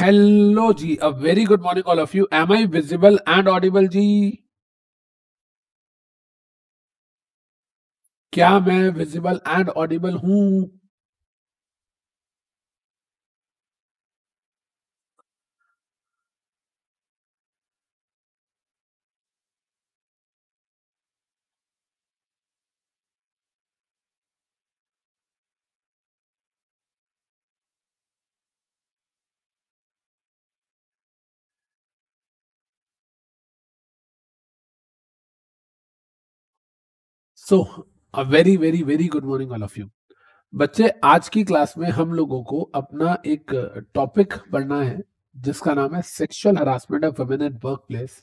Hello जी, a very good morning all of you. Am I visible and audible जी? क्या मैं visible and audible हूं? So a very very very good morning all of you. बच्चे, आज की class में हम लोगों को अपना एक टॉपिक पढ़ना है जिसका नाम है sexual harassment of women at work place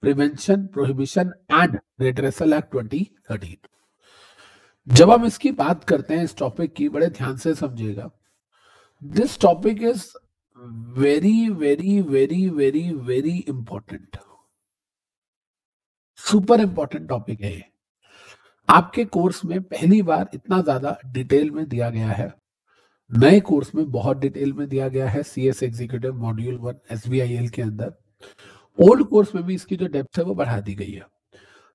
prevention prohibition and redressal act 2013। जब हम इसकी बात करते हैं इस टॉपिक की, बड़े ध्यान से समझिएगा। This topic is very very very very very important, super important topic है। आपके कोर्स में पहली बार इतना ज्यादा डिटेल में दिया गया है, नए कोर्स में बहुत डिटेल में दिया गया है सीएस एग्जीक्यूटिव मॉड्यूल 1 एसबीआईएल के अंदर। ओल्ड कोर्स में भी इसकी जो डेप्थ है वो बढ़ा दी गई है।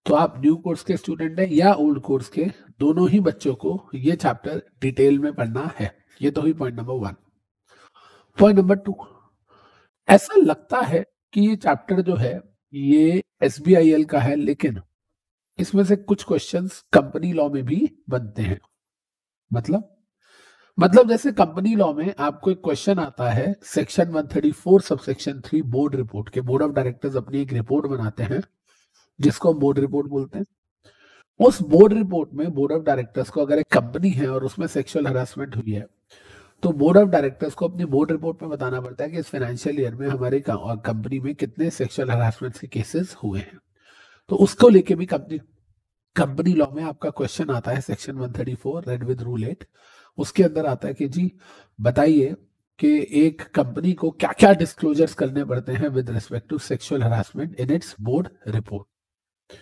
तो आप न्यू कोर्स के स्टूडेंट हैं या ओल्ड कोर्स के, दोनों ही बच्चों को ये चैप्टर डिटेल में पढ़ना है। ये तो ही पॉइंट नंबर 1। पॉइंट नंबर 2, ऐसा लगता है कि ये चैप्टर जो है ये एसबीआईएल का है, लेकिन इसमें से कुछ क्वेश्चंस कंपनी लॉ में भी बनते हैं। मतलब जैसे कंपनी लॉ में आपको एक क्वेश्चन आता है सेक्शन 134 सबसेक्शन 3 बोर्ड रिपोर्ट के। बोर्ड ऑफ डायरेक्टर्स अपनी एक रिपोर्ट बनाते हैं जिसको हम बोर्ड रिपोर्ट बोलते हैं। उस बोर्ड रिपोर्ट में बोर्ड ऑफ डायरेक्टर्स को, अगर एक कंपनी है और उसमें सेक्सुअल हरासमेंट हुई है, तो बोर्ड ऑफ डायरेक्टर्स को अपनी बोर्ड रिपोर्ट में बताना पड़ता है कि इस फाइनेंशियल ईयर में हमारे कंपनी में कितने सेक्सुअल हरासमेंट के केसेस हुए हैं। तो उसको लेके भी कंपनी लॉ में आपका क्वेश्चन आता है सेक्शन 134 रेड विद रूल 8। उसके अंदर आता है कि जी बताइए कि एक कंपनी को क्या क्या डिस्क्लोजर्स करने पड़ते हैं with respect to sexual harassment in its board report.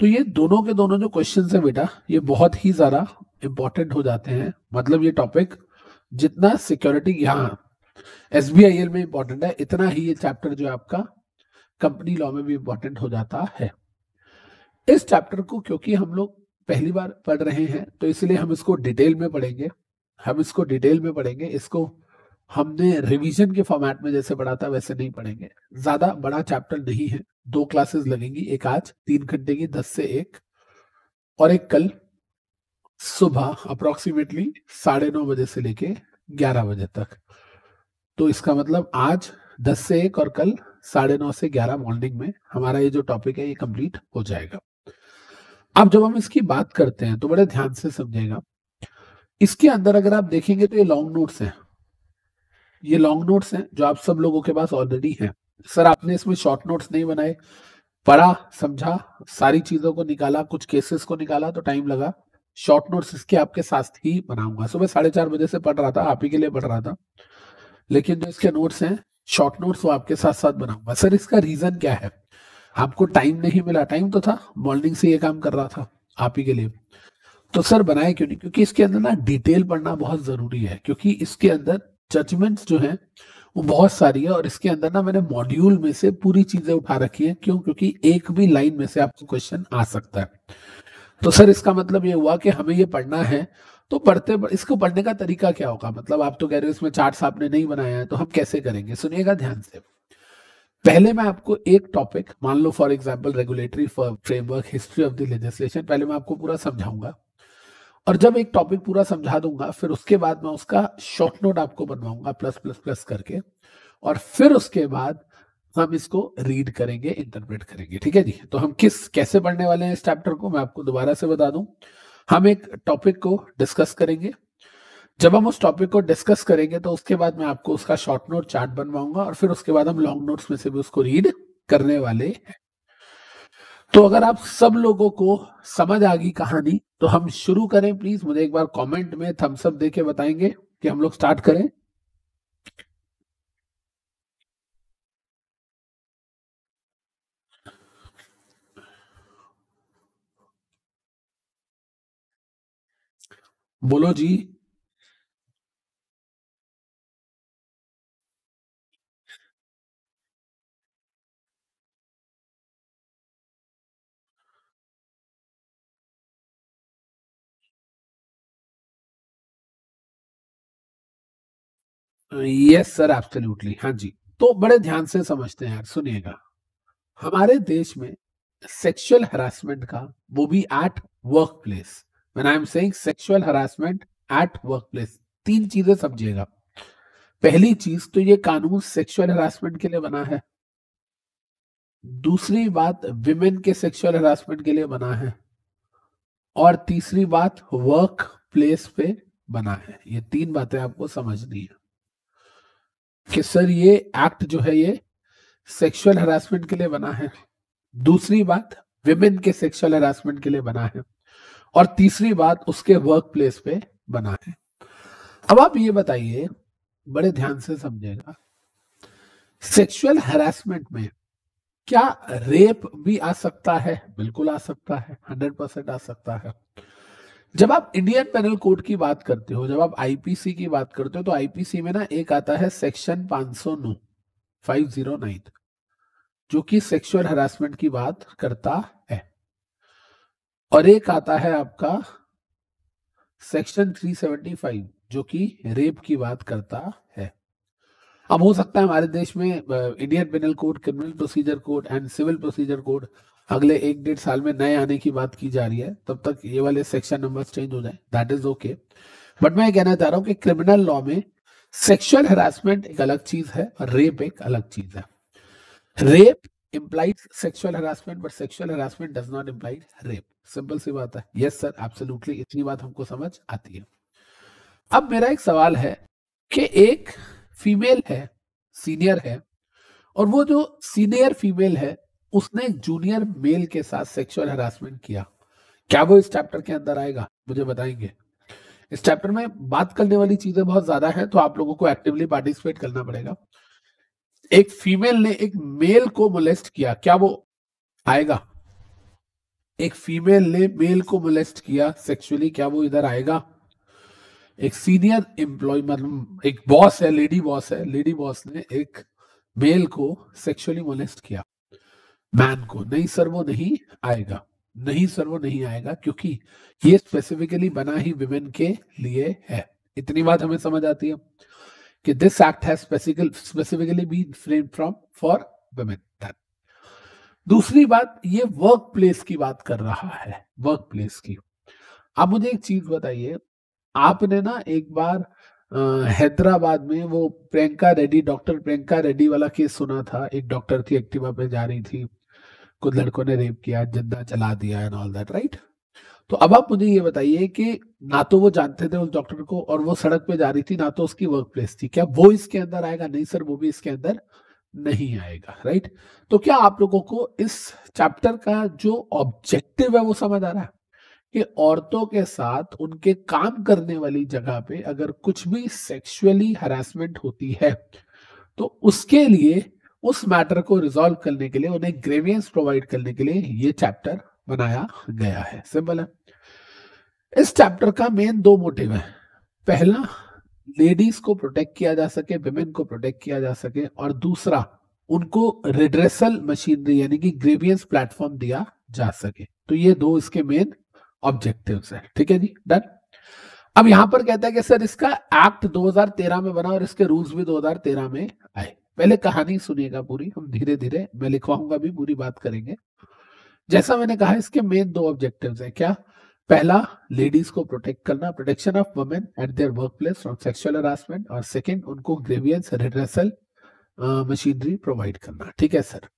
तो ये दोनों के दोनों जो क्वेश्चंस है बेटा, ये बहुत ही ज्यादा इंपॉर्टेंट हो जाते हैं। मतलब ये टॉपिक जितना सिक्योरिटी यहाँ एसबीआईएल में इंपॉर्टेंट है, इतना ही ये चैप्टर जो आपका कंपनी लॉ में भी इंपॉर्टेंट हो जाता है। इस चैप्टर को क्योंकि हम लोग पहली बार पढ़ रहे हैं, तो इसलिए हम इसको डिटेल में पढ़ेंगे। इसको हमने रिवीजन के फॉर्मेट में जैसे पढ़ा था वैसे नहीं पढ़ेंगे। ज्यादा बड़ा चैप्टर नहीं है, 2 क्लासेस लगेंगी, एक आज 3 घंटे की 10 से 1 और एक कल सुबह अप्रोक्सीमेटली 9:30 बजे से लेके 11 बजे तक। तो इसका मतलब आज 10 से 1 और कल 9:30 से 11 मॉर्निंग में हमारा ये जो टॉपिक है ये कंप्लीट हो जाएगा। अब जब हम इसकी बात करते हैं तो बड़े ध्यान से समझेगा। इसके अंदर अगर आप देखेंगे तो ये लॉन्ग नोट्स हैं, जो आप सब लोगों के पास ऑलरेडी हैं। सर आपने इसमें शॉर्ट नोट्स नहीं बनाए, पढ़ा, समझा, सारी चीजों को निकाला, कुछ केसेस को निकाला तो टाइम लगा। शॉर्ट नोट्स इसके आपके साथ ही बनाऊंगा। सुबह 4:30 बजे से पढ़ रहा था, आप ही के लिए पढ़ रहा था, लेकिन जो इसके नोट्स हैं शॉर्ट नोट्स वो आपके साथ साथ बनाऊंगा। सर इसका रीजन क्या है? आपको टाइम नहीं मिला, टाइम तो था, मॉर्निंग से ये काम कर रहा था आप ही के लिए। तो सर बनाए क्यों नहीं? क्योंकि इसके अंदर ना डिटेल पढ़ना बहुत जरूरी है, क्योंकि इसके अंदर जजमेंट्स जो हैं वो बहुत सारी है और इसके अंदर ना मैंने मॉड्यूल में से पूरी चीजें उठा रखी है। क्यों? क्योंकि एक भी लाइन में से आपको क्वेश्चन आ सकता है। तो सर इसका मतलब ये हुआ कि हमें ये पढ़ना है, तो इसको पढ़ने का तरीका क्या होगा? मतलब आप तो कह रहे हो इसमें चार्ट्स आपने नहीं बनाया है, तो हम कैसे करेंगे? सुनिएगा ध्यान से। पहले मैं आपको एक टॉपिक, मान लो for example regulatory framework history of the legislation, पहले मैं आपको पूरा समझाऊंगा और जब एक टॉपिक पूरा समझा दूंगा फिर उसके बाद मैं उसका शॉर्ट नोट आपको बनवाऊंगा प्लस प्लस प्लस करके, और फिर उसके बाद हम इसको रीड करेंगे, इंटरप्रेट करेंगे। ठीक है जी? तो हम कैसे पढ़ने वाले हैं इस चैप्टर को, मैं आपको दोबारा से बता दूं। हम एक टॉपिक को डिस्कस करेंगे, जब हम उस टॉपिक को डिस्कस करेंगे तो उसके बाद मैं आपको उसका शॉर्ट नोट चार्ट बनवाऊंगा और फिर उसके बाद हम लॉन्ग नोट्स में से भी उसको रीड करने वाले हैं। तो अगर आप सब लोगों को समझ आ गई कहानी तो हम शुरू करें। प्लीज मुझे एक बार कमेंट में थम्स अप देके बताएंगे कि हम लोग स्टार्ट करें। बोलो जी। यस सर एब्सोल्युटली हाँ जी। तो बड़े ध्यान से समझते हैं यार, सुनिएगा। हमारे देश में सेक्सुअल हरासमेंट का, वो भी at work place, when I am saying sexual harassment at work place, तीन चीजें समझिएगा। पहली चीज तो ये कानून सेक्सुअल हरासमेंट के लिए बना है, दूसरी बात विमेन के सेक्सुअल हरासमेंट के लिए बना है, और तीसरी बात वर्क प्लेस पे बना है। ये तीन बातें आपको समझनी है कि सर ये एक्ट जो है ये सेक्सुअल हरासमेंट के लिए बना है, दूसरी बात विमेन के सेक्सुअल हरासमेंट के लिए बना है, और तीसरी बात उसके वर्क प्लेस पे बना है। अब आप ये बताइए, बड़े ध्यान से समझेगा, सेक्सुअल हरासमेंट में क्या रेप भी आ सकता है? बिल्कुल आ सकता है, 100% आ सकता है। जब आप इंडियन पेनल कोड की बात करते हो, जब आप आईपीसी की बात करते हो, तो आईपीसी में ना एक आता है सेक्शन 509 509 जो कि सेक्सुअल हरासमेंट की बात करता है, और एक आता है आपका सेक्शन 375 जो कि रेप की बात करता है। अब हो सकता है हमारे देश में Indian penal code, criminal procedure code and civil procedure code अगले 1-1.5 साल में नए आने की बात की जा रही है, तब तक ये वाले सेक्शन नंबर्स चेंज हो जाए, दैट इज ओके। बट मैं कहना चाह रहा हूँ कि क्रिमिनल लॉ में सेक्सुअल हरासमेंट एक अलग चीज है और रेप एक अलग चीज है। Rape implies sexual harassment, but sexual harassment does not imply rape. Simple सी बात है। Yes sir, absolutely, इतनी बात हमको समझ आती है। अब मेरा एक सवाल है कि एक फीमेल है, सीनियर है, और वो जो सीनियर फीमेल है उसने जूनियर मेल के साथ सेक्सुअल हरासमेंट किया, क्या वो इस चैप्टर के अंदर आएगा? मुझे बताएंगे। इस चैप्टर में बात करने वाली चीजें बहुत ज्यादा है, तो आप लोगों को एक्टिवली पार्टिसिपेट करना पड़ेगा। एक फीमेल ने एक मेल को मोलेस्ट किया, क्या वो आएगा? एक फीमेल ने मेल को मोलेस्ट किया सेक्सुअली, क्या वो इधर आएगा? एक सीनियर एम्प्लॉय, मतलब एक बॉस है, लेडी बॉस है, लेडी बॉस ने एक मेल को सेक्सुअली मोलेस्ट किया, मैन को, नहीं सर वो नहीं आएगा, नहीं सर वो नहीं आएगा, क्योंकि ये स्पेसिफिकली बना ही विमेन के लिए है। इतनी बात हमें समझ आती है कि this act has specifically been framed from for women. दूसरी बात, ये वर्क प्लेस की बात कर रहा है, वर्क प्लेस की। आप मुझे एक चीज बताइए, आपने ना एक बार हैदराबाद में वो प्रियंका रेड्डी, डॉक्टर प्रियंका रेड्डी वाला केस सुना था। एक डॉक्टर थी, एक्टिवा पे जा रही थी, कुछ लड़कों ने रेप किया, जिंदा जला दिया एंड ऑल दैट, राइट? तो अब आप मुझे ये बताइए कि ना तो वो जानते थे उस डॉक्टर को, और वो सड़क पे जा रही थी, ना तो उसकी वर्क प्लेस थी, क्या वो इसके अंदर आएगा? नहीं सर, वो भी इसके अंदर नहीं आएगा, राइट? तो क्या आप लोगों को इस चैप्टर का जो ऑब्जेक्टिव है वो समझ आ रहा है कि औरतों के साथ उनके काम करने वाली जगह पे अगर कुछ भी सेक्सुअली हरासमेंट होती है तो उसके लिए, उस मैटर को रिजॉल्व करने के लिए, उन्हें ग्रेवियंस प्रोवाइड करने के लिए ये चैप्टर बनाया गया है। सिंपल है। इस चैप्टर का मेन दो मोटिव है, पहला लेडीज को प्रोटेक्ट किया जा सके, विमेन को प्रोटेक्ट किया जा सके, और दूसरा उनको रिड्रेसल मशीनरी यानी कि ग्रेवियंस प्लेटफॉर्म दिया जा सके। तो ये दो इसके मेन ऑब्जेक्टिव्स हैं, ठीक है जी, डन। अब यहां पर कहता है कि सर इसका एक्ट 2013 में बना और इसके रूल्स भी 2013 में आए। पहले कहानी सुनिएगा पूरी, हम धीरे धीरे, मैं लिखवाऊंगा भी, पूरी बात करेंगे। जैसा मैंने कहा, इसके मेन दो ऑब्जेक्टिव्स हैं, क्या? पहला, लेडीज को प्रोटेक्ट करना, protection of women at their workplace from sexual harassment, और सेकंड, उनको ग्रेवियंस रिड्रेसल मशीनरी प्रोवाइड करना, ठीक है सर।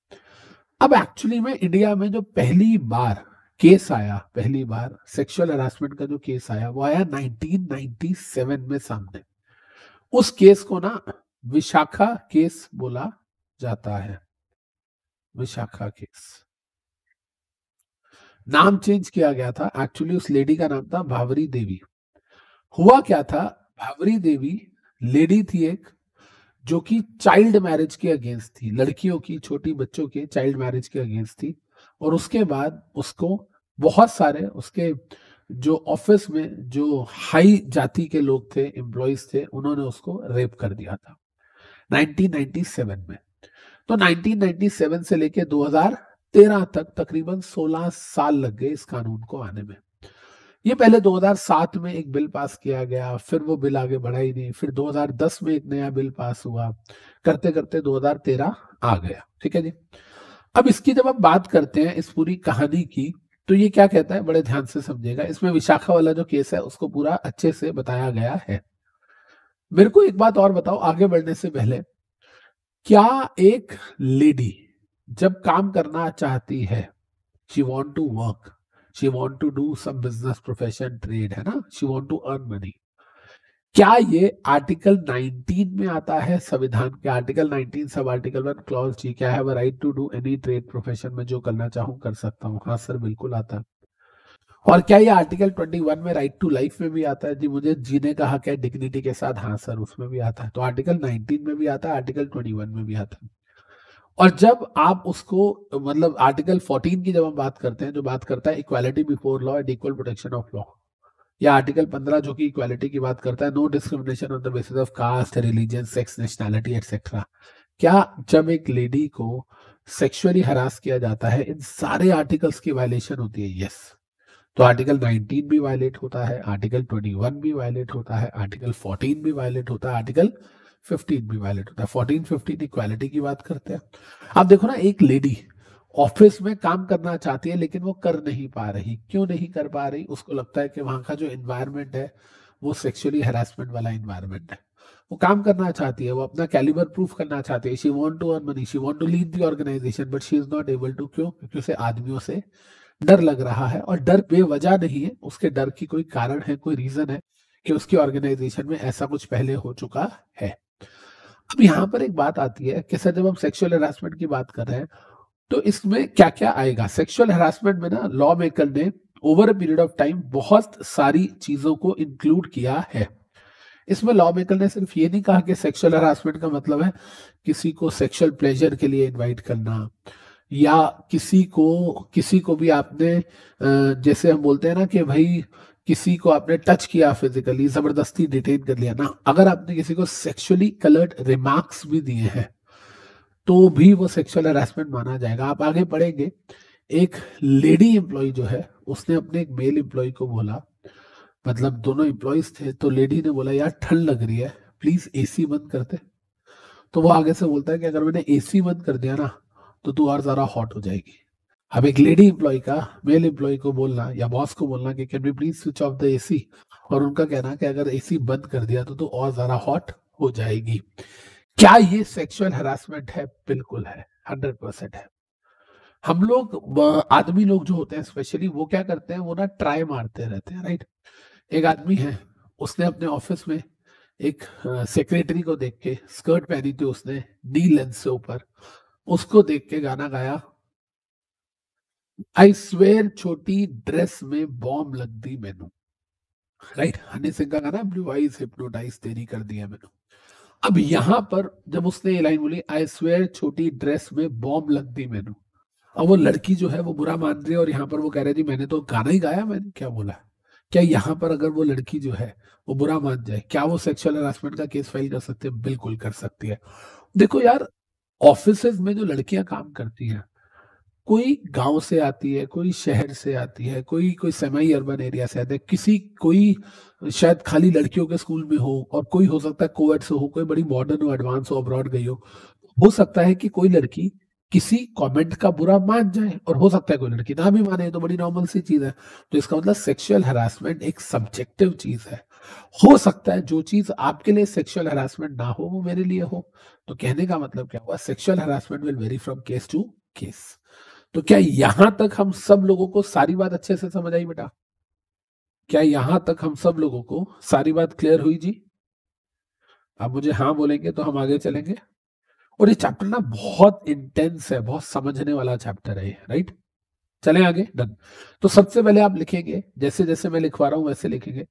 अब एक्चुअली में इंडिया में जो पहली बार केस आया, पहली बार सेक्सुअल हरासमेंट का जो केस आया वो आया 1997 में सामने। उस केस को ना विशाखा केस बोला जाता है, विशाखा केस। नाम चेंज किया गया था, एक्चुअली उस लेडी का नाम था भावरी देवी। हुआ क्या था, भावरी देवी लेडी थी एक, जो कि चाइल्ड मैरिज के अगेंस्ट थी, लड़कियों की, छोटी बच्चों के चाइल्ड मैरिज के अगेंस्ट थी, और उसके बाद उसको बहुत सारे, उसके जो ऑफिस में जो हाई जाति के लोग थे, एम्प्लॉयज थे, उन्होंने उसको रेप कर दिया था 1997 में। तो 1997 से लेके 2013 तक तकरीबन 16 साल लग गए इस कानून को आने में। ये पहले 2007 में एक बिल पास किया गया, फिर वो बिल आगे बढ़ा ही नहीं, फिर 2010 में एक नया बिल पास हुआ, करते करते 2013 आ गया। ठीक है जी। अब इसकी जब हम बात करते हैं इस पूरी कहानी की, तो ये क्या कहता है, बड़े ध्यान से समझिएगा। इसमें विशाखा वाला जो केस है उसको पूरा अच्छे से बताया गया है। मेरे को एक बात और बताओ आगे बढ़ने से पहले, क्या एक लेडी जब काम करना चाहती है, she want to work, she want to do some business profession trade, है ना, she want to earn money, क्या ये आर्टिकल 19 में आता है? संविधान के article 19 sub article 1 clause G क्या है, right to do any trade profession, में जो करना चाहूं कर सकता हूं। हाँ सर बिल्कुल आता है। और क्या ये आर्टिकल 21 में राइट टू लाइफ में भी आता है? जी मुझे जीने का हक है डिग्निटी के साथ। हाँ सर उसमें भी आता है। तो आर्टिकल 19 में भी आता है, आर्टिकल 21 में भी आता है। और जब आप उसको मतलब आर्टिकल 14 की जब हम बात करते हैं, जो बात करता है equality before law and equal protection of law, या आर्टिकल 15 जो कि इक्वालिटी की बात करता है, no discrimination on the basis of caste, religion, sex, nationality etcetera, क्या जब एक लेडी को सेक्सुअली हरास किया जाता है इन सारे आर्टिकल्स की वायलेशन होती है? यस। तो आर्टिकल 19 भी वायलेट होता है, आर्टिकल 21 भी वायलेट होता है, आर्टिकल 14 भी वायलेट होता है, आर्टिकल 15 भी वायलेट होता है। 14-15 इक्वालिटी की बात करते हैं। आप देखो ना, एक लेडी ऑफिस में काम करना चाहती है लेकिन वो कर नहीं पा रही। क्यों नहीं कर पा रही? उसको लगता है कि वहाँ का जो इन्वायरमेंट है वो सेक्सुअली हरासमेंट वाला इन्वायरमेंट है। वो काम करना चाहती है, वो अपना कैलिबर प्रूफ करना चाहती है, she want to earn money, she want to lead the organisation, but she is not able to. क्यों? क्योंकि उसे आदमियों से डर लग रहा है, और डर बेवजह नहीं है, उसके डर की कोई कारण है, कोई रीजन है कि उसकी ऑर्गेनाइजेशन में ऐसा कुछ पहले हो चुका है। अब यहाँ पर एक बात आती है कि सर जब हम सेक्सुअल हरासमेंट की बात कर रहे हैं तो इसमें क्या क्या आएगा? सेक्सुअल हरासमेंट में ना लॉ मेकर ने over a period of time बहुत सारी चीजों को इंक्लूड किया है। इसमें लॉ मेकर ने सिर्फ ये नहीं कहा कि सेक्सुअल हरासमेंट का मतलब है किसी को सेक्सुअल प्लेजर के लिए इन्वाइट करना, या किसी को भी आपने, जैसे हम बोलते हैं ना कि भाई किसी को आपने टच किया फिजिकली, जबरदस्ती डिटेन कर लिया ना, अगर आपने किसी को सेक्सुअली कलर्ड रिमार्क्स भी दिए हैं तो भी वो सेक्सुअल हरासमेंट माना जाएगा। आप आगे पढ़ेंगे, एक लेडी एम्प्लॉय जो है उसने अपने एक मेल एम्प्लॉय को बोला, मतलब दोनों एम्प्लॉयज थे, तो लेडी ने बोला यार ठंड लग रही है, प्लीज एसी बंद करते। तो वो आगे से बोलता है कि अगर मैंने एसी बंद कर दिया ना तो तू और ज़रा हॉट हो जाएगी। अब एक लेडी एम्प्लॉय का मेल एम्प्लॉय को बोलना या बॉस को बोलना कि can we please switch off the AC, और उनका कहना कि अगर एसी बंद कर दिया तो तू और ज़रा हॉट हो जाएगी, क्या ये सेक्सुअल हरासमेंट है? बिल्कुल है, 100% है। हम लोग आदमी लोग जो होते हैं स्पेशली, वो क्या करते हैं, वो ना ट्राई मारते रहते हैं, राइट। एक आदमी है, उसने अपने ऑफिस में एक सेक्रेटरी को देख के, स्कर्ट पहनी थी उसने नी लेंथ से ऊपर, उसको देख के गाना गाया, आई स्वेयर छोटी ड्रेस में बॉम्ब लग दी मैनू, राइट। हनी सिंह का गाना, ब्लू आईज हिप्नोटाइज तेरी कर दिया मैनू। अब यहां पर जब उसने ये लाइन बोली, आई स्वेयर छोटी ड्रेस में बॉम्ब लग दी मैनू, अब वो लड़की जो है वो बुरा मान रही है, और यहाँ पर वो कह रही थी मैंने तो गाना ही गाया, मैंने क्या बोला? क्या यहाँ पर अगर वो लड़की जो है वो बुरा मान जाए, क्या वो सेक्सुअल हरासमेंट का केस फाइल कर सकती है? बिल्कुल कर सकती है। देखो यार, ऑफिसेज में जो लड़कियां काम करती हैं, कोई गांव से आती है, कोई शहर से आती है, कोई सेमी अर्बन एरिया से आती है, कोई शायद खाली लड़कियों के स्कूल में हो, और कोई हो सकता है कोएड से हो, कोई बड़ी मॉडर्न हो, एडवांस हो, अब्रॉड गई हो सकता है कि कोई लड़की किसी कमेंट का बुरा मान जाए, और हो सकता है कोई लड़की ना भी माने, तो बड़ी नॉर्मल सी चीज है। तो इसका मतलब सेक्सुअल हरासमेंट एक सब्जेक्टिव चीज है। हो सकता है जो चीज आपके लिए सेक्सुअल हरासमेंट ना हो वो मेरे लिए हो। तो कहने का मतलब क्या हुआ, sexual harassment will vary from case to case. तो क्या यहां तक हम सब लोगों को सारी बात अच्छे से समझ आई बेटा? क्या यहां तक हम सब लोगों को सारी बात क्लियर हुई जी? आप मुझे हाँ बोलेंगे तो हम आगे चलेंगे। और ये चैप्टर ना बहुत इंटेंस है, बहुत समझने वाला चैप्टर है, राइट। चलें आगे, डन। तो सबसे पहले आप लिखेंगे, जैसे जैसे मैं लिखवा रहा हूं वैसे लिखेंगे,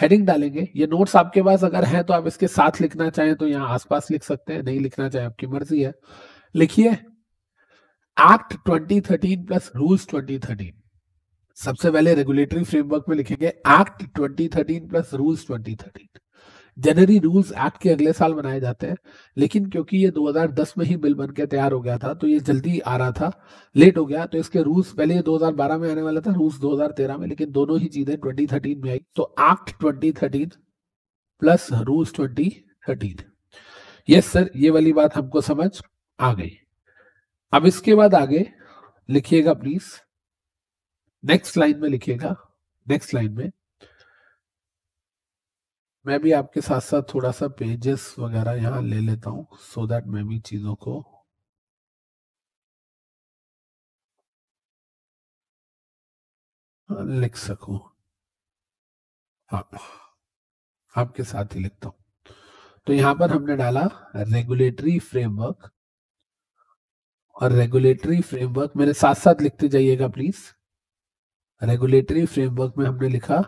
हेडिंग डालेंगे। ये नोट्स आपके पास अगर हैं तो आप इसके साथ लिखना चाहें तो यहाँ आसपास लिख सकते हैं, नहीं लिखना चाहें आपकी मर्जी है। लिखिए एक्ट 2013 प्लस रूल्स 2013। सबसे पहले रेगुलेटरी फ्रेमवर्क में लिखेंगे act 2013 plus rules 2013। General rules act के अगले साल बनाए जाते हैं, लेकिन क्योंकि ये 2010 में ही बिल बनकर तैयार हो गया था तो ये जल्दी आ रहा था, लेट हो गया। तो इसके रूल्स पहले ये 2012 में आने वाला था, रूल्स 2013 में, लेकिन दोनों ही चीजें 2013 में आई। तो act 2013 plus rules 2013। Yes sir, ये वाली बात हमको समझ आ गई। अब इसके बाद आगे लिखिएगा प्लीज, नेक्स्ट लाइन में लिखिएगा, नेक्स्ट लाइन में। मैं भी आपके साथ साथ थोड़ा सा पेजेस वगैरह यहाँ ले लेता हूँ सो दैट मैं भी चीजों को लिख सकूं। हाँ, आपके साथ ही लिखता हूँ। तो यहाँ पर हमने डाला रेगुलेटरी फ्रेमवर्क, और रेगुलेटरी फ्रेमवर्क मेरे साथ साथ लिखते जाइएगा प्लीज। रेगुलेटरी फ्रेमवर्क में हमने लिखा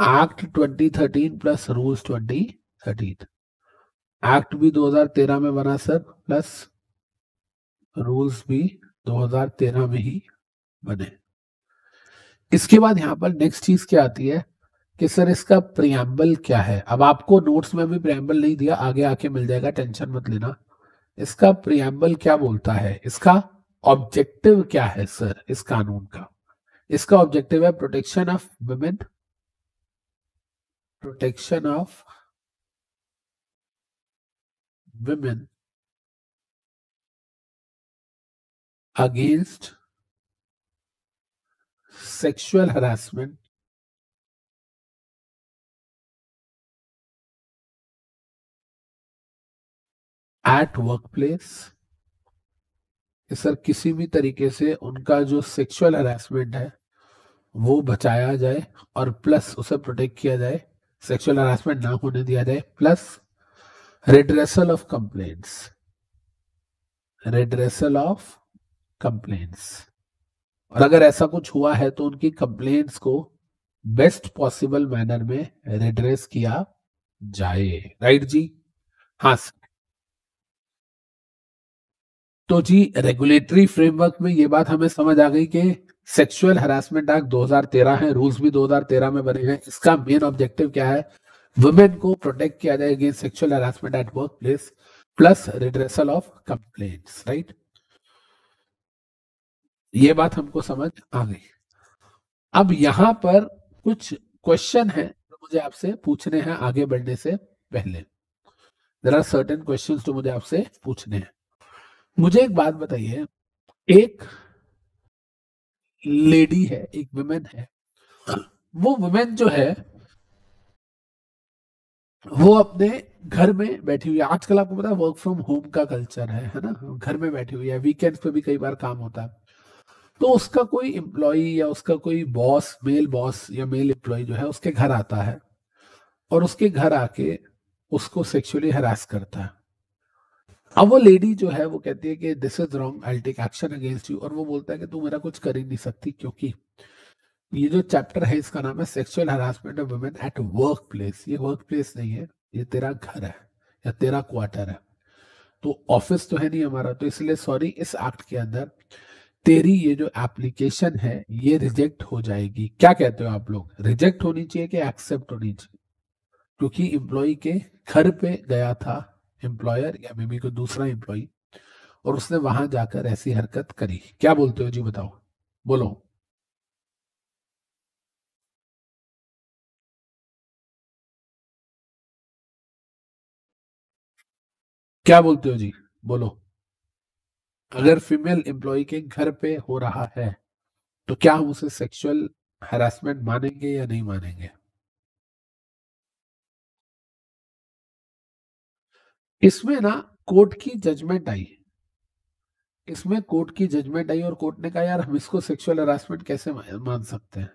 एक्ट 2013 प्लस रूल्स 2013। एक्ट भी 2013 में बना सर, प्लस रूल्स भी 2013 में ही बने। इसके बाद यहाँ पर नेक्स्ट चीज क्या आती है कि सर इसका प्रियम्बल क्या है। अब आपको नोट्स में भी प्रियम्बल नहीं दिया, आगे आके मिल जाएगा, टेंशन मत लेना। इसका प्रियम्बल क्या बोलता है, इसका ऑब्जेक्टिव क्या है सर इस कानून का। इसका ऑब्जेक्टिव है protection of women, protection of women against sexual harassment at workplace. Sir किसी भी तरीके से उनका जो सेक्सुअल हरासमेंट है वो बचाया जाए, और प्लस उसे प्रोटेक्ट किया जाए, सेक्सुअल हरासमेंट ना होने दिया जाए, plus redressal of complaints, redressal of complaints. और अगर ऐसा कुछ हुआ है तो उनकी कंप्लेंट्स को बेस्ट पॉसिबल मैनर में रिड्रेस किया जाए। राइट जी, हाँ सर। तो जी रेगुलेटरी फ्रेमवर्क में ये बात हमें समझ आ गई कि सेक्सुअल हरासमेंट एक्ट 2013 है, रूल्स भी 2013 में बने हैं। इसका मेन ऑब्जेक्टिव क्या है, वुमेन को प्रोटेक्ट किया जाए against sexual harassment at work place, plus redressal of complaints. Right, ये बात हमको समझ आ गई। अब यहाँ पर कुछ क्वेश्चन है जो मुझे आपसे पूछने हैं आगे बढ़ने से पहले। देयर आर सर्टेन क्वेश्चंस जो मुझे आपसे पूछने हैं। मुझे एक बात बताइए, एक लेडी है, एक वुमेन है, वो वुमेन जो है वो अपने घर में बैठी हुई है। आजकल आपको पता है वर्क फ्रॉम होम का कल्चर है ना, घर में बैठी हुई है, वीकेंड्स पे भी कई बार काम होता है। तो उसका कोई एम्प्लॉई या उसका कोई बॉस या मेल एम्प्लॉई जो है उसके घर आता है और उसके घर आके उसको सेक्सुअली हरास करता है। अब वो लेडी जो है वो कहती है कि this is wrong, I will take action against you. और वो बोलता है कि तू मेरा कुछ कर ही नहीं सकती, क्योंकि ये जो चैप्टर है इसका नाम है sexual harassment of women at work place. ये वर्क प्लेस नहीं है, ये तेरा घर है या तेरा क्वार्टर है, तो ऑफिस तो है नहीं हमारा, तो इसलिए सॉरी, इस एक्ट के अंदर तेरी ये जो एप्लीकेशन है ये रिजेक्ट हो जाएगी। क्या कहते हो आप लोग, रिजेक्ट होनी चाहिए कि एक्सेप्ट होनी चाहिए? क्योंकि एम्प्लॉय के घर पे गया था एम्प्लॉयर या मे बी कोई दूसरा एम्प्लॉय और उसने वहां जाकर ऐसी हरकत करी। क्या बोलते हो जी, बताओ, बोलो। क्या बोलते हो जी, बोलो। अगर फीमेल एम्प्लॉय के घर पे हो रहा है तो क्या हम उसे सेक्सुअल हैरासमेंट मानेंगे या नहीं मानेंगे? इसमें ना कोर्ट की जजमेंट आई, इसमें कोर्ट की जजमेंट आई और कोर्ट ने कहा यार हम इसको सेक्सुअल हरासमेंट कैसे मान सकते हैं।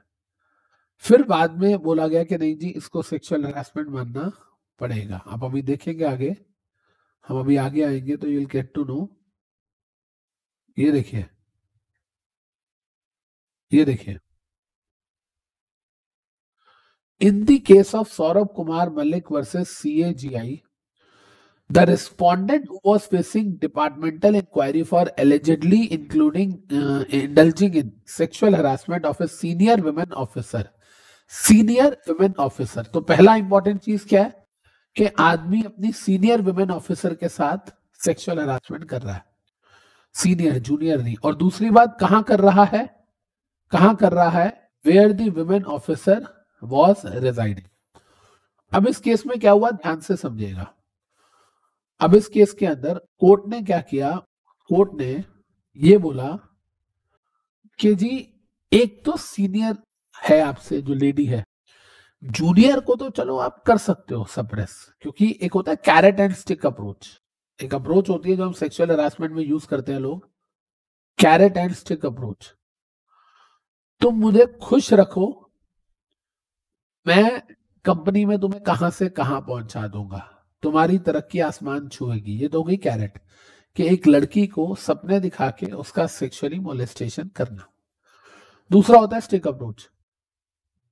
फिर बाद में बोला गया कि नहीं जी, इसको सेक्सुअल हरासमेंट मानना पड़ेगा। आप अभी देखेंगे आगे, हम अभी आगे आएंगे तो you will get to know. ये देखिए, ये देखिए, in the case of Saurabh Kumar Malik versus CAGI, the respondent who was facing departmental inquiry for allegedly indulging in sexual harassment of a senior women officer senior women officer. तो पहला important चीज क्या है कि आदमी अपनी सीनियर वुमेन ऑफिसर के साथ सेक्सुअल हरासमेंट कर रहा है, सीनियर जूनियर नहीं। और दूसरी बात, कहां कर रहा है, कहां कर रहा है? Where the women officer was residing. अब इस केस में क्या हुआ, ध्यान से समझिएगा। अब इस केस के अंदर कोर्ट ने क्या किया, कोर्ट ने ये बोला कि जी एक तो सीनियर है आपसे जो लेडी है, जूनियर को तो चलो आप कर सकते हो सप्रेस, क्योंकि एक होता है कैरेट एंड स्टिक अप्रोच। एक अप्रोच होती है जो हम सेक्सुअल हरासमेंट में यूज करते हैं लोग, कैरेट एंड स्टिक अप्रोच। तुम मुझे खुश रखो, मैं कंपनी में तुम्हें कहां से कहां पहुंचा दूंगा, तुम्हारी तरक्की आसमान छूएगी। ये तो गई कैरेट कि एक लड़की को सपने दिखा के उसका सेक्सुअली मोलेस्टेशन करना। दूसरा होता है स्टिक अप्रोच,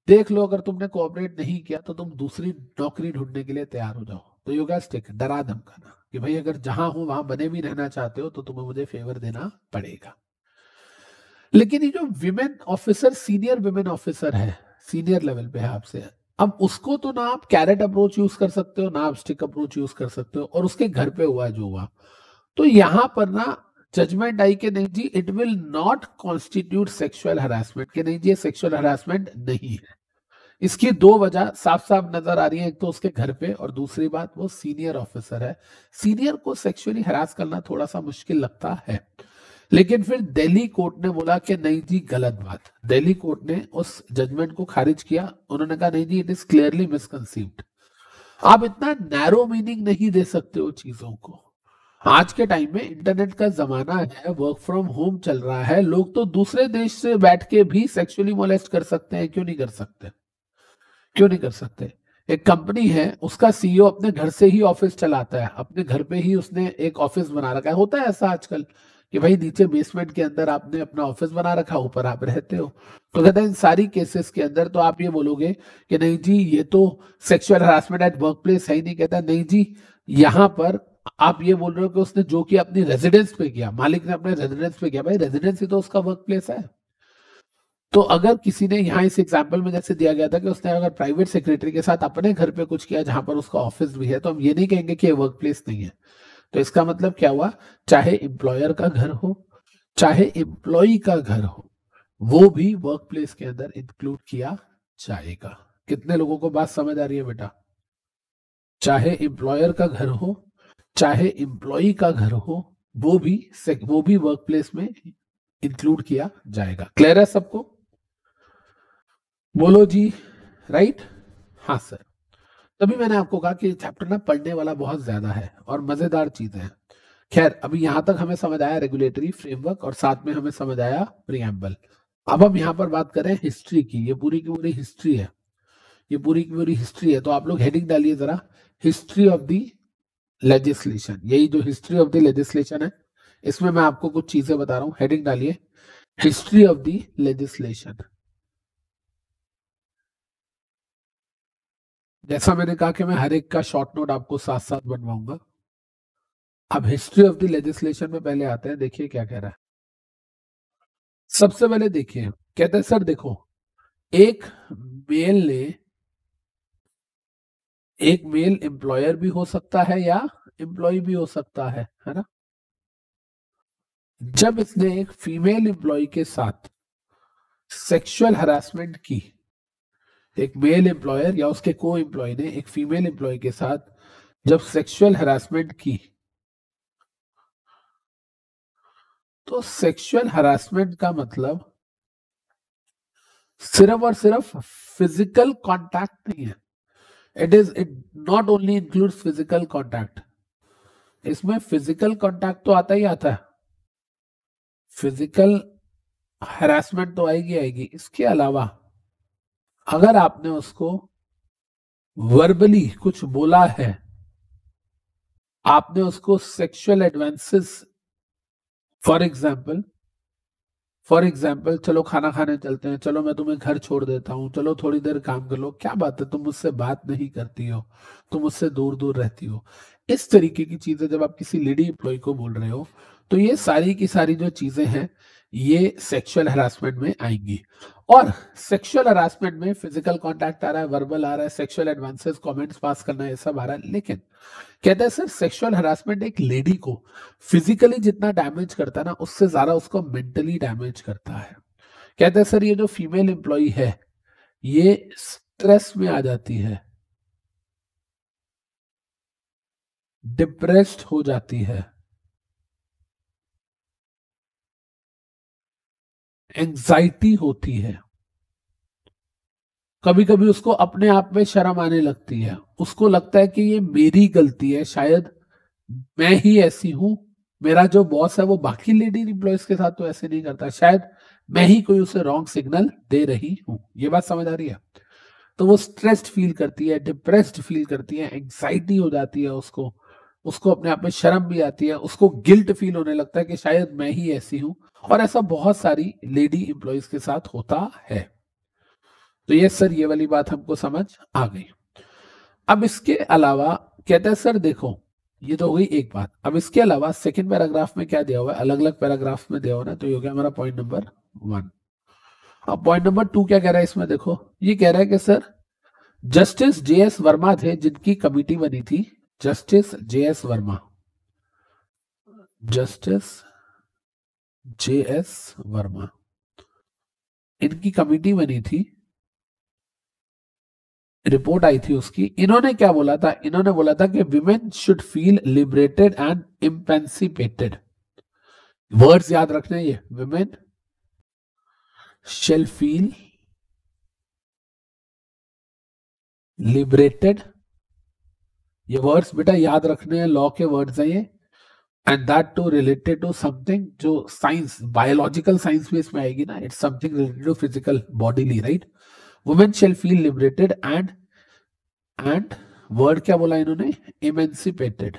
देख लो अगर तुमने कोऑपरेट नहीं किया तो तुम दूसरी नौकरी ढूंढने के लिए तैयार हो जाओ। तो योगा स्टिक, डरा धमकाना कि भाई अगर जहां हो वहां बने भी रहना चाहते हो तो तुम्हें मुझे फेवर देना पड़ेगा। लेकिन ये जो women officer, senior women officer है, सीनियर लेवल पे है आपसे, अब उसको तो ना आप कैरेट अप्रोच यूज कर सकते हो, ना आप स्टिक अप्रोच यूज कर सकते हो। और उसके घर पे हुआ जो हुआ, तो यहां पर ना जजमेंट आई कि नहीं जी it will not constitute sexual harassment, कि नहीं जी ये सेक्सुअल हरासमेंट नहीं है। इसकी दो वजह साफ साफ नजर आ रही है, एक तो उसके घर पे और दूसरी बात वो सीनियर ऑफिसर है, सीनियर को सेक्सुअली हरास करना थोड़ा सा मुश्किल लगता है। लेकिन फिर दिल्ली कोर्ट ने बोला कि नहीं जी गलत बात, दिल्ली कोर्ट ने उस जजमेंट को खारिज किया। उन्होंने कहा नहीं जी इट इज क्लियरली मिसकंसीव्ड, आप इतना नैरो मीनिंग नहीं दे सकते हो चीजों को। आज के टाइम में इंटरनेट का जमाना है, वर्क फ्रॉम होम चल रहा है, लोग तो दूसरे देश से बैठ के भी सेक्सुअली मोलेस्ट कर सकते हैं, क्यों नहीं कर सकते, क्यों नहीं कर सकते। एक कंपनी है, उसका सीईओ अपने घर से ही ऑफिस चलाता है, अपने घर पे ही उसने एक ऑफिस बना रखा है। होता है ऐसा आजकल कि भाई नीचे बेसमेंट के अंदर आपने अपना ऑफिस बना रखा, ऊपर आप रहते हो। तो कहते हैं इन सारी केसेस के अंदर तो आप ये बोलोगे कि नहीं जी ये तो sexual harassment at work place है ही नहीं। कहता नहीं जी यहाँ पर आप ये बोल रहे हो कि उसने जो किया अपनी रेजिडेंस पे किया, मालिक ने अपने रेजिडेंस पे किया, भाई रेजिडेंस ही तो उसका वर्क प्लेस है। तो अगर किसी ने यहाँ इस एग्जाम्पल में जैसे दिया गया था कि उसने अगर प्राइवेट सेक्रेटरी के साथ अपने घर पे कुछ किया जहां पर उसका ऑफिस भी है, तो हम ये नहीं कहेंगे कि ये वर्क प्लेस नहीं है। तो इसका मतलब क्या हुआ, चाहे एम्प्लॉयर का घर हो चाहे एम्प्लॉई का घर हो, वो भी वर्क प्लेस के अंदर इंक्लूड किया जाएगा। कितने लोगों को बात समझ आ रही है बेटा, चाहे एम्प्लॉयर का घर हो चाहे एम्प्लॉई का घर हो, वो भी वर्क प्लेस में इंक्लूड किया जाएगा। क्लियर है सबको, बोलो जी राइट। हाँ सर, तभी मैंने आपको कहा कि चैप्टर ना पढ़ने वाला बहुत ज्यादा है और मजेदार चीजें हैं। खैर अभी यहां तक हमें समझ आया रेगुलेटरी फ्रेमवर्क और साथ में हमें समझ आया प्रीएम्बल। अब हम यहाँ पर बात करें हिस्ट्री की, ये पूरी की पूरी हिस्ट्री है, ये पूरी की पूरी हिस्ट्री है। तो आप लोग हेडिंग डालिए जरा, हिस्ट्री ऑफ द लेजिस्लेशन। यही जो हिस्ट्री ऑफ द लेजिस्लेशन है इसमें मैं आपको कुछ चीजें बता रहा हूँ, हेडिंग डालिए हिस्ट्री ऑफ द लेजिस्लेशन। जैसा मैंने कहा कि मैं हर एक का शॉर्ट नोट आपको साथ साथ बनवाऊंगा। अब हिस्ट्री ऑफ द लेजिस्लेशन में पहले आते हैं, देखिए क्या कह रहा है। सबसे पहले देखिए, कहते हैं सर देखो एक मेल एम्प्लॉयर भी हो सकता है या एम्प्लॉय भी हो सकता है ना। जब इसने एक फीमेल एम्प्लॉय के साथ सेक्सुअल हरासमेंट की, एक मेल एम्प्लॉयर या उसके को एम्प्लॉय ने एक फीमेल एम्प्लॉय के साथ जब सेक्सुअल हरासमेंट की, तो सेक्सुअल हरासमेंट का मतलब सिर्फ और सिर्फ फिजिकल कांटेक्ट नहीं है, it not only includes physical contact. इसमें फिजिकल कांटेक्ट तो आता ही आता है, फिजिकल हरासमेंट तो आएगी आएगी। इसके अलावा अगर आपने उसको वर्बली कुछ बोला है, आपने उसको सेक्सुअल एडवांसेस, फॉर एग्जाम्पल चलो खाना खाने चलते हैं, चलो मैं तुम्हें घर छोड़ देता हूँ, चलो थोड़ी देर काम कर लो, क्या बात है तुम मुझसे बात नहीं करती हो, तुम मुझसे दूर दूर रहती हो। इस तरीके की चीजें जब आप किसी लेडी एम्प्लॉय को बोल रहे हो, तो ये सारी की सारी जो चीजें हैं ये सेक्सुअल हरासमेंट में आएंगी। और सेक्सुअल हरासमेंट में फिजिकल कांटेक्ट आ रहा है, वर्बल आ रहा है, सेक्सुअल एडवांसेस, कमेंट्स पास करना, ये सब आ रहा है। लेकिन कहते हैं सर सेक्सुअल हरासमेंट एक लेडी को फिजिकली जितना डैमेज करता है ना, उससे ज्यादा उसको मेंटली डैमेज करता है। कहते हैं सर ये जो फीमेल एम्प्लॉई है ये स्ट्रेस में आ जाती है, डिप्रेस्ड हो जाती है, एंजाइटी होती है, कभी कभी उसको अपने आप में शर्म आने लगती है, उसको लगता है कि ये मेरी गलती है, शायद मैं ही ऐसी हूं, मेरा जो बॉस है वो बाकी लेडी एम्प्लॉयज के साथ तो ऐसे नहीं करता, शायद मैं ही कोई उसे रॉन्ग सिग्नल दे रही हूं। ये बात समझ आ रही है? तो वो स्ट्रेस्ड फील करती है, डिप्रेस्ड फील करती है, एंजाइटी हो जाती है उसको, उसको अपने आप में शर्म भी आती है, उसको गिल्ट फील होने लगता है कि शायद मैं ही ऐसी हूं। और ऐसा बहुत सारी लेडी एम्प्लॉइज के साथ होता है। तो यस सर ये वाली बात हमको समझ आ गई। अब इसके अलावा कहता है सर देखो ये तो हो गई एक बात। अब इसके अलावा सेकंड पैराग्राफ में क्या दिया हुआ है, अलग अलग पैराग्राफ में दिया हुआ ना, तो ये हो गया हमारा पॉइंट नंबर 1। अब पॉइंट नंबर 2 क्या कह रहा है इसमें, देखो ये कह रहा है कि सर जस्टिस JS वर्मा थे जिनकी कमिटी बनी थी, justice JS Verma, justice JS Verma, इनकी कमिटी बनी थी, रिपोर्ट आई थी उसकी। इन्होंने क्या बोला था, इन्होंने बोला था कि women should feel liberated and emancipated. Words याद रखने ये, विमेन शैल फील लिबरेटेड, ये वर्ड्स बेटा याद रखने हैं, लॉ के वर्ड्स हैं ये, and that to related to something जो साइंस, बायोलॉजिकल साइंस में इसमें आएगी ना, it's something related to physical bodily, right. Women shall feel liberated and word क्या बोला इन्होंने, इमेंसिपेटेड।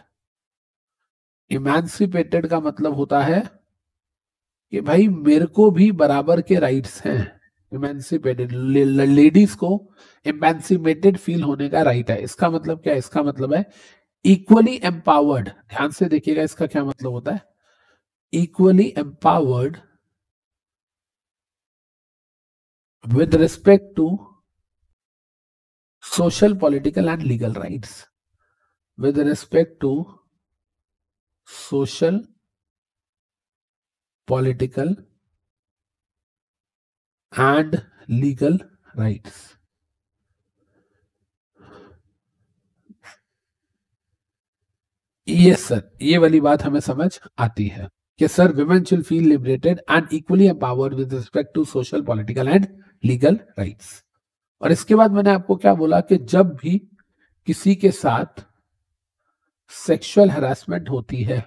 इमेंसिपेटेड का मतलब होता है कि भाई मेरे को भी बराबर के राइट्स हैं। इमेंसिपेटेड, लेडीज को इमेंसिपेटेड फील होने का राइट है। इसका मतलब क्या है, इसका मतलब है इक्वली एम्पावर्ड। ध्यान से देखिएगा इसका क्या मतलब होता है, equally empowered with respect to social, political and legal rights, with respect to social, political and legal rights. Yes sir, ये वाली बात हमें समझ आती है कि sir women should feel liberated and equally empowered with respect to social, political and legal rights. और इसके बाद मैंने आपको क्या बोला कि जब भी किसी के साथ सेक्सुअल हरासमेंट होती है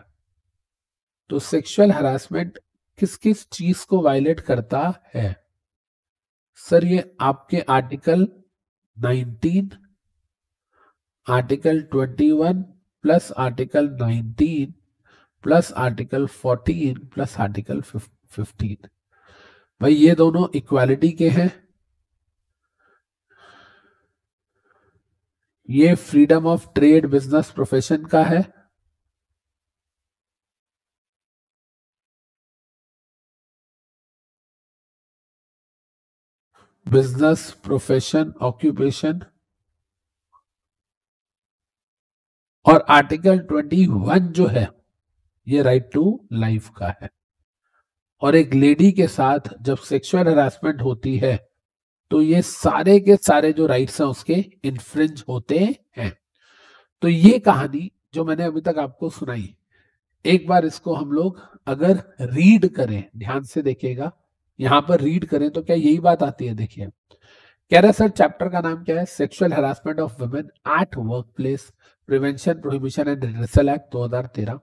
तो सेक्सुअल हरासमेंट किस किस चीज को वायलेट करता है, सर ये आपके article 19, article 21 plus article 19 plus article 14 plus article 15, भाई ये दोनों इक्वालिटी के हैं, ये freedom of trade, business, profession का है, बिजनेस, प्रोफेशन, ऑक्यूपेशन। और आर्टिकल 21 जो है ये राइट टू लाइफ का है। और एक लेडी के साथ जब सेक्सुअल हरासमेंट होती है तो ये सारे के सारे जो राइट्स हैं उसके इन्फ्रिंज होते हैं। तो ये कहानी जो मैंने अभी तक आपको सुनाई, एक बार इसको हम लोग अगर रीड करें, ध्यान से देखिएगा यहाँ पर रीड करें तो क्या यही बात आती है। देखिए कह रहा सर चैप्टर का नाम क्या है, sexual harassment of women at work place prevention, prohibition and redressal act 2013।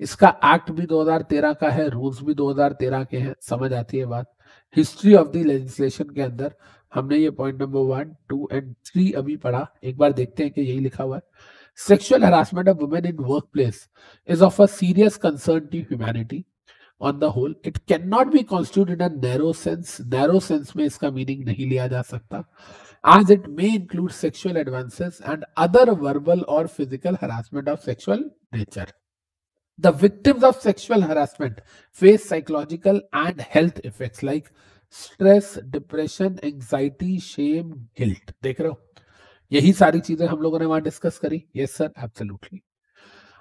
इसका एक्ट भी 2013 का है, रूल्स भी 2013 के हैं, समझ आती है बात। हिस्ट्री ऑफ द लेजिस्लेशन के अंदर हमने ये पॉइंट नंबर 1, 2 एंड 3 अभी पढ़ा। एक बार देखते हैं कि यही लिखा हुआ है, sexual harassment of women in work place is of a serious concern to humanity on the whole. It can not be constituted in a narrow sense, narrow sense में इसका मीनिंग नहीं लिया जा सकता, as it may include sexual advances and other verbal और physical harassment of sexual nature. The victims of sexual harassment face psychological and health effects like stress, depression, anxiety, shame, guilt. देख रहे हो, यही सारी चीजें हम लोगों ने वहां डिस्कस करी. Yes sir, absolutely.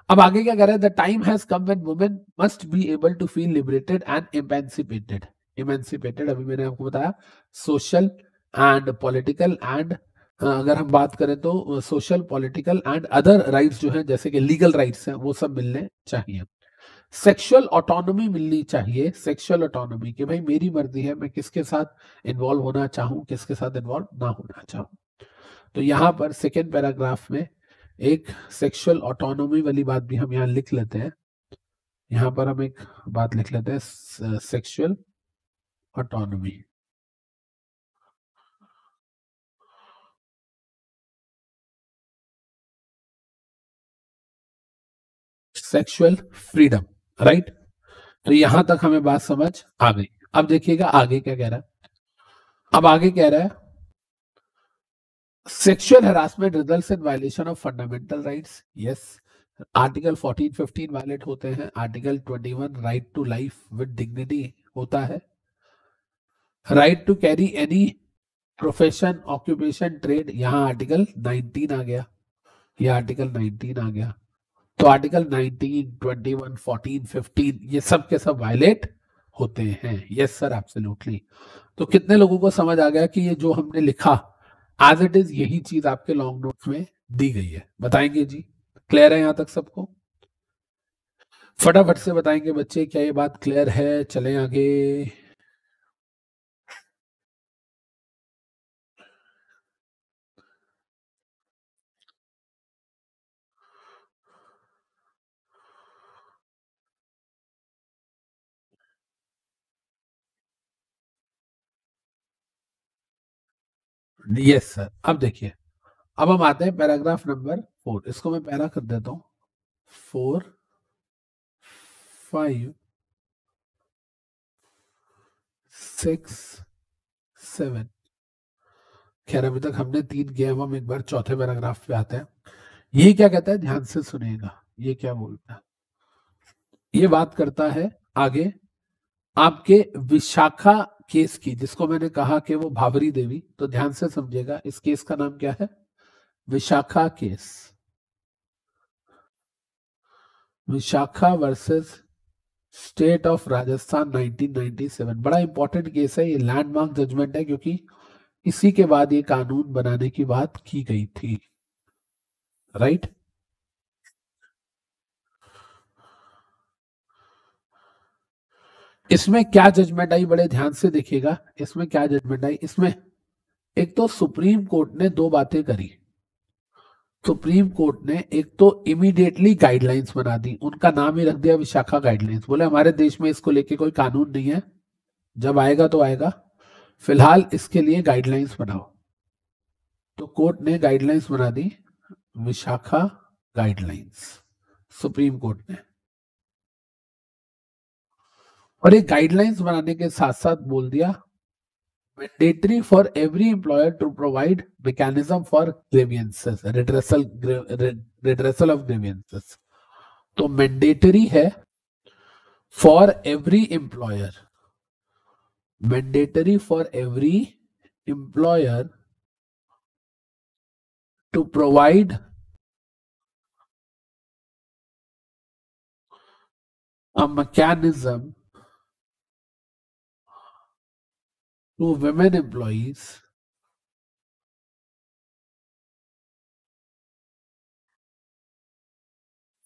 अब आगे क्या कर रहे हैं? The time has come when women must be able to feel liberated and emancipated. Emancipated अभी मैंने आपको बताया, सोशल एंड पॉलिटिकल एंड अगर हम बात करें तो social, political and other rights जो हैं, जैसे कि लीगल राइट्स हैं, वो सब मिलने चाहिए. सेक्सुअल ऑटोनॉमी मिलनी चाहिए. सेक्सुअल ऑटोनॉमी कि भाई मेरी मर्जी है, मैं किसके साथ इन्वॉल्व होना चाहूँ, किसके साथ इन्वॉल्व ना होना चाहूँ. तो यहाँ पर सेकेंड पैराग्राफ में एक सेक्सुअल ऑटोनॉमी वाली बात भी हम यहाँ लिख लेते हैं. यहाँ पर हम एक बात लिख लेते हैं, sexual autonomy. Sexual freedom, right. तो यहां तक हमें बात समझ आ गई. अब देखिएगा आगे क्या कह रहा है. अब आगे कह रहा है, sexual harassment results in violation of fundamental rights. Yes, article 14, 15 violate होते हैं. Article 21 right to life with dignity होता है. Right to carry any profession, occupation, trade, यहां आर्टिकल 19 आ गया. यह आर्टिकल 19 आ गया. तो आर्टिकल 19, 21, 14, 15 ये सब के सब वायलेट होते हैं. Yes sir, absolutely. तो कितने लोगों को समझ आ गया कि ये जो हमने लिखा एज इट इज, यही चीज आपके लॉन्ग नोट में दी गई है? बताएंगे जी? क्लियर है यहां तक सबको? फटाफट से बताएंगे बच्चे, क्या ये बात क्लियर है? चलें आगे. Yes sir. अब देखिए, अब हम आते हैं पैराग्राफ नंबर 4. इसको मैं पैरा कर देता हूँ, 4, 5, 6, 7. खैर अभी तक हमने 3 किए, अब हम एक बार चौथे पैराग्राफ पे आते हैं. ये क्या कहता है, ध्यान से सुनिएगा. ये क्या बोलता है? ये बात करता है आगे आपके विशाखा केस की, जिसको मैंने कहा कि वो भावरी देवी. तो ध्यान से समझेगा, इस केस का नाम क्या है? Vishakha case. Vishakha versus state of Rajasthan 1997. बड़ा इंपॉर्टेंट केस है ये, लैंडमार्क जजमेंट है, क्योंकि इसी के बाद ये कानून बनाने की बात की गई थी, राइट. इसमें क्या जजमेंट आई, बड़े ध्यान से देखिएगा. इसमें क्या जजमेंट आई? इसमें एक तो सुप्रीम कोर्ट ने दो बातें करी. सुप्रीम कोर्ट ने एक तो इमीडिएटली गाइडलाइंस बना दी, उनका नाम ही रख दिया विशाखा गाइडलाइंस. बोले हमारे देश में इसको लेके कोई कानून नहीं है, जब आएगा तो आएगा, फिलहाल इसके लिए गाइडलाइंस बनाओ. तो कोर्ट ने गाइडलाइंस बना दी, विशाखा गाइडलाइंस, सुप्रीम कोर्ट ने. और एक गाइडलाइंस बनाने के साथ साथ बोल दिया, mandatory for every employer to provide mechanism for grievances, redressal of grievances. तो मैंडेटरी है for every employer, mandatory for every employer to provide a mechanism to women employees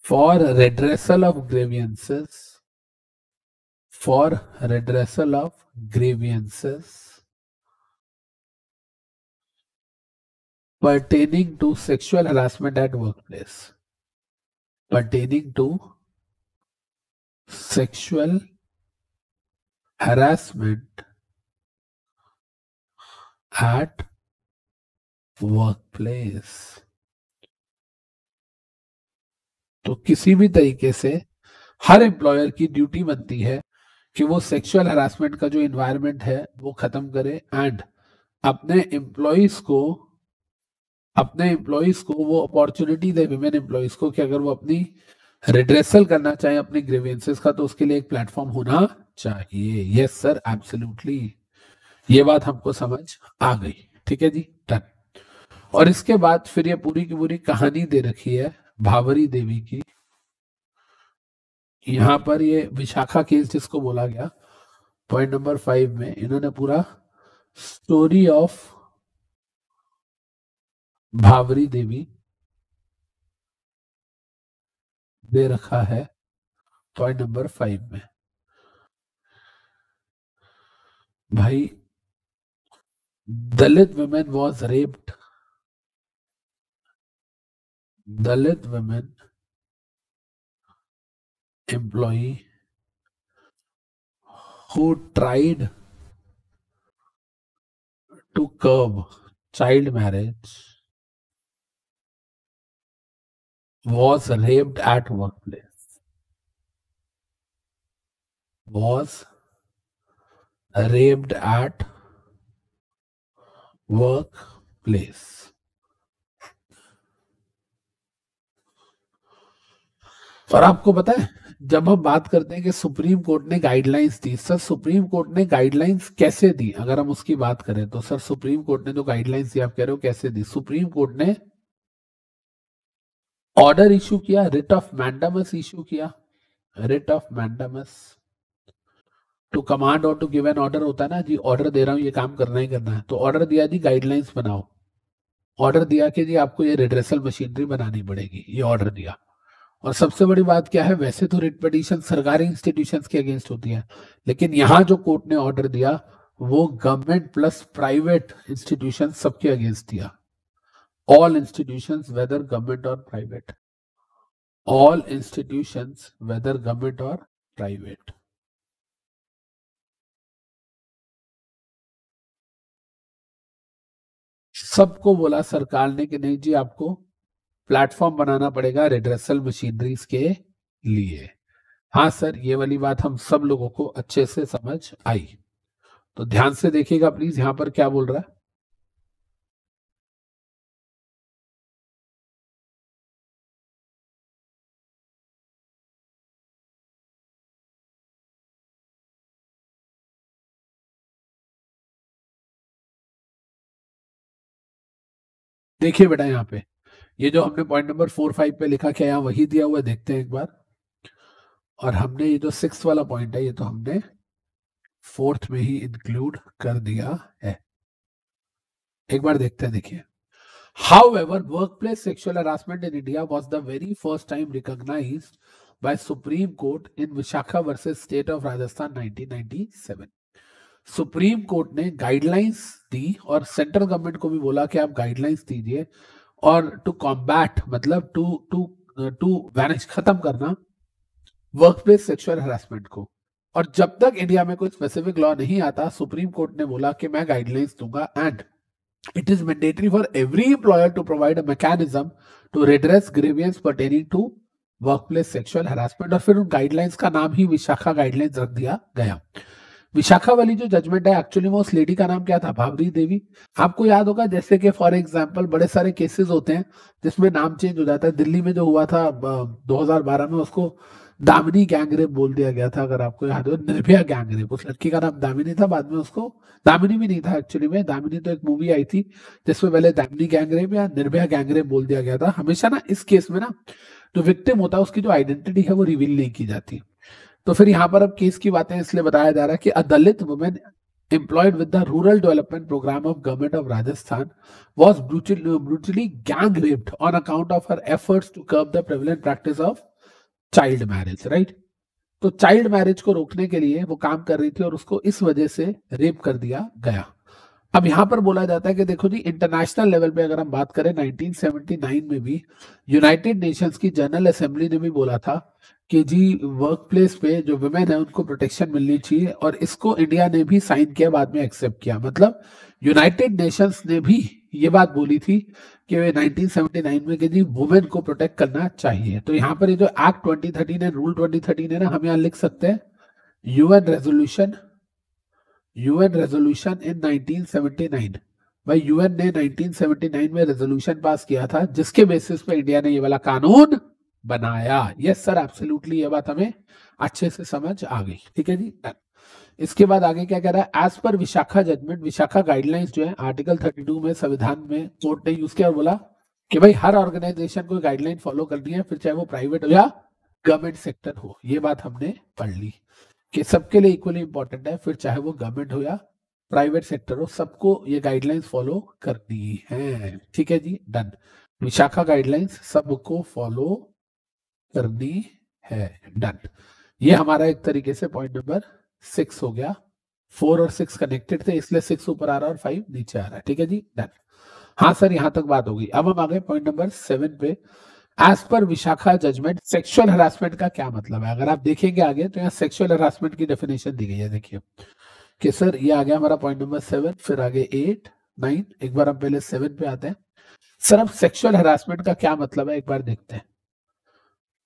for redressal of grievances for redressal of grievances pertaining to sexual harassment at workplace, pertaining to sexual harassment at workplace. तो किसी भी तरीके से हर employer की duty बनती है कि वो सेक्सुअल हरासमेंट का जो इन्वायरमेंट है वो खत्म करे, एंड अपने एम्प्लॉयज को वो अपॉर्चुनिटी दे, विमेन एम्प्लॉयज को, कि अगर वो अपनी रिड्रेसल करना चाहे अपने ग्रीवेंसेस का, तो उसके लिए एक प्लेटफॉर्म होना चाहिए। यस सर, एब्सोल्युटली, ये बात हमको समझ आ गई। ठीक है जी, डन। और इसके बाद फिर ये पूरी की पूरी कहानी दे रखी है भावरी देवी की। यहाँ पर ये विशाखा केस जिसको बोला गया, पॉइंट नंबर 5 में इन्होंने पूरा स्टोरी ऑफ भावरी देवी दे रखा है पॉइंट नंबर 5 में। भाई, Dalit women employee who tried to curb child marriage was raped at workplace. और आपको पता है, जब हम बात करते हैं कि सुप्रीम कोर्ट ने गाइडलाइंस दी, सर सुप्रीम कोर्ट ने गाइडलाइंस कैसे दी, अगर हम उसकी बात करें तो सर सुप्रीम कोर्ट ने जो गाइडलाइंस दी, आप कह रहे हो कैसे दी, सुप्रीम कोर्ट ने ऑर्डर इशू किया, रिट ऑफ मैंडमस इशू किया, writ of mandamus. To command और टू गिव एन ऑर्डर होता है ना जी, ऑर्डर दे रहा हूं, ये काम करना ही करना है, तो ऑर्डर दिया जी गाइडलाइंस बनाओ, ऑर्डर दिया कि जी आपको ये रिड्रेसल मशीनरी बनानी पड़ेगी, ये ऑर्डर दिया। और सबसे बड़ी बात क्या है, वैसे तो रिट पिटीशन सरकारी इंस्टीट्यूशंस के अगेंस्ट होती है, लेकिन यहाँ जो कोर्ट ने ऑर्डर दिया वो गवर्नमेंट प्लस प्राइवेट इंस्टीट्यूशन सबके अगेंस्ट दिया। All institutions, whether government or private. All institutions, whether government or private. सबको बोला सरकार ने कि नहीं जी आपको प्लेटफॉर्म बनाना पड़ेगा रिड्रेसल मशीनरीज के लिए। हाँ सर, ये वाली बात हम सब लोगों को अच्छे से समझ आई। तो ध्यान से देखिएगा प्लीज, यहां पर क्या बोल रहा है। देखिए बेटा, यहाँ पे ये जो हमने पॉइंट नंबर 4-5 पे लिखा क्या यहाँ वही दिया हुआ, देखते हैं एक बार। और हमने ये जो 6 वाला पॉइंट है ये तो हमने 4th में ही इंक्लूड कर दिया है, एक बार देखते हैं। देखिए, however workplace sexual harassment in India was the very first time recognised by supreme court in Vishakha versus state of Rajasthan 1997। Supreme court ने गाइडलाइंस दी और सेंट्रल गवर्नमेंट को भी बोला कि आप गाइडलाइंस दीजिए और टू कॉम्बैट, मतलब टू वैनिश, खत्म करना वर्कप्लेस सेक्सुअल हरासमेंट को। और जब तक इंडिया में कोई स्पेसिफिक लॉ नहीं आता, सुप्रीम कोर्ट ने बोला कि मैं गाइडलाइंस दूंगा and it is mandatory for every employer to provide a mechanism to redress grievance pertaining to workplace sexual harassment. और फिर उन गाइडलाइंस का नाम ही विशाखा गाइडलाइंस रख दिया गया। विशाखा वाली जो जजमेंट है, एक्चुअली में उस लेडी का नाम क्या था, भावरी देवी। आपको याद होगा जैसे कि फॉर एग्जांपल बड़े सारे केसेस होते हैं जिसमें नाम चेंज हो जाता है। दिल्ली में जो हुआ था 2012 में, उसको दामिनी गैंगरेप बोल दिया गया था, अगर आपको याद हो, निर्भया गैंगरेप। उस लड़की का नाम दामिनी था, बाद में उसको दामिनी भी नहीं था एक्चुअली में, दामिनी तो एक मूवी आई थी जिसमें पहले दामिनी गैंगरेप या निर्भया गैंगरेप बोल दिया गया था। हमेशा ना इस केस में ना जो विक्टिम होता है उसकी जो आइडेंटिटी है वो रिवील नहीं की जाती। तो फिर यहाँ पर अब केस की बातें इसलिए बताया जा रहा है कि a Dalit women employed with the rural development programme of government of Rajasthan was brutally gang raped on account of her efforts to curb the prevalent practice of child marriage, right. तो चाइल्ड मैरिज को रोकने के लिए वो काम कर रही थी और उसको इस वजह से रेप कर दिया गया। अब यहाँ पर बोला जाता है कि देखो जी, इंटरनेशनल लेवल पे अगर हम बात करें, 1979 में भी यूनाइटेड नेशंस की जनरल असेंबली ने भी बोला था कि जी वर्क प्लेस पे जो वुमेन है उनको प्रोटेक्शन मिलनी चाहिए, और इसको इंडिया ने भी साइन किया, बाद में एक्सेप्ट किया। मतलब यूनाइटेड नेशंस ने भी ये बात बोली थी कि 1979 में कि जी वुमेन को प्रोटेक्ट करना चाहिए। तो यहाँ पर ये जो एक्ट 2013 है, रूल 2013 है ना, हम यहाँ लिख सकते हैं यूएन रेजोल्यूशन इन 1979। भाई यूएन ने 1979 में रेजोल्यूशन पास किया था जिसके बेसिस पे इंडिया ने ये वाला कानून बनाया। यस सर एब्सोल्युटली, ये बात हमें अच्छे से समझ आ गई। ठीक है जी। इसके बाद आगे क्या कह रहा है, as per Vishakha judgement, Vishakha guidelines जो है आर्टिकल 32 में संविधान में कोर्ट ने यूज किया और बोला कि भाई हर ऑर्गेनाइजेशन को गाइडलाइन फॉलो करनी है, फिर चाहे वो प्राइवेट हो या गवर्नमेंट सेक्टर हो। ये बात हमने पढ़ ली कि सबके लिए इक्वली इंपॉर्टेंट है, फिर चाहे वो गवर्नमेंट हो या प्राइवेट सेक्टर हो, सबको ये गाइडलाइंस फॉलो करनी है। ठीक है जी, डन। विशाखा गाइडलाइंस सबको फॉलो करनी है, डन। ये हमारा एक तरीके से पॉइंट नंबर 6 हो गया। 4 और 6 कनेक्टेड थे, इसलिए 6 ऊपर आ रहा और 5 नीचे आ रहा है। ठीक है जी, डन। हाँ सर, यहाँ तक बात हो गई। अब हम आ गए पॉइंट नंबर 7 पे। As per Vishakha judgement sexual harassment का क्या मतलब है? अगर आप देखेंगे आगे तो यहाँ सेक्सुअल हरासमेंट की डेफिनेशन दी गई है। देखिए कि सर ये आ गया हमारा पॉइंट नंबर 7, फिर आगे 8, 9। एक बार हम पहले 7 पे आते हैं। सर अब सेक्सुअल हरासमेंट का क्या मतलब है, एक बार देखते हैं।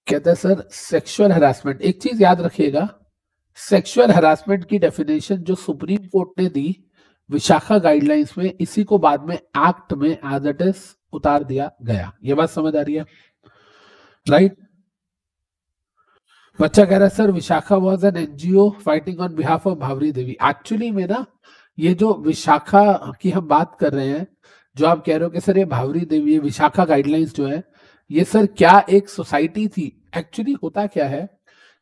कहते हैं सर सेक्सुअल हरासमेंट, एक चीज याद रखिएगा, सेक्सुअल हरासमेंट की डेफिनेशन जो सुप्रीम कोर्ट ने दी विशाखा गाइडलाइंस में, इसी को बाद में एक्ट में एज इट इज उतार दिया गया। ये बात समझ आ रही है, राइट? बच्चा कह रहा है sir Vishakha was an NGO fighting on behalf of Bhanwari Devi. Actually में ना ये जो विशाखा की हम बात कर रहे हैं, जो आप कह रहे हो कि सर ये भावरी देवी, ये विशाखा गाइडलाइंस जो है ये सर क्या एक सोसाइटी थी, एक्चुअली होता क्या है,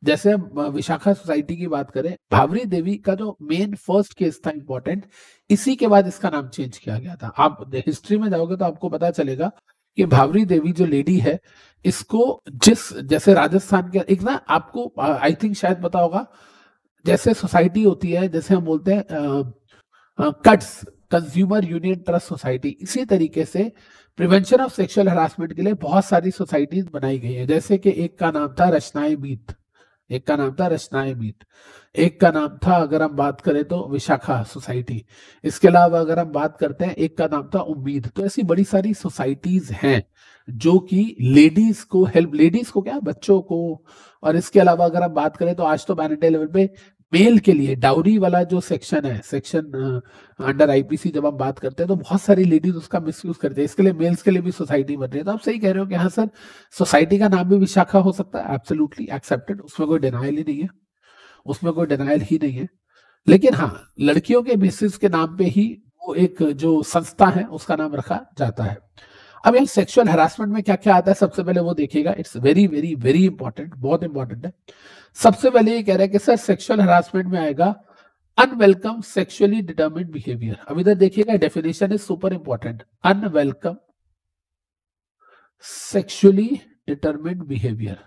जैसे हम विशाखा सोसाइटी की बात करें, भावरी देवी का जो मेन फर्स्ट केस था इंपॉर्टेंट, इसी के बाद इसका नाम चेंज किया गया था। आप हिस्ट्री में जाओगे तो आपको पता चलेगा कि भावरी देवी जो लेडी है, इसको जिस जैसे राजस्थान के एक ना, आपको आई थिंक शायद पता होगा, जैसे सोसाइटी होती है, जैसे हम बोलते हैं CUTS, consumer union trust society, इसी तरीके से प्रिवेंशन ऑफ सेक्सुअल हरासमेंट के लिए बहुत सारी सोसाइटीज बनाई गई है। जैसे कि एक का नाम था रचनाएं मीत, एक का नाम था रचनाएं मीत, एक का नाम था अगर हम बात करें तो विशाखा सोसाइटी, इसके अलावा अगर हम बात करते हैं एक का नाम था उम्मीद। तो ऐसी बड़ी सारी सोसाइटीज हैं जो कि लेडीज को हेल्प, लेडीज को क्या, बच्चों को, और इसके अलावा अगर हम बात करें तो आज तो मैरिटल लेवल पे मेल के लिए डाउरी वाला जो सेक्शन है, सेक्शन अंडर आईपीसी जब हम बात करते हैं तो बहुत सारी लेडीज उसका मिसयूज करते हैं, इसके लिए मेल्स के लिए भी सोसाइटी बन रही है। तो आप सही कह रहे हो कि हाँ सर सोसाइटी का नाम भी विशाखा हो सकता है, एब्सोल्युटली एक्सेप्टेड, उसमें कोई डिनायल ही नहीं है, उसमें कोई डिनायल ही नहीं है। लेकिन हाँ, लड़कियों के बेसिस के नाम पे ही वो एक जो संस्था है उसका नाम रखा जाता है। अब यहाँ सेक्सुअल हरासमेंट में क्या क्या आता है, सबसे पहले वो देखिएगा, it's very very very important, बहुत इंपॉर्टेंट है। सबसे पहले ये कह रहा है कि सर सेक्सुअल हरासमेंट में आएगा अनवेलकम सेक्सुअली डिटर्मिन्ड बिहेवियर। अब इधर देखिएगा definition is super important, unwelcome sexually determined behaviour.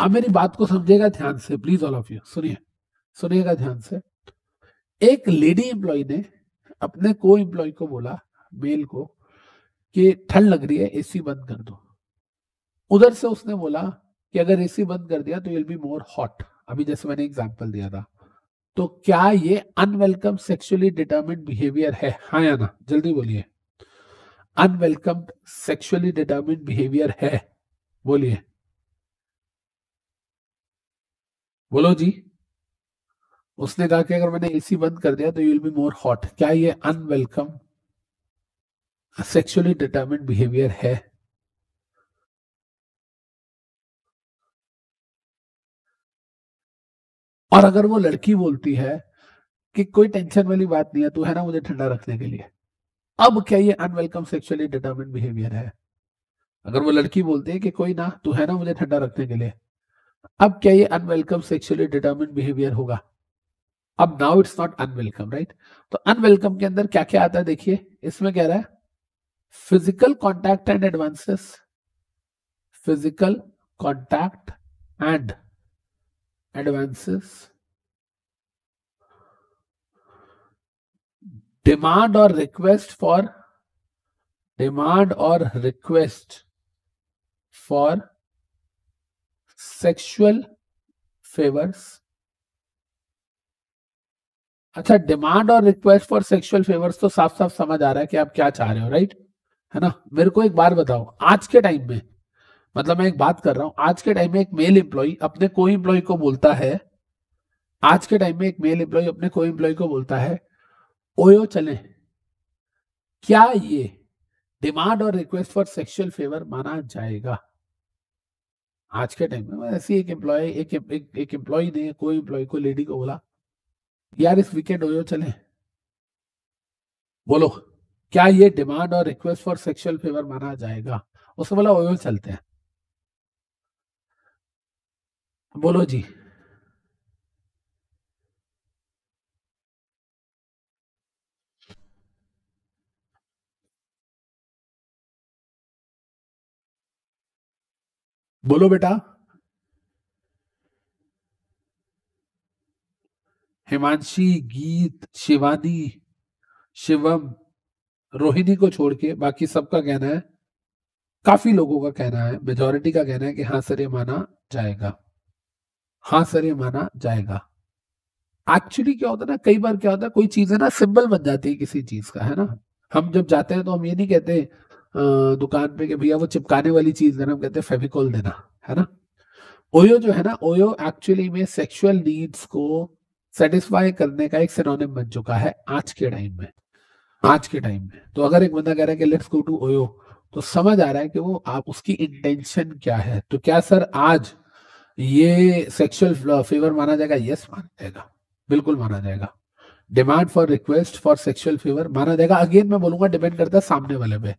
आप मेरी बात को समझेगा ध्यान से प्लीज, ऑल ऑफ यू सुनिए, सुनिएगा ध्यान से। एक लेडी एम्प्लॉय ने अपने को एम्प्लॉय को बोला, मेल को, कि ठंड लग रही है एसी बंद कर दो। उधर से उसने बोला कि अगर एसी बंद कर दिया तो you will be more hot, अभी जैसे मैंने एग्जांपल दिया था। तो क्या ये अनवेलकम सेक्सुअली डिटर्मिन्ड बिहेवियर है, हाँ या ना, जल्दी बोलिए। अनवेलकम सेक्सुअली डिटर्मिन्ड बिहेवियर है, बोलिए, बोलो जी। उसने कहा कि अगर मैंने एसी बंद कर दिया तो you will be more hot, क्या ये अनवेलकम सेक्सुअली डिटर्मिन्ड बिहेवियर है? और अगर वो लड़की बोलती है कि कोई टेंशन वाली बात नहीं है, तू है ना मुझे ठंडा रखने के लिए, अब क्या ये अनवेलकम सेक्सुअली डिटर्मिन्ड बिहेवियर है? अगर वो लड़की बोलती है कि कोई ना तू है ना मुझे ठंडा रखने के लिए, अब क्या ये अनवेलकम सेक्सुअली डिटर्मिन्ड बिहेवियर होगा? अब now it's not unwelcome, right? तो अनवेलकम के अंदर क्या क्या आता है देखिए, इसमें कह रहा है physical contact and advances, physical contact and advances, demand और रिक्वेस्ट फॉर, डिमांड और रिक्वेस्ट फॉर सेक्सुअल फेवर्स। अच्छा, डिमांड और रिक्वेस्ट फॉर सेक्सुअल फेवर्स तो साफ साफ समझ आ रहा है कि आप क्या चाह रहे हो, राइट? है ना। मेरे को एक बार बताओ, आज के टाइम में, मतलब मैं एक बात कर रहा हूं, आज के टाइम में एक मेल एम्प्लॉय अपने कोई एम्प्लॉय को बोलता है आज के टाइम में एक मेल एम्प्लॉय अपने को एम्प्लॉय को बोलता है, ओयो चलें, क्या ये डिमांड और रिक्वेस्ट फॉर सेक्सुअल फेवर माना जाएगा? आज के टाइम में ऐसी एक एम्प्लॉय ने कोई एम्प्लॉय को, लेडी को बोला, यार इस वीकेंड ओयो चलें, बोलो क्या ये डिमांड और रिक्वेस्ट फॉर सेक्सुअल फेवर माना जाएगा? उसने बोला ओयो चलते हैं। बोलो जी, बोलो बेटा। हिमांशी, गीत, शिवानी, शिवम, रोहिणी को छोड़ के बाकी सबका कहना है, काफी लोगों का कहना है, मेजॉरिटी का कहना है कि हाँ सर ये माना जाएगा, हाँ सर ये माना जाएगा। एक्चुअली क्या होता है ना, कई बार क्या होता है, कोई चीज है ना सिंबल बन जाती है किसी चीज का, है ना। हम जब जाते हैं तो हम ये नहीं कहते दुकान पे कि भैया वो चिपकाने वाली चीज देना, हम कहते हैं फेविकोल देना, है ना। ओयो जो है ना, ओयो एक्चुअली में सेक्सुअल नीड्स को सेटिस्फाई करने का एक सिनोनिम बन चुका है आज के टाइम में। आज के टाइम में तो अगर एक बंदा कह रहा है कि लेट्स गो टू ओयो, तो समझ आ रहा है कि वो आप उसकी इंटेंशन क्या है। तो क्या सर आज ये सेक्सुअल फेवर माना जाएगा? यस माना जाएगा, बिल्कुल माना जाएगा। Demand for request for sexual favour माना जाएगा। अगेन मैं बोलूंगा, डिपेंड करता है सामने वाले पे,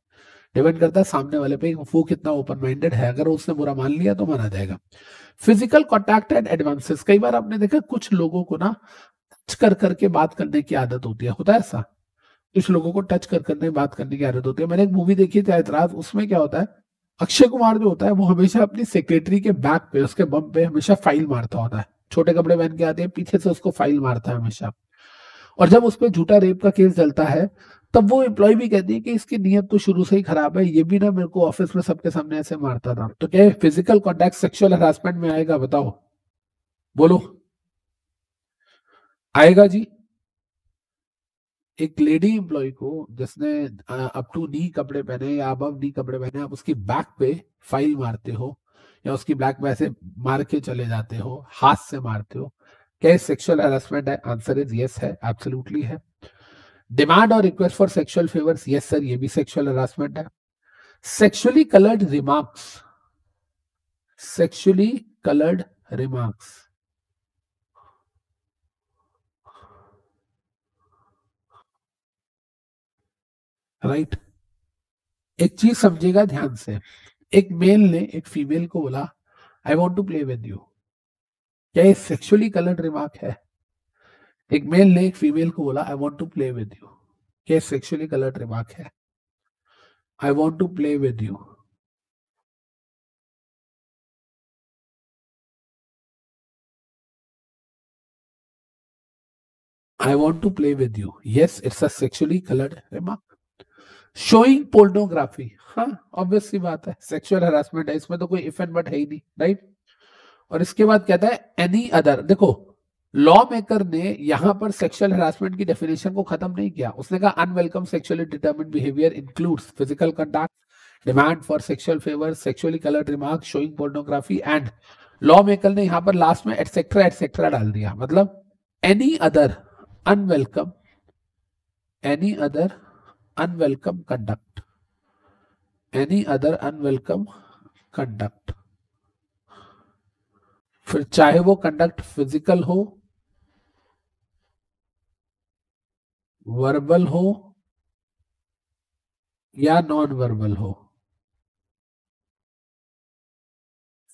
डिपेंड करता है सामने वाले पे वो कितना ओपन माइंडेड है। अगर उसने बुरा मान लिया तो माना जाएगा। फिजिकल कॉन्टैक्ट एंड एडवांसेस, कई बार आपने देखा कुछ लोगों को ना टच कर करके बात करने की आदत होती है, होता है ऐसा? कुछ लोगों को टच कर करके बात करने की आदत होती है। मैंने एक मूवी देखी थी ऐतराज, उसमें क्या होता है, अक्षय कुमार जो होता है वो हमेशा अपनी सेक्रेटरी के बैक पे, उसके बम पे हमेशा फाइल मारता होता है। छोटे कपड़े पहन के आते हैं, पीछे से उसको फाइल मारता है हमेशा। और जब उस पर झूठा रेप का केस चलता है तब वो एम्प्लॉय भी कहती है कि इसकी नीयत तो शुरू से ही खराब है, ये भी ना मेरे को ऑफिस में सबके सामने ऐसे मारता था। तो क्या फिजिकल कॉन्टैक्ट सेक्सुअल हरासमेंट में आएगा? बताओ, बोलो। आएगा जी। एक लेडी एम्प्लॉय को जिसने अप टू नी कपड़े पहने या अबव नी कपड़े पहने, आप उसकी बैक पे फाइल मारते हो या उसकी बैक पे ऐसे मार के चले जाते हो, हाथ से मारते हो, क्या सेक्सुअल हरासमेंट है? आंसर इज यस है, एब्सोल्युटली है। डिमांड और request for sexual favours, yes sir ये भी सेक्सुअल हरासमेंट है। Sexually coloured remarks, sexually coloured remarks, right एक चीज समझेगा ध्यान से। एक मेल ने एक फीमेल को बोला, I want to play with you, क्या ये सेक्सुअली कलर्ड रिमार्क है? एक मेल ने एक फीमेल को बोला, I want to play with you, क्या ये सेक्सुअली कलर्ड रिमार्क है? I want to play with you, I want to play with you, yes it's a sexually coloured remark. Showing pornography, हाँ obvious सी बात है sexual harassment है, इसमें तो कोई इफ एंड बट है ही नहीं, राइट। और इसके बाद कहता है एनी अदर, देखो लॉ मेकर ने यहां पर सेक्सुअल हरासमेंट की डेफिनेशन को खत्म नहीं किया, उसने कहा unwelcome sexually determined behaviour includes physical conduct, demand for sexual favour, sexually coloured remark, showing pornography and. Law maker ने यहाँ पर लास्ट में एटसेट्रा एटसेट्रा डाल दिया, मतलब any other unwelcome, any other unwelcome conduct, any other unwelcome conduct, फिर चाहे वो कंडक्ट फिजिकल हो, वर्बल हो या नॉन वर्बल हो,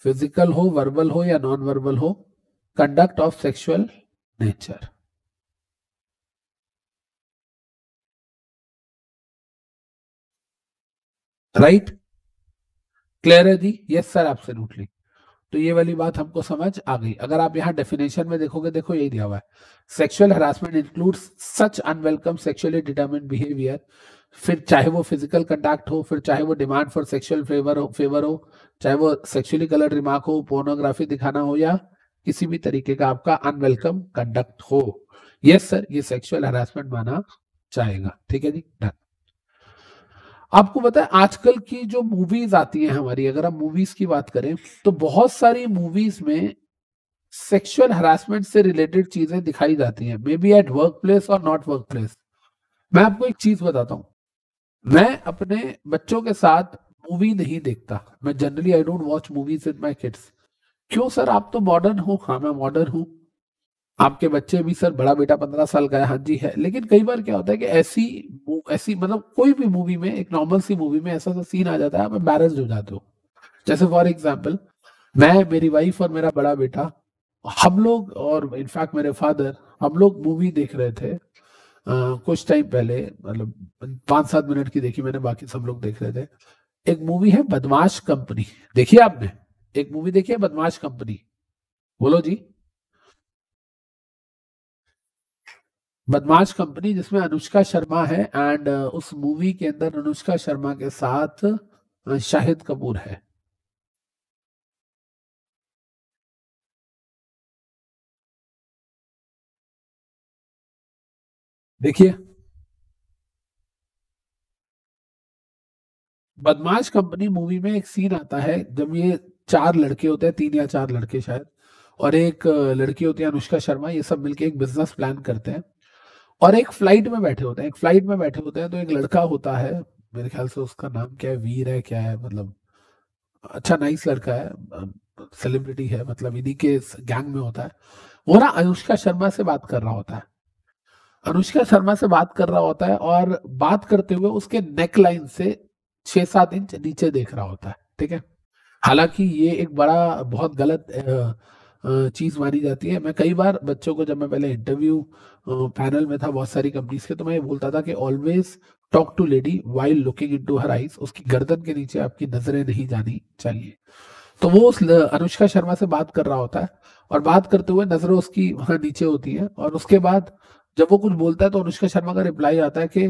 फिजिकल हो, वर्बल हो या नॉन वर्बल हो, conduct of sexual nature. Right, clear है जी? Yes sir absolutely. तो ये वाली बात हमको समझ आ गई। अगर आप यहाँ डेफिनेशन में देखोगे, देखो यही दिया हुआ है, sexual harassment includes such unwelcome sexually determined behaviour, फिर चाहे वो फिजिकल कंडक्ट हो, फिर चाहे वो डिमांड फॉर सेक्सुअल फेवर हो, चाहे वो सेक्सुअली कलर्ड रिमार्क हो, पोर्नोग्राफी दिखाना हो या किसी भी तरीके का आपका अनवेलकम कंडक्ट हो। यस सर ये सेक्सुअल हरासमेंट माना जाएगा। ठीक है जी, डन। आपको पता है आजकल की जो मूवीज आती हैं हमारी, अगर हम मूवीज की बात करें तो बहुत सारी मूवीज में सेक्सुअल हरासमेंट से रिलेटेड चीजें दिखाई जाती हैं, may be at work place और नॉट वर्क प्लेस। मैं आपको एक चीज बताता हूं, मैं अपने बच्चों के साथ मूवी नहीं देखता, मैं generally I don't watch movies with my kids. क्यों सर, आप तो मॉडर्न हो। हाँ मैं मॉडर्न हूँ, आपके बच्चे भी सर, बड़ा बेटा 15 साल का है, हाँ जी है। लेकिन कई बार क्या होता है कि ऐसी मतलब कोई भी मूवी में, एक नॉर्मल सी मूवी में ऐसा सा सीन आ जाता है, आप एम्बैरेस्ड हो जाते हो। जैसे फॉर एग्जाम्पल, मैं, मेरी वाइफ और मेरा बड़ा बेटा, हम लोग और इनफैक्ट मेरे फादर, हम लोग मूवी देख रहे थे कुछ टाइम पहले, मतलब 5-7 मिनट की देखी मैंने, बाकी सब लोग देख रहे थे। एक मूवी है बदमाश कंपनी, देखिए आपने एक मूवी देखिए बदमाश कंपनी, बोलो जी बदमाश कंपनी, जिसमें अनुष्का शर्मा है एंड उस मूवी के अंदर अनुष्का शर्मा के साथ शाहिद कपूर है। देखिए बदमाश कंपनी मूवी में एक सीन आता है जब ये 4 लड़के होते हैं, 3 या 4 लड़के शायद, और एक लड़की होती है अनुष्का शर्मा, ये सब मिलके एक बिजनेस प्लान करते हैं और एक फ्लाइट में बैठे होते हैं, एक फ्लाइट में बैठे होते हैं। तो एक लड़का होता है, मेरे ख्याल से उसका नाम क्या है, वीर है क्या है, मतलब अच्छा नाइस लड़का है, सेलिब्रिटी है, मतलब इन्हीं के गैंग में होता है। वो ना अनुष्का शर्मा से बात कर रहा होता है, अनुष्का शर्मा से बात कर रहा होता है और बात करते हुए उसके नेक लाइन से 6-7 इंच नीचे देख रहा होता है, ठीक है। हालांकि ये एक बड़ा बहुत गलत चीज मानी जाती है। मैं कई बार बच्चों को, जब मैं पहले इंटरव्यू पैनल में था बहुत सारी कंपनीज के, तो मैं ये बोलता था कि always talk to lady while looking into her eyes, उसकी गर्दन के नीचे आपकी नजरें नहीं जानी चाहिए। तो वो उस अनुष्का शर्मा से बात कर रहा होता है और बात करते हुए नजरें उसकी वहां नीचे होती है, और उसके बाद जब वो कुछ बोलता है तो अनुष्का शर्मा का रिप्लाई आता है कि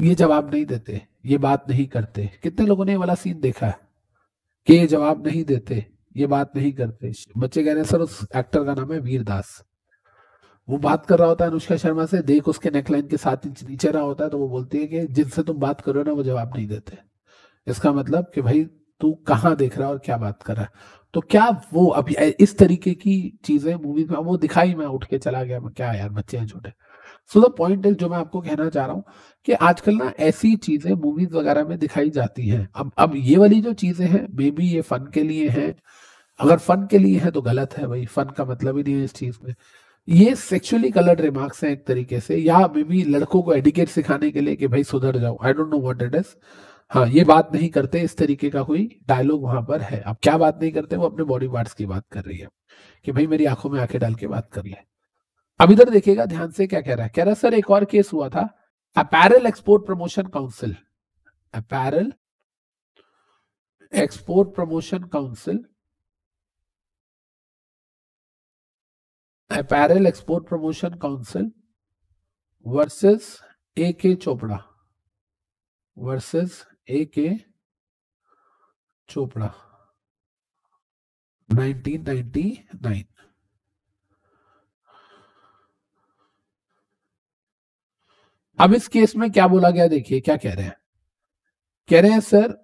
ये जवाब नहीं देते, ये बात नहीं करते। कितने लोगों ने ये वाला सीन देखा है कि ये जवाब नहीं देते, ये बात नहीं करते। बच्चे कह रहे हैं सर उस एक्टर का नाम है वीरदास। वो बात कर रहा होता है अनुष्का शर्मा से, देख उसके नेकलाइन के 7 इंच नीचे रहा होता है, तो वो बोलती है कि जिनसे तुम बात करो ना वो जवाब नहीं देते। इसका मतलब कि भाई तू कहाँ देख रहा है और क्या बात कर रहा है। तो क्या वो अभी इस तरीके की चीजें मूवीज में वो दिखाई, मैं उठ के चला गया, क्या यार बच्चे हैं छोटे। सो द पॉइंट इज, जो मैं आपको कहना चाह रहा हूँ कि आजकल ना ऐसी चीजें मूवीज वगैरह में दिखाई जाती हैं। अब ये वाली जो चीजें हैं, मे बी ये फन के लिए हैं, अगर फन के लिए है तो गलत है भाई, फन का मतलब ही नहीं है इस चीज में। ये सेक्सुअली कलर्ड रिमार्क्स हैं एक तरीके से, या मे बी लड़कों को एडिकेट सिखाने के लिए कि भाई सुधर जाओ, I don't know what it is. हाँ, ये बात नहीं करते, इस तरीके का कोई डायलॉग वहां पर है। अब क्या बात नहीं करते, वो अपने बॉडी पार्ट्स की बात कर रही है कि भाई मेरी आंखों में आंखें डाल के बात कर ले। अब इधर देखिएगा ध्यान से क्या कह रहा है। कह रहा है सर एक और केस हुआ था, apparel export promotion council, apparel export promotion council, apparel export promotion council versus AK Chopra, versus AK Chopra 1999। अब इस केस में क्या बोला गया, देखिए क्या कह रहे हैं। कह रहे हैं sir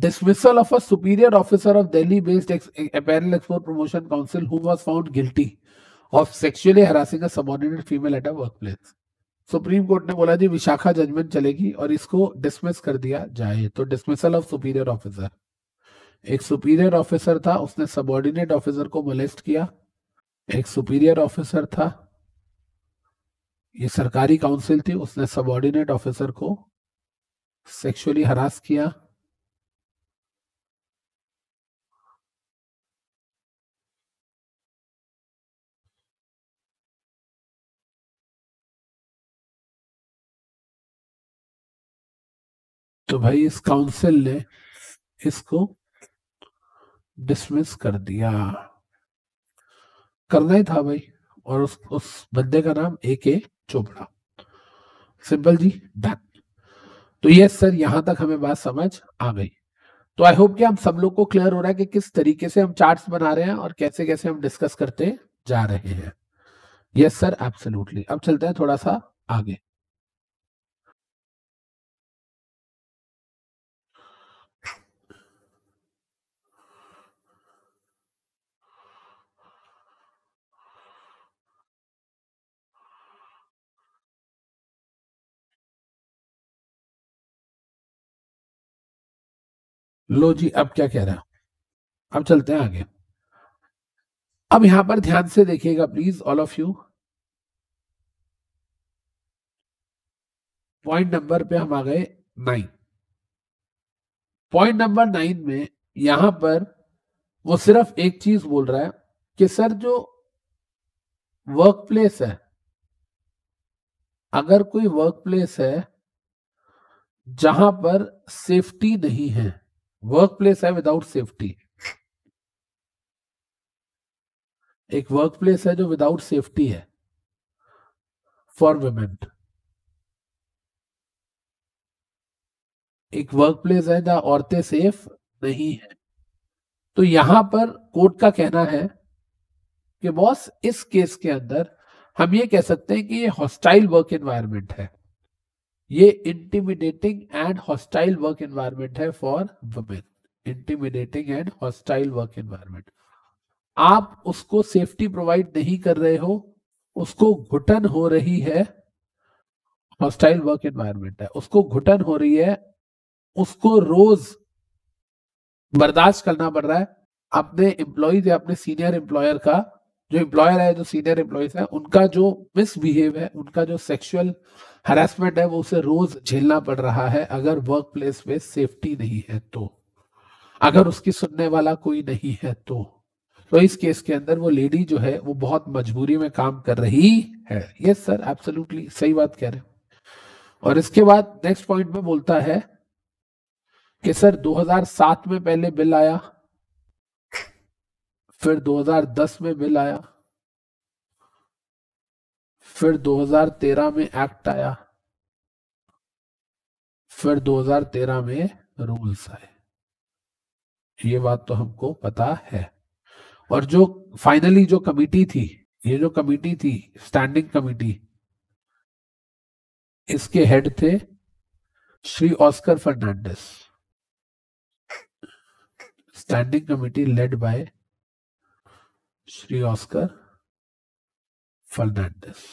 dismissal of a superior officer of Delhi based apparel export promotion council who was found guilty of sexually harassing a subordinate female at a workplace. Supreme court ने बोला जी विशाखा जजमेंट चलेगी और इसको डिसमिस कर दिया जाए। तो डिसमिसल ऑफ सुपीरियर ऑफिसर, एक सुपीरियर ऑफिसर था, उसने सबऑर्डिनेट ऑफिसर को मोलेस्ट किया। एक सुपीरियर ऑफिसर था, ये सरकारी काउंसिल थी, उसने सबऑर्डिनेट ऑफिसर को सेक्सुअली हरास किया। तो भाई इस काउंसिल ने इसको डिसमिस कर दिया, करना ही था भाई। और उस बंदे का नाम AK चोपड़ा, सिंपल जी, डन। तो यस सर, यहां तक हमें बात समझ आ गई। तो आई होप कि हम सब लोग को क्लियर हो रहा है कि किस तरीके से हम चार्ट्स बना रहे हैं और कैसे कैसे हम डिस्कस करते जा रहे हैं। Yes sir, absolutely. अब चलते हैं थोड़ा सा आगे। लो जी अब क्या कह रहा है, अब चलते हैं आगे। अब यहां पर ध्यान से देखिएगा please all of you, point number पे हम आ गए 9। पॉइंट नंबर 9 में यहां पर वो सिर्फ एक चीज बोल रहा है कि सर जो वर्क प्लेस है, अगर कोई वर्क प्लेस है जहां पर सेफ्टी नहीं है, वर्क प्लेस है विदाउट सेफ्टी, एक वर्क प्लेस है जो विदाउट सेफ्टी है फॉर वुमेन, एक वर्क प्लेस है जहां औरतें सेफ नहीं है, तो यहां पर कोर्ट का कहना है कि बॉस इस केस के अंदर हम ये कह सकते हैं कि ये हॉस्टाइल वर्क एनवायरनमेंट है, ये intimidating and hostile work environment है for women, intimidating and hostile work environment. आप उसको सेफ्टी प्रोवाइड नहीं कर रहे हो, उसको घुटन हो रही है, हॉस्टाइल वर्क एनवायरनमेंट है, उसको घुटन हो रही है, उसको रोज बर्दाश्त करना पड़ रहा है अपने एम्प्लॉयज या अपने सीनियर एम्प्लॉयर का, जो एम्प्लॉयर है, जो सीनियर एम्प्लॉयज है, उनका जो मिसबिहेव है, उनका जो सेक्सुअल हरासमेंट है, वो उसे रोज झेलना पड़ रहा है अगर वर्क प्लेस में सेफ्टी नहीं है तो, अगर उसकी सुनने वाला कोई नहीं है तो। तो इस केस के अंदर वो लेडी जो है वो बहुत मजबूरी में काम कर रही है। यस सर, एब्सोल्युटली सही बात कह रहे हैं। और इसके बाद नेक्स्ट पॉइंट में बोलता है कि सर 2007 में पहले बिल आया, फिर 2010 में बिल आया, फिर 2013 में एक्ट आया, फिर 2013 में रूल्स आए, ये बात तो हमको पता है। और जो फाइनली जो कमिटी थी, ये जो कमिटी थी स्टैंडिंग कमिटी, इसके हेड थे Shri Oscar Fernandes, standing committee led by Shri Oscar Fernandes.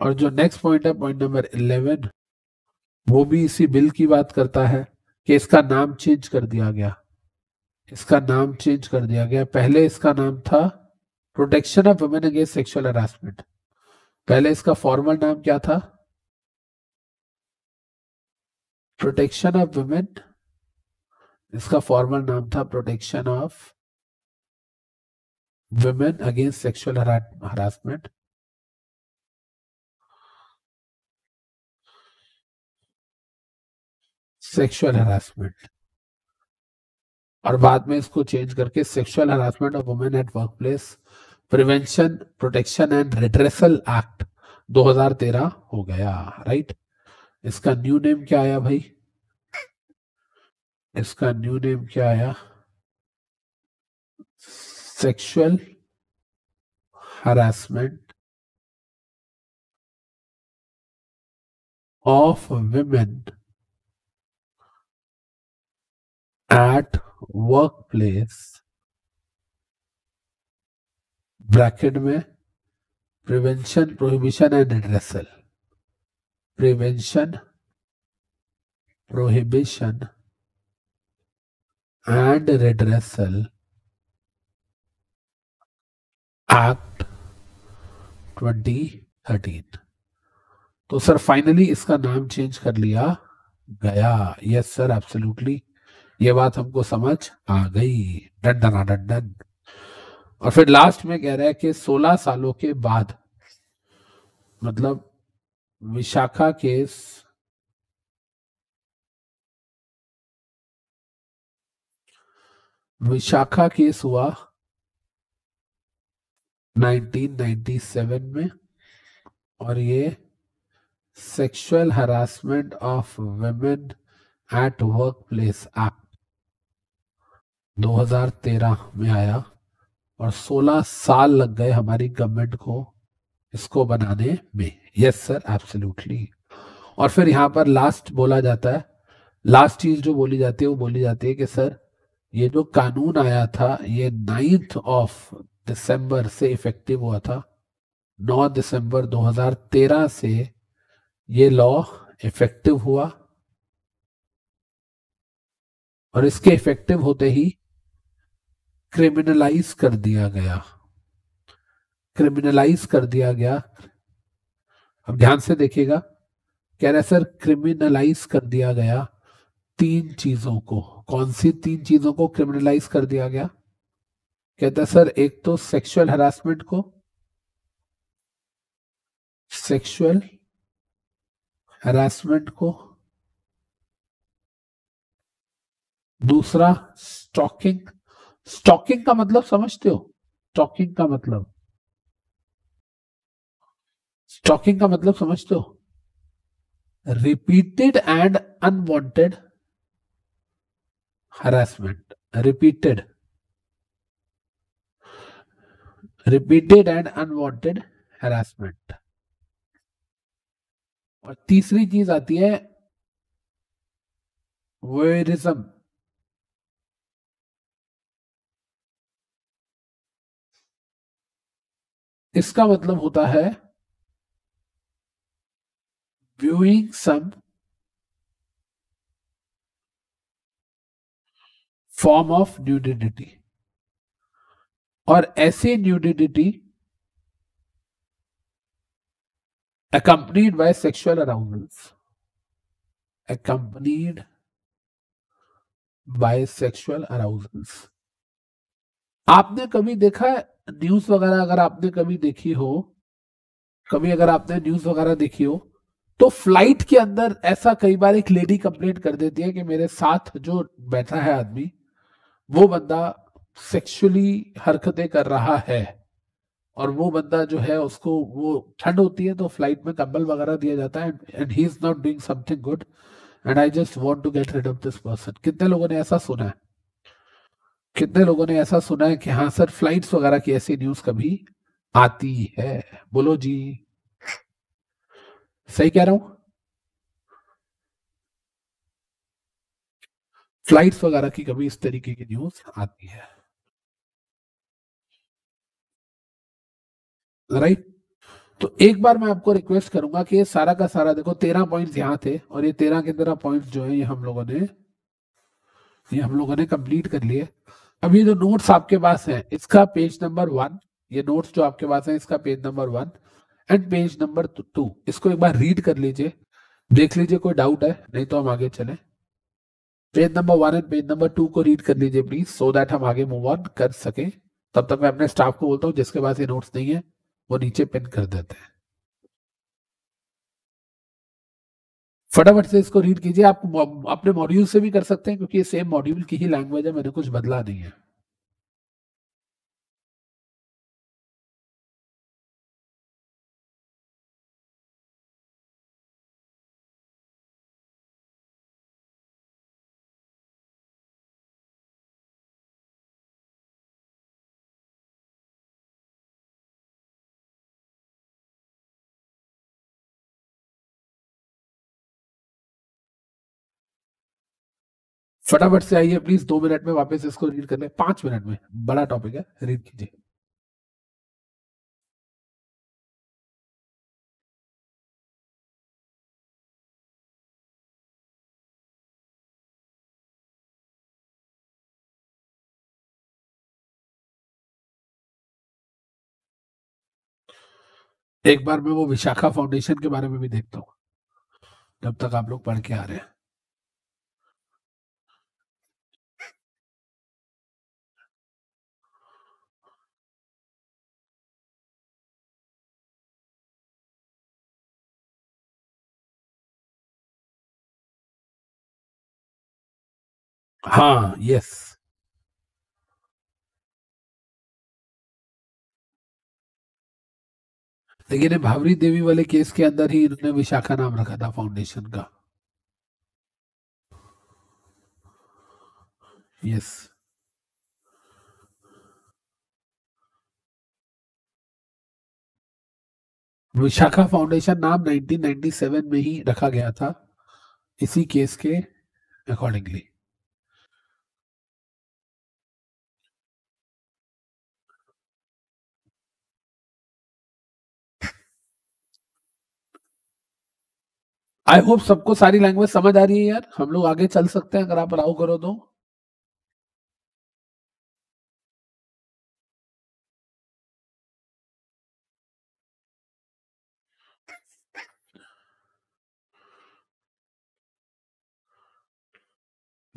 और जो नेक्स्ट पॉइंट है पॉइंट नंबर 11, वो भी इसी बिल की बात करता है कि इसका नाम चेंज कर दिया गया, इसका नाम चेंज कर दिया गया। पहले इसका नाम था protection of women against sexual harassment, पहले इसका फॉर्मल नाम क्या था, प्रोटेक्शन ऑफ वुमेन, इसका फॉर्मल नाम था protection of women against sexual harassment. Sexual harassment और बाद में इसको चेंज करके sexual harassment of women at workplace prevention protection and redressal act 2013 हो गया। राइट, इसका न्यू नेम क्या आया भाई, इसका न्यू नेम क्या आया, sexual harassment of women at work place bracket में prevention prohibition and redressal, prevention prohibition and redressal act 2013। तो सर फाइनली इसका नाम चेंज कर लिया गया। यस सर, एब्सोल्युटली ये बात हमको समझ आ गई। Done done done. और फिर लास्ट में कह रहा है कि 16 सालों के बाद, मतलब विशाखा केस हुआ 1997 में, और ये sexual harassment of women at work place act 2013 में आया, और 16 साल लग गए हमारी गवर्नमेंट को इसको बनाने में। Yes sir, absolutely. और फिर यहाँ पर लास्ट बोला जाता है, लास्ट चीज जो बोली जाती है वो बोली जाती है कि सर ये जो कानून आया था ये 9th of December से इफेक्टिव हुआ था, 9 दिसंबर 2013 से ये लॉ इफेक्टिव हुआ और इसके इफेक्टिव होते ही क्रिमिनलाइज कर दिया गया अब ध्यान से देखिएगा, कह रहे सर क्रिमिनलाइज कर दिया गया तीन चीजों को। कौन सी तीन चीजों को क्रिमिनलाइज कर दिया गया? कहता है सर एक तो सेक्सुअल हरासमेंट को, दूसरा स्टॉकिंग। स्टॉकिंग का मतलब समझते हो? रिपीटेड एंड अनवांटेड हरासमेंट, और तीसरी चीज आती है वोयरिज्म। इसका मतलब होता है viewing some form of nudity और ऐसी nudity accompanied by sexual arousals, आपने कभी देखा न्यूज वगैरह, अगर आपने कभी देखी हो, तो फ्लाइट के अंदर ऐसा कई बार एक लेडी कंप्लेंट कर देती है कि मेरे साथ जो बैठा है आदमी वो बंदा सेक्सुअली हरकतें कर रहा है, और वो बंदा जो है उसको, वो ठंड होती है तो फ्लाइट में कंबल वगैरह दिया जाता है, and he is not doing something good and I just want to get rid of this person. कितने लोगों ने ऐसा सुना है? कि हाँ सर फ्लाइट्स वगैरह की ऐसी न्यूज कभी आती है? बोलो जी, सही कह रहा हूं? फ्लाइट्स वगैरह की कभी इस तरीके की न्यूज आती है, राइट? तो एक बार मैं आपको रिक्वेस्ट करूंगा कि ये सारा का सारा देखो, 13 पॉइंट्स यहां थे और ये 13 के 13 पॉइंट्स जो है ये हम लोगों ने कंप्लीट कर लिए। अब ये जो नोट्स आपके पास है इसका पेज नंबर 1, ये नोट्स जो आपके पास है इसका page number 1 and page number 2, इसको एक बार रीड कर लीजिए, देख लीजिए कोई डाउट है, नहीं तो हम आगे चलें। Page number 1 and page number 2 को रीड कर लीजिए प्लीज, सो दैट हम आगे मूव ऑन कर सकें। तब तक मैं अपने स्टाफ को बोलता हूँ, जिसके पास ये नोट्स नहीं है वो नीचे पिन कर देते हैं, फटाफट से इसको रीड कीजिए। आप अपने मॉड्यूल से भी कर सकते हैं क्योंकि ये सेम मॉड्यूल की ही लैंग्वेज है, मैंने कुछ बदला नहीं है। फटाफट से आइए प्लीज, 2 मिनट में वापस इसको रीड कर ले, 5 मिनट में, बड़ा टॉपिक है, रीड कीजिए। एक बार मैं वो विशाखा फाउंडेशन के बारे में भी देखता हूँ जब तक आप लोग पढ़ के आ रहे हैं। हाँ, यस, लेकिन भावरी देवी वाले केस के अंदर ही इन्होंने विशाखा नाम रखा था फाउंडेशन का। यस, विशाखा फाउंडेशन नाम 1997 में ही रखा गया था इसी केस के अकॉर्डिंगली। आई होप सबको सारी लैंग्वेज समझ आ रही है यार। हम लोग आगे चल सकते हैं अगर आप अलाउ करो तो।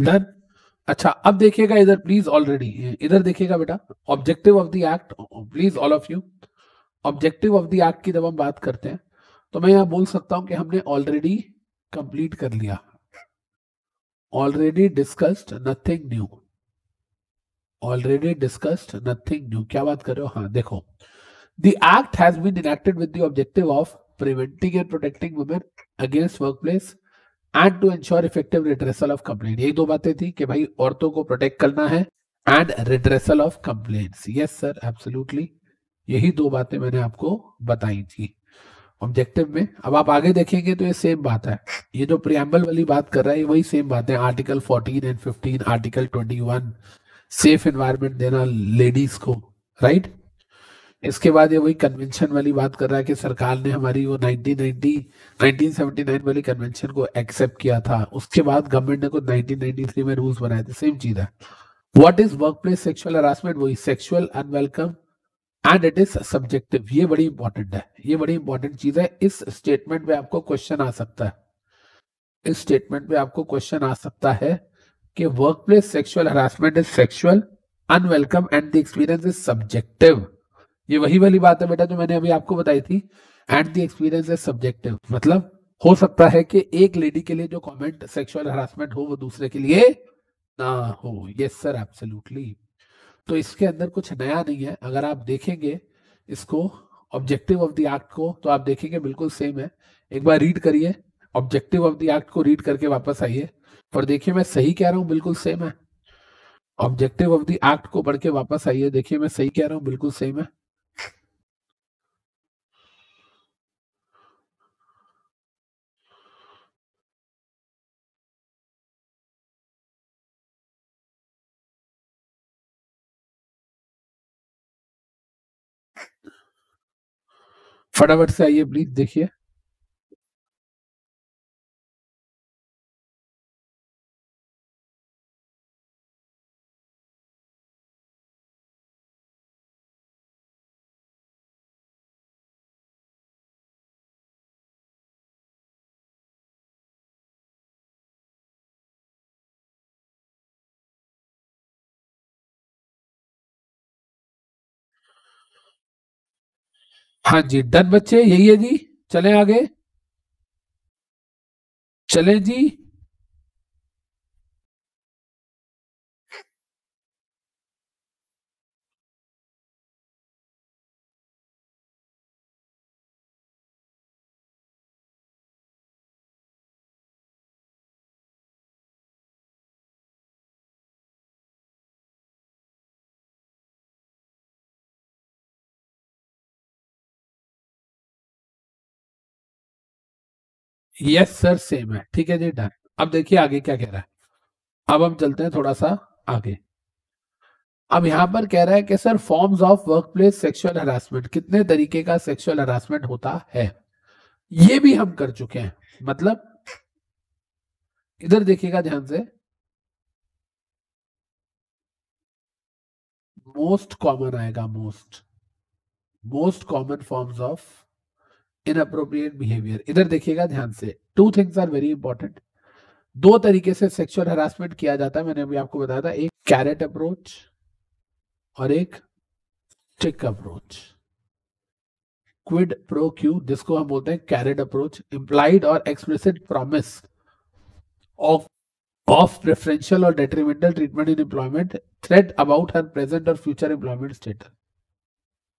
डन। अच्छा अब देखिएगा इधर प्लीज, ऑलरेडी इधर देखिएगा बेटा, objective of the act, please all of you. Objective of the act की जब हम बात करते हैं तो मैं यहाँ बोल सकता हूं कि हमने ऑलरेडी कंप्लीट कर लिया, already discussed nothing new, already discussed nothing new. क्या बात कर रहे हो? हाँ देखो, the act has been enacted with the objective of preventing and protecting women against workplace and to ensure effective redressal of complaint. यही दो बातें थी कि भाई औरतों को प्रोटेक्ट करना है and redressal of complaints. Yes sir absolutely, यही दो बातें मैंने आपको बताई थी ऑब्जेक्टिव में। अब आप आगे देखेंगे तो ये सेम बात है, ये जो प्रियम्बल वाली बात कर रहा है वही सेम बात है। Article 14 and 15, article 21 safe environment देना लेडीज को, राइट। इसके बाद ये वही कन्वेंशन वाली बात कर रहा है कि सरकार ने हमारी वो 1979 वाली कन्वेंशन को एक्सेप्ट किया था, उसके बाद गवर्नमेंट ने कुछ 1993 में रूल्स बनाए थे, सेम चीज है। What is work place sexual harassment, वही sexual unwelcome and it is subjective. ये बड़ी इंपॉर्टेंट है, ये बड़ी इंपॉर्टेंट चीज है। इस स्टेटमेंट पे आपको क्वेश्चन आ सकता है, इस स्टेटमेंट पे आपको क्वेश्चन आ सकता है कि work place sexual harassment is sexual unwelcome and the experience is subjective. ये वही वाली बात है बेटा जो मैंने अभी आपको बताई थी, and the experience is subjective. मतलब हो सकता है कि एक लेडी के लिए जो कमेंट सेक्सुअल हरासमेंट हो वो दूसरे के लिए ना हो। Yes sir absolutely. तो इसके अंदर कुछ नया नहीं है। अगर आप देखेंगे इसको, ऑब्जेक्टिव ऑफ द एक्ट को, तो आप देखेंगे बिल्कुल सेम है। एक बार रीड करिए ऑब्जेक्टिव ऑफ द एक्ट को, रीड करके वापस आइए और देखिए मैं सही कह रहा हूँ, बिल्कुल सेम है। ऑब्जेक्टिव ऑफ द एक्ट को पढ़ के वापस आइए, देखिए मैं सही कह रहा हूँ, बिल्कुल सेम है। फटाफट से आइए प्लीज, देखिए हाँ जी डन बच्चे, यही है जी। चलें आगे, चलें जी। यस सर सेम है, ठीक है जी डन। अब देखिए आगे क्या कह रहा है, अब हम चलते हैं थोड़ा सा आगे। अब यहाँ पर कह रहा है कि sir forms of workplace sexual harassment, कितने तरीके का सेक्सुअल हरासमेंट होता है ये भी हम कर चुके हैं। मतलब इधर देखिएगा ध्यान से, मोस्ट कॉमन आएगा, most common forms of inappropriate behaviour. इधर देखिएगा ध्यान से, two things are very important. दो तरीके से सेक्सुअल हरासमेंट किया जाता है, मैंने अभी आपको बताया था, एक कैरेट अप्रोच और एक stick approach, quid pro quo जिसको हम बोलते हैं कैरेट अप्रोच। इम्प्लाइड और एक्सप्लिसिट प्रॉमिस ऑफ प्रेफरेंशियल और detrimental treatment in employment, threat about her present और फ्यूचर एम्प्लॉयमेंट स्टेटस।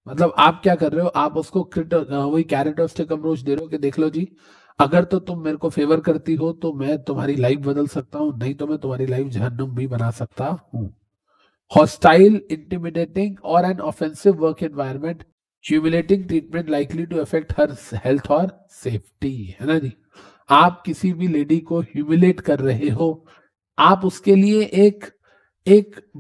मतलब आप क्या कर रहे हो, आप उसको वही कैरेट और स्टिक अप्रोच दे रहे हो कि देख लो जी, अगर तो तुम मेरे को फेवर करती हो तो मैं तुम्हारी लाइफ बदल सकता हूँ, नहीं तो मैं तुम्हारी लाइफ जहन्नुम भी बना सकता हूँ। हॉस्टाइल, इंटिमिडेटिंग और an offensive work environment, humiliating treatment likely to affect her health और सेफ्टी। है ना जी, आप किसी भी लेडी को ह्यूमिलेट कर रहे हो, आप उसके लिए एक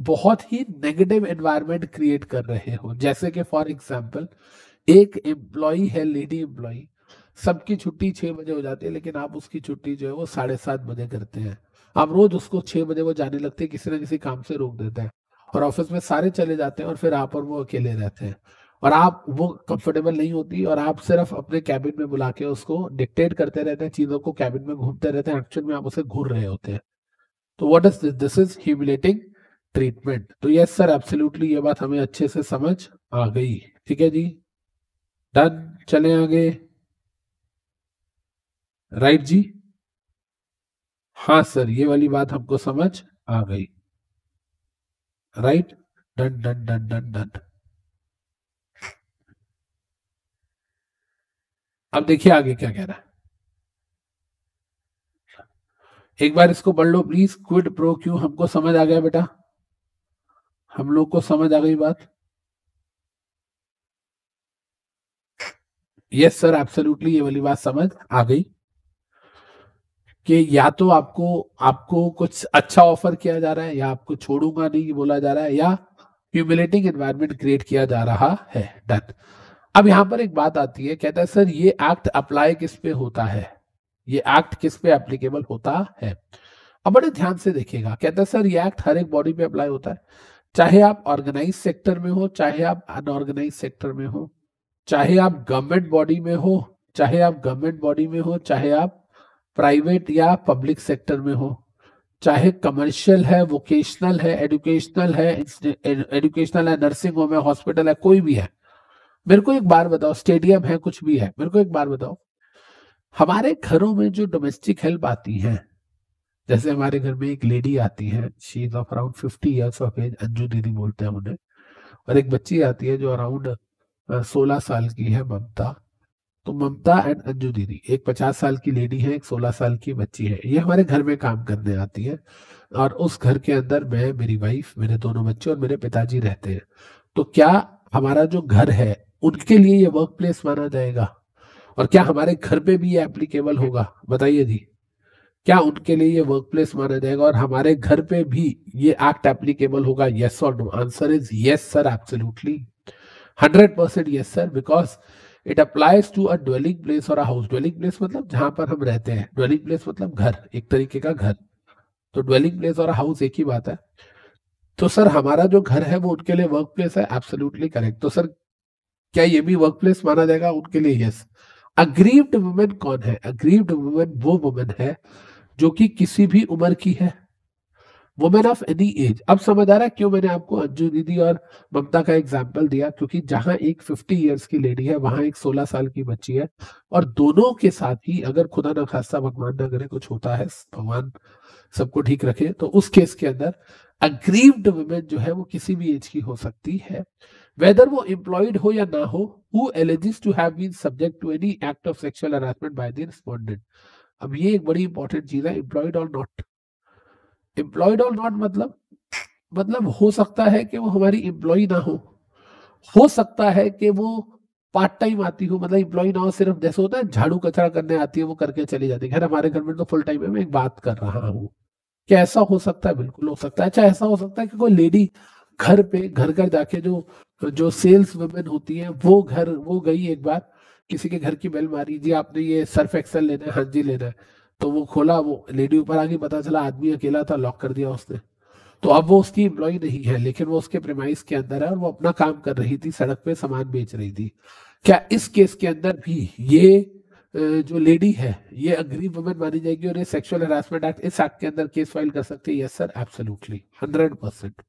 बहुत ही नेगेटिव एनवायरनमेंट क्रिएट कर रहे हो। जैसे कि फॉर एग्जांपल एक एम्प्लॉई है, लेडी एम्प्लॉई, सबकी छुट्टी 6 बजे हो जाती है, लेकिन आप उसकी छुट्टी जो है वो 7:30 बजे करते हैं। आप रोज उसको 6 बजे वो जाने लगते हैं, किसी ना किसी काम से रोक देते हैं और ऑफिस में सारे चले जाते हैं और फिर आप और वो अकेले रहते हैं और आप वो कंफर्टेबल नहीं होती और आप सिर्फ अपने कैबिन में बुला के उसको डिक्टेट करते रहते हैं, चीज़ों को कैबिन में घूमते रहते हैं, एक्चुअल में आप उसे घूर रहे होते हैं। तो what is this is humiliating treatment. तो यस सर एब्सोल्युटली, ये बात हमें अच्छे से समझ आ गई। ठीक है जी, डन, चले आगे। राइट जी, हाँ सर ये वाली बात हमको समझ आ गई। Right, done done done done done. अब देखिए आगे क्या कह रहा है, एक बार इसको पढ़ लो प्लीज। क्विड प्रो क्यू हमको समझ आ गया बेटा, हम लोग को समझ आ गई बात। यस सर एब्सोल्युटली, ये वाली बात समझ आ गई कि या तो आपको कुछ अच्छा ऑफर किया जा रहा है या आपको छोड़ूंगा नहीं बोला जा रहा है या ह्यूमिलेटिंग एनवायरनमेंट क्रिएट किया जा रहा है। डन। अब यहां पर एक बात आती है, कहता है सर ये एक्ट अप्लाई किस पे होता है, ये एक्ट किस पे एप्लीकेबल होता है। अब बड़े ध्यान से देखिएगा, कहता है सर ये एक्ट हर एक बॉडी पे अप्लाई होता है, चाहे आप ऑर्गेनाइज सेक्टर में हो, चाहे आप अनऑर्गेनाइज सेक्टर में हो, चाहे आप गवर्नमेंट बॉडी में हो, चाहे आप गवर्नमेंट बॉडी में हो, चाहे आप प्राइवेट या पब्लिक सेक्टर में हो, चाहे कमर्शियल है, वोकेशनल है, एजुकेशनल है, एजुकेशनल है, नर्सिंग होम है, हॉस्पिटल है, कोई भी है। मेरे को एक बार बताओ, स्टेडियम है, कुछ भी है, मेरे को एक बार बताओ, हमारे घरों में जो डोमेस्टिक हेल्प आती है, जैसे हमारे घर में एक लेडी आती है, she is of around 50 years of age, Anju दीदी बोलते हैं उन्हें, और एक बच्ची आती है जो अराउंड 16 साल की है, ममता। तो ममता एंड अंजू दीदी, एक 50 साल की लेडी है, एक 16 साल की बच्ची है, ये हमारे घर में काम करने आती है और उस घर के अंदर मैं, मेरी वाइफ, मेरे दोनों बच्चे और मेरे पिताजी रहते हैं। तो क्या हमारा जो घर है उनके लिए ये वर्क प्लेस माना जाएगा और क्या हमारे घर पे भी ये एप्लीकेबल होगा, बताइए जी। क्या उनके लिए ये वर्क प्लेस माना जाएगा और हमारे घर पे भी ये एक्ट एप्लीकेबल होगा, येस और no? Answer is yes sir absolutely, 100% yes sir, because it applies to a dwelling place और अ हाउस। ड्वेलिंग प्लेस मतलब जहां पर हम रहते हैं, ड्वेलिंग प्लेस मतलब घर, एक तरीके का घर। तो ड्वेलिंग प्लेस और हाउस एक ही बात है। तो सर हमारा जो घर है वो उनके लिए वर्क प्लेस है, एब्सोल्युटली करेक्ट। तो सर क्या ये भी वर्क प्लेस माना जाएगा उनके लिए? येस। अग्रीव्ड वुमेन कौन है? अग्रीव्ड वुमेन वो वुमेन है जो कि किसी भी उम्र की है, वुमेन ऑफ एनी एज। अब समझ आ रहा है क्यों मैंने आपको अंजू दीदी और ममता का एग्जाम्पल दिया, क्योंकि जहां एक 50 ईयर्स की लेडी है वहां एक 16 साल की बच्ची है और दोनों के साथ ही अगर खुदा ना खास्ता, भगवान ना करे कुछ होता है, भगवान सबको ठीक रखे, तो उस केस के अंदर अग्रीव्ड वुमेन जो है वो किसी भी एज की हो सकती है, वेदर वो एम्प्लॉयड हो या ना हो। Who alleges to have been subject to any act of sexual harassment by the respondent. अब ये एक बड़ी इंपॉर्टेंट चीज है, एम्प्लॉयड और नॉट। एम्प्लॉयड और नॉट मतलब हो सकता है कि वो हमारी एम्प्लॉय ना हो सकता है कि वो पार्ट टाइम आती हो, मतलब एम्प्लॉय ना हो, सिर्फ जैसे होता है झाड़ू कचरा करने आती है वो करके चली जाती है। खैर हमारे घर में तो फुल टाइम है, मैं एक बात कर रहा हूँ। क्या ऐसा हो सकता है? बिल्कुल हो सकता है। अच्छा ऐसा हो सकता है कि कोई लेडी घर घर जाके जो सेल्स वुमेन होती है वो गई एक बार किसी के घर की बेल मारी, जी आपने ये सर्फ एक्सेल लेना है, हाँ जी लेना है, तो वो खोला, वो लेडी ऊपर आ गई, पता चला आदमी अकेला था, लॉक कर दिया उसने। तो अब वो उसकी एम्प्लॉय नहीं है लेकिन वो उसके प्रेमाइस के अंदर है और वो अपना काम कर रही थी, सड़क पे सामान बेच रही थी। क्या इस केस के अंदर भी ये जो लेडी है ये अग्री वुमेन मानी जाएगी और ये सेक्सुअल हरासमेंट एक्ट, इस एक्ट के अंदर केस फाइल कर सकती है? Yes sir absolutely, 100%।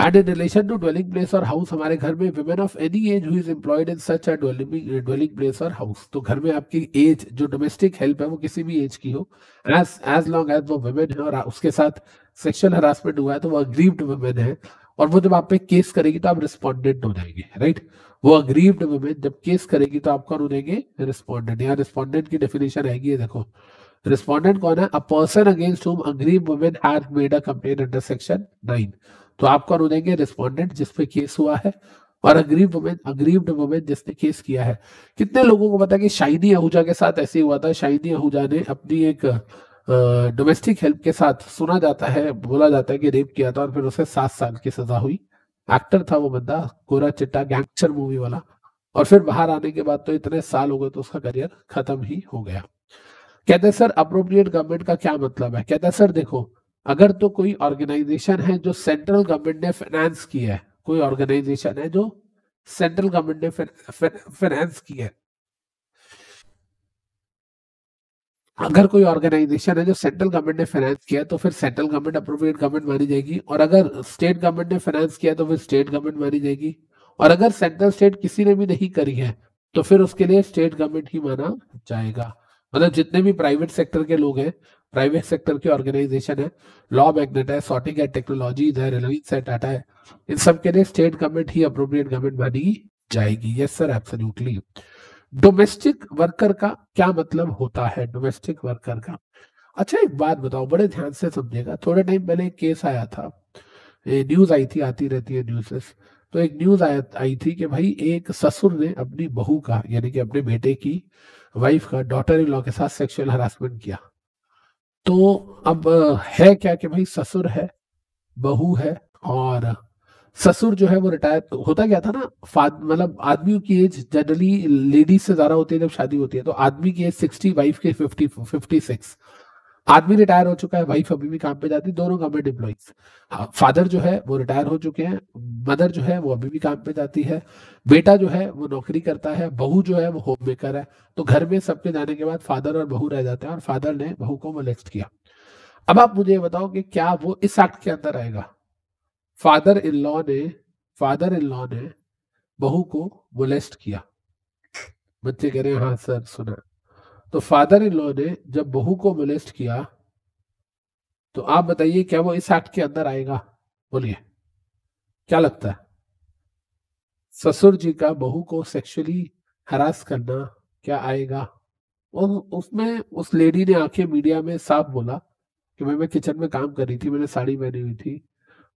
And in relation to dwelling place और हाउस, हमारे घर में women of any age who is employed in such a dwelling place और हाउस। तो घर में आपकी एज, जो डोमेस्टिक हेल्प है वो किसी भी एज की हो, एज लॉन्ग एज वो विमेन है और उसके साथ सेक्सुअल हरासमेंट हुआ है तो वो अग्रीव्ड विमेन है और वो जब आप पे केस करेगी तो आप रिस्पोंडेंट हो जाएंगे। राइट, वो अग्रीव्ड विमेन जब केस करेगी तो आपका हो जाएंगे रिस्पोंडेंट। यहाँ रिस्पोंडेंट की डेफिनेशन आएगी, ये देखो रिस्पोंडेंट कौन है, a person against whom aggrieved women has made a complaint under section 9। तो आप कौन हो जाएंगे? रिस्पोंडेंट, जिसपे केस हुआ है, और अग्रीव्ड वुमेन जिसने केस किया है। कितने लोगों को पता है कि शाइनी आहूजा के साथ ऐसे हुआ था, शाइनी आहूजा ने अपनी एक डोमेस्टिक हेल्प के साथ, सुना जाता है, बोला जाता है कि रेप किया था और फिर उसे 7 साल की सजा हुई। एक्टर था वो बंदा, गोरा चिट्टा गैंगस्टर मूवी वाला, और फिर बाहर आने के बाद तो इतने साल हो गए तो उसका करियर खत्म ही हो गया। कहते हैं सर अप्रोप्रिएट गवर्नमेंट का क्या मतलब है? कहते हैं सर देखो, अगर तो कोई ऑर्गेनाइजेशन है जो सेंट्रल गवर्नमेंट ने फाइनेंस की है, कोई ऑर्गेनाइजेशन है जो सेंट्रल गवर्नमेंट ने फाइनेंस की है, अगर कोई ऑर्गेनाइजेशन है जो सेंट्रल गवर्नमेंट ने फाइनेंस किया तो फिर सेंट्रल गवर्नमेंट अप्रोप्रिएट गवर्नमेंट मानी जाएगी, और अगर स्टेट गवर्नमेंट ने फाइनेंस किया तो फिर स्टेट गवर्नमेंट मानी जाएगी, और अगर सेंट्रल स्टेट किसी ने भी नहीं करी है तो फिर उसके लिए स्टेट गवर्नमेंट ही माना जाएगा। मतलब जितने भी प्राइवेट सेक्टर के लोग हैं, प्राइवेट सेक्टर के ऑर्गेनाइजेशन है, लॉ मैग्नेट है, सॉर्टिंग है, टेक्नोलॉजीज है, रिलायंस है, टाटा है, इन सब के लिए स्टेट गवर्नमेंट ही अप्रोप्रिएट गवर्नमेंट मानी जाएगी। Yes sir absolutely. Domestic worker का क्या मतलब होता है? डोमेस्टिक वर्कर का, अच्छा एक बात बताओ, बड़े ध्यान से समझेगा। थोड़े टाइम पहले एक केस आया था, न्यूज आई थी, आती रहती है न्यूज़ेस, तो एक न्यूज आई थी कि भाई एक ससुर ने अपनी बहू का, यानी कि अपने बेटे की वाइफ का डॉटर इन लॉ के साथ सेक्सुअल हरासमेंट किया। तो अब है क्या कि भाई ससुर है, बहू है, और ससुर जो है वो रिटायर होता गया था ना, मतलब आदमियों की एज जनरली लेडीज से ज्यादा होती है जब शादी होती है, तो आदमी की एज 60, वाइफ की 56। आदमी रिटायर हो चुका है, वाइफ अभी भी काम पे जाती है, दोनों गवर्नमेंट एम्प्लॉइज। फादर जो है वो रिटायर हो चुके हैं, मदर जो है वो अभी भी काम पे जाती है, बेटा जो है वो नौकरी करता है, बहू जो है वो होम मेकर है। तो घर में सबके जाने के बाद फादर और बहू रह जाते हैं, और फादर ने बहू को मोलेस्ट किया। अब आप मुझे बताओ कि क्या वो इस एक्ट के अंदर आएगा? फादर इन लॉ ने बहू को मोलेस्ट किया। बच्चे कह रहे हैं हाँ सर सुना। तो फादर इन लॉ ने जब बहू को मोलेस्ट किया तो आप बताइए क्या वो इस एक्ट के अंदर आएगा? बोलिए क्या लगता है? ससुर जी का बहू को सेक्सुअली हरास करना क्या आएगा? और उसमें उस लेडी ने आके मीडिया में साफ बोला कि मैं किचन में काम कर रही थी, मैंने साड़ी पहनी हुई थी,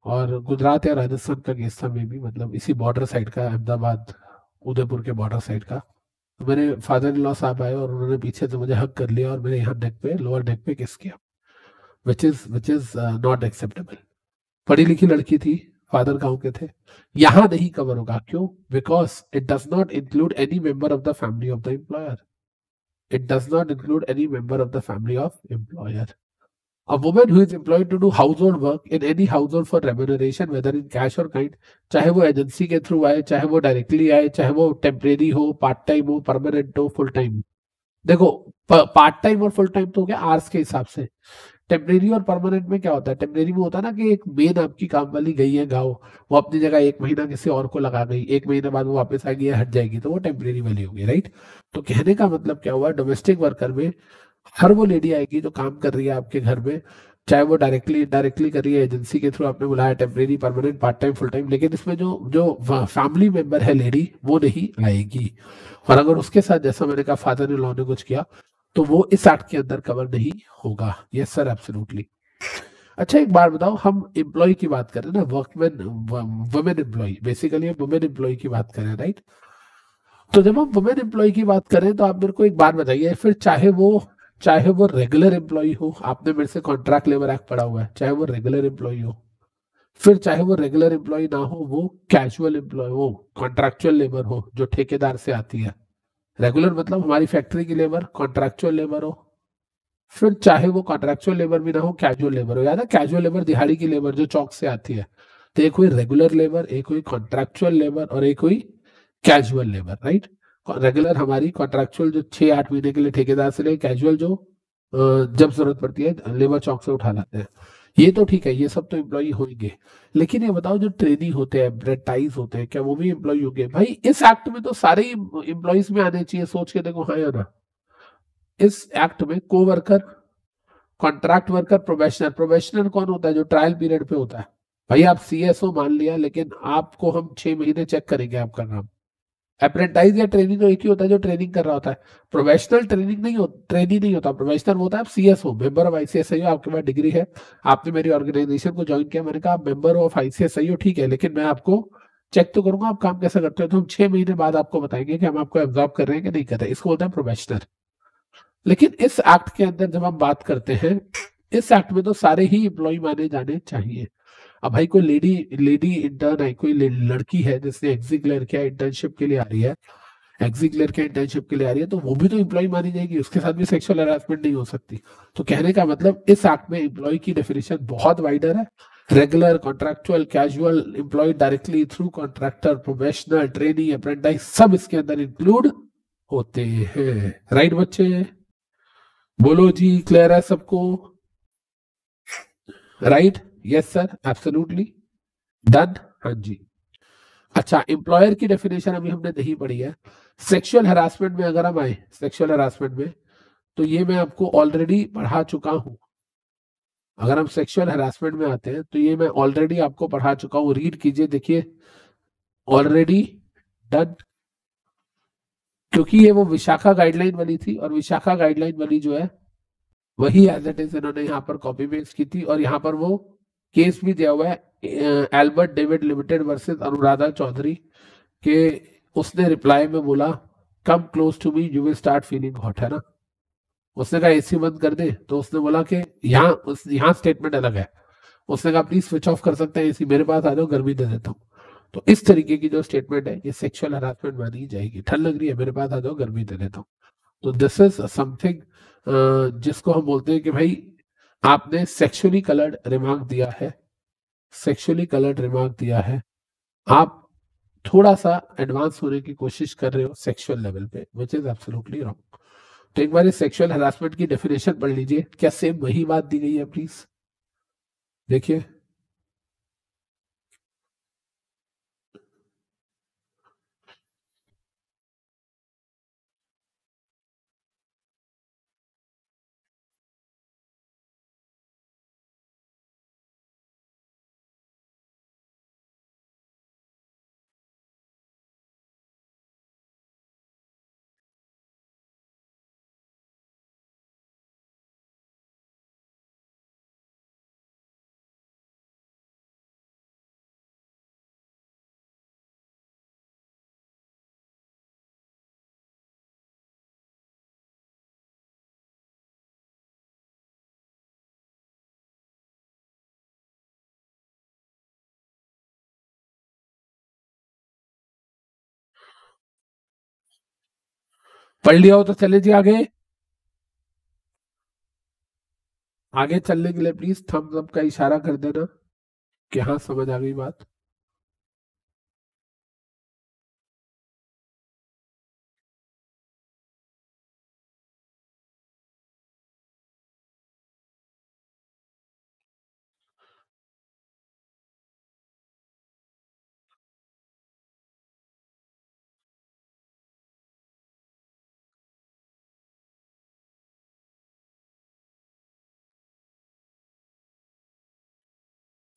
और गुजरात या राजस्थान का केस था, में भी मतलब इसी बॉर्डर साइड का, अहमदाबाद उदयपुर के बॉर्डर साइड का। तो मेरे फादर इन लॉ साहब आए और उन्होंने पीछे से मुझे हक कर लिया और मेरे यहाँ नेक पे, लोअर नेक पे किस किया, विच इज नॉट एक्सेप्टेबल। पढ़ी लिखी लड़की थी, फादर गाँव के थे, यहाँ नहीं कवर होगा। क्यों? Because it does not include any member of the family of the employer. It does not include any member of the family of employer. A woman who is employed to do household work in any household for remuneration, whether in cash or kind, चाहे वो agency के through आए, चाहे वो directly आए, चाहे वो temporary हो, पार्ट टाइम हो, परमानेंट हो, फुल टाइम। देखो पार्ट टाइम और फुल टाइम तो हो गया आवर्स के हिसाब से, टेम्परेरी और परमानेंट में क्या होता है? टेम्परेरी में होता है ना कि एक मेन आपकी काम वाली गई है गाँव, वो अपनी जगह एक महीना किसी और को लगा गई, एक महीने बाद वो वापस आ गई है, हट जाएगी, तो वो टेम्परेरी वाली होगी, राइट। तो कहने का मतलब क्या हुआ, डोमेस्टिक वर्कर में हर वो लेडी आएगी जो काम कर रही है आपके घर में, चाहे वो डायरेक्टली कर रही है, एजेंसी के थ्रू आपने बुलाया, temporary, permanent, part time, full time, लेकिन इसमें जो फैमिली मेंबर है लेडी वो नहीं आएगी। और अगर उसके साथ जैसा मैंने कहा फादर इन लॉ ने कुछ किया तो वो इस एक्ट के अंदर कवर नहीं होगा। Yes sir absolutely. अच्छा एक बार बताओ, हम एम्प्लॉय की बात करें ना, वर्कमैन, वुमेन एम्प्लॉय, बेसिकली हम वुमेन एम्प्लॉय की बात करें, राइट। तो जब हम वुमेन एम्प्लॉय की बात करें तो आप मेरे को एक बात बताइए, फिर चाहे वो रेगुलर एम्प्लॉय हो, आपने मेरे से कॉन्ट्रैक्ट लेबर एक्ट पढ़ा हुआ है, चाहे वो रेगुलर एम्प्लॉय हो, फिर चाहे वो रेगुलर एम्प्लॉय ना हो, वो कैजुअल एम्प्लॉय हो, कॉन्ट्रैक्चुअल लेबर हो जो ठेकेदार से आती है, रेगुलर मतलब हमारी फैक्ट्री की लेबर, कॉन्ट्रैक्चुअल लेबर हो, फिर चाहे वो कॉन्ट्रैक्चुअल लेबर भी ना हो, कैजुअल लेबर हो। याद है कैजुअल लेबर दिहाड़ी की लेबर जो चौक से आती है। तो एक हुई रेगुलर लेबर, एक हुई कॉन्ट्रैक्चुअल लेबर और एक हुई कैजुअल लेबर, राइट। रेगुलर हमारी, कॉन्ट्रैक्चुअल जो 6-8 महीने के लिए ठेकेदार से ले, कैजुअल जो जब जरूरत पड़ती है लेबर चौक से उठा लाते हैं, ये तो ठीक है, ये सब तो एम्प्लॉय होंगे। लेकिन ये बताओ जो ट्रेनी होते हैं, एप्रेंटाइज होते हैं, क्या वो भी एम्प्लॉय होंगे? भाई इस एक्ट में तो सारे एम्प्लॉयज में आने चाहिए, सोच के देखो, हाँ या ना। इस एक्ट में को worker, contract worker, probationer. Probationer कौन होता है? जो ट्रायल पीरियड पे होता है। भाई आप CSO मान लिया, लेकिन आपको हम 6 महीने चेक करेंगे आपका नाम। अप्रेंटाइज या ट्रेनिंग तो एक ही होता है जो ट्रेनिंग कर रहा होता है, प्रोफेशनल ट्रेनिंग नहीं होता, ट्रेनिंग नहीं होता, प्रोफेशनल होता है आप CSO, मेंबर ऑफ ICSI हो, आपके पास डिग्री है, आपने मेरी ऑर्गेनाइजेशन को ज्वाइन किया, मैंने कहा आप मेंबर ऑफ ICSI हो, ठीक है, लेकिन मैं आपको चेक तो करूंगा आप काम कैसा करते हो, तो हम 6 महीने बाद आपको बताएंगे कि हम आपको एब्जॉर्ब कर रहे हैं कि नहीं कर रहे, इसको बोलते हैं प्रोफेशनल। लेकिन इस एक्ट के अंदर जब हम बात करते हैं, इस एक्ट में तो सारे ही एम्प्लॉय माने जाने चाहिए। अब भाई कोई लेडी इंटर्न है, कोई लड़की है जिसने एग्जीक्यूटिव किया, इंटर्नशिप के लिए आ रही है, एग्जी क्लियर के इंटर्नशिप के लिए आ रही है तो वो भी तो एम्प्लॉय मानी जाएगी, उसके साथ भी सेक्सुअल हरासमेंट नहीं हो सकती। तो कहने का मतलब इस एक्ट में एम्प्लॉय की डेफिनेशन बहुत वाइडर है। Regular, contractual, casual, employ directly through contractor, professional, trainee, apprentice, सब इसके अंदर इंक्लूड होते हैं। राइट बच्चे, बोलो जी क्लियर है सबको? Right, yes sir, absolutely done. हाँ जी, अच्छा, एम्प्लॉयर की डेफिनेशन अभी हमने नहीं पढ़ी है। सेक्सुअल हरासमेंट में अगर हम आए, सेक्सुअल हरासमेंट में तो ये मैं आपको ऑलरेडी पढ़ा चुका हूँ। अगर हम सेक्सुअल हरासमेंट में आते हैं तो ये मैं ऑलरेडी आपको पढ़ा चुका हूँ, रीड कीजिए, देखिए, ऑलरेडी डन। क्योंकि ये वो विशाखा गाइडलाइन बनी थी और विशाखा गाइडलाइन बनी जो है वही एज इट इज इन्होंने यहाँ पर कॉपी पेस्ट की थी और यहाँ पर वो केस भी दिया हुआ है Albert David limited versus Anuradha Chaudhary के। उसने रिप्लाई में बोला, come close to me you will start feeling hot, है ना। उसने कहा एसी बंद कर दे, तो उसने बोला कि यहाँ स्टेटमेंट अलग है, उसने कहा प्लीज स्विच ऑफ कर सकते हैं एसी, मेरे पास आ जाओ, गर्मी दे देता हूँ। तो इस तरीके की जो स्टेटमेंट है ये सेक्सुअल हरासमेंट मानी जाएगी, ठंड लग रही है मेरे पास आ जाओ, गर्मी दे देता हूँ। तो दिस इज समथिंग जिसको हम बोलते हैं कि भाई आपने सेक्सुअली कलर्ड रिमार्क दिया है, सेक्सुअली कलर्ड रिमार्क दिया है, आप थोड़ा सा एडवांस होने की कोशिश कर रहे हो सेक्सुअल लेवल पे, विच इज एब्सोल्युटली रॉन्ग। तो एक बार सेक्सुअल हरासमेंट की डेफिनेशन पढ़ लीजिए, क्या सेम वही बात दी गई है, प्लीज देखिए। पढ़ लिया हो तो चले जी आगे, आगे चलने के लिए प्लीज थम्स अप का इशारा कर देना कि हाँ समझ आ गई बात।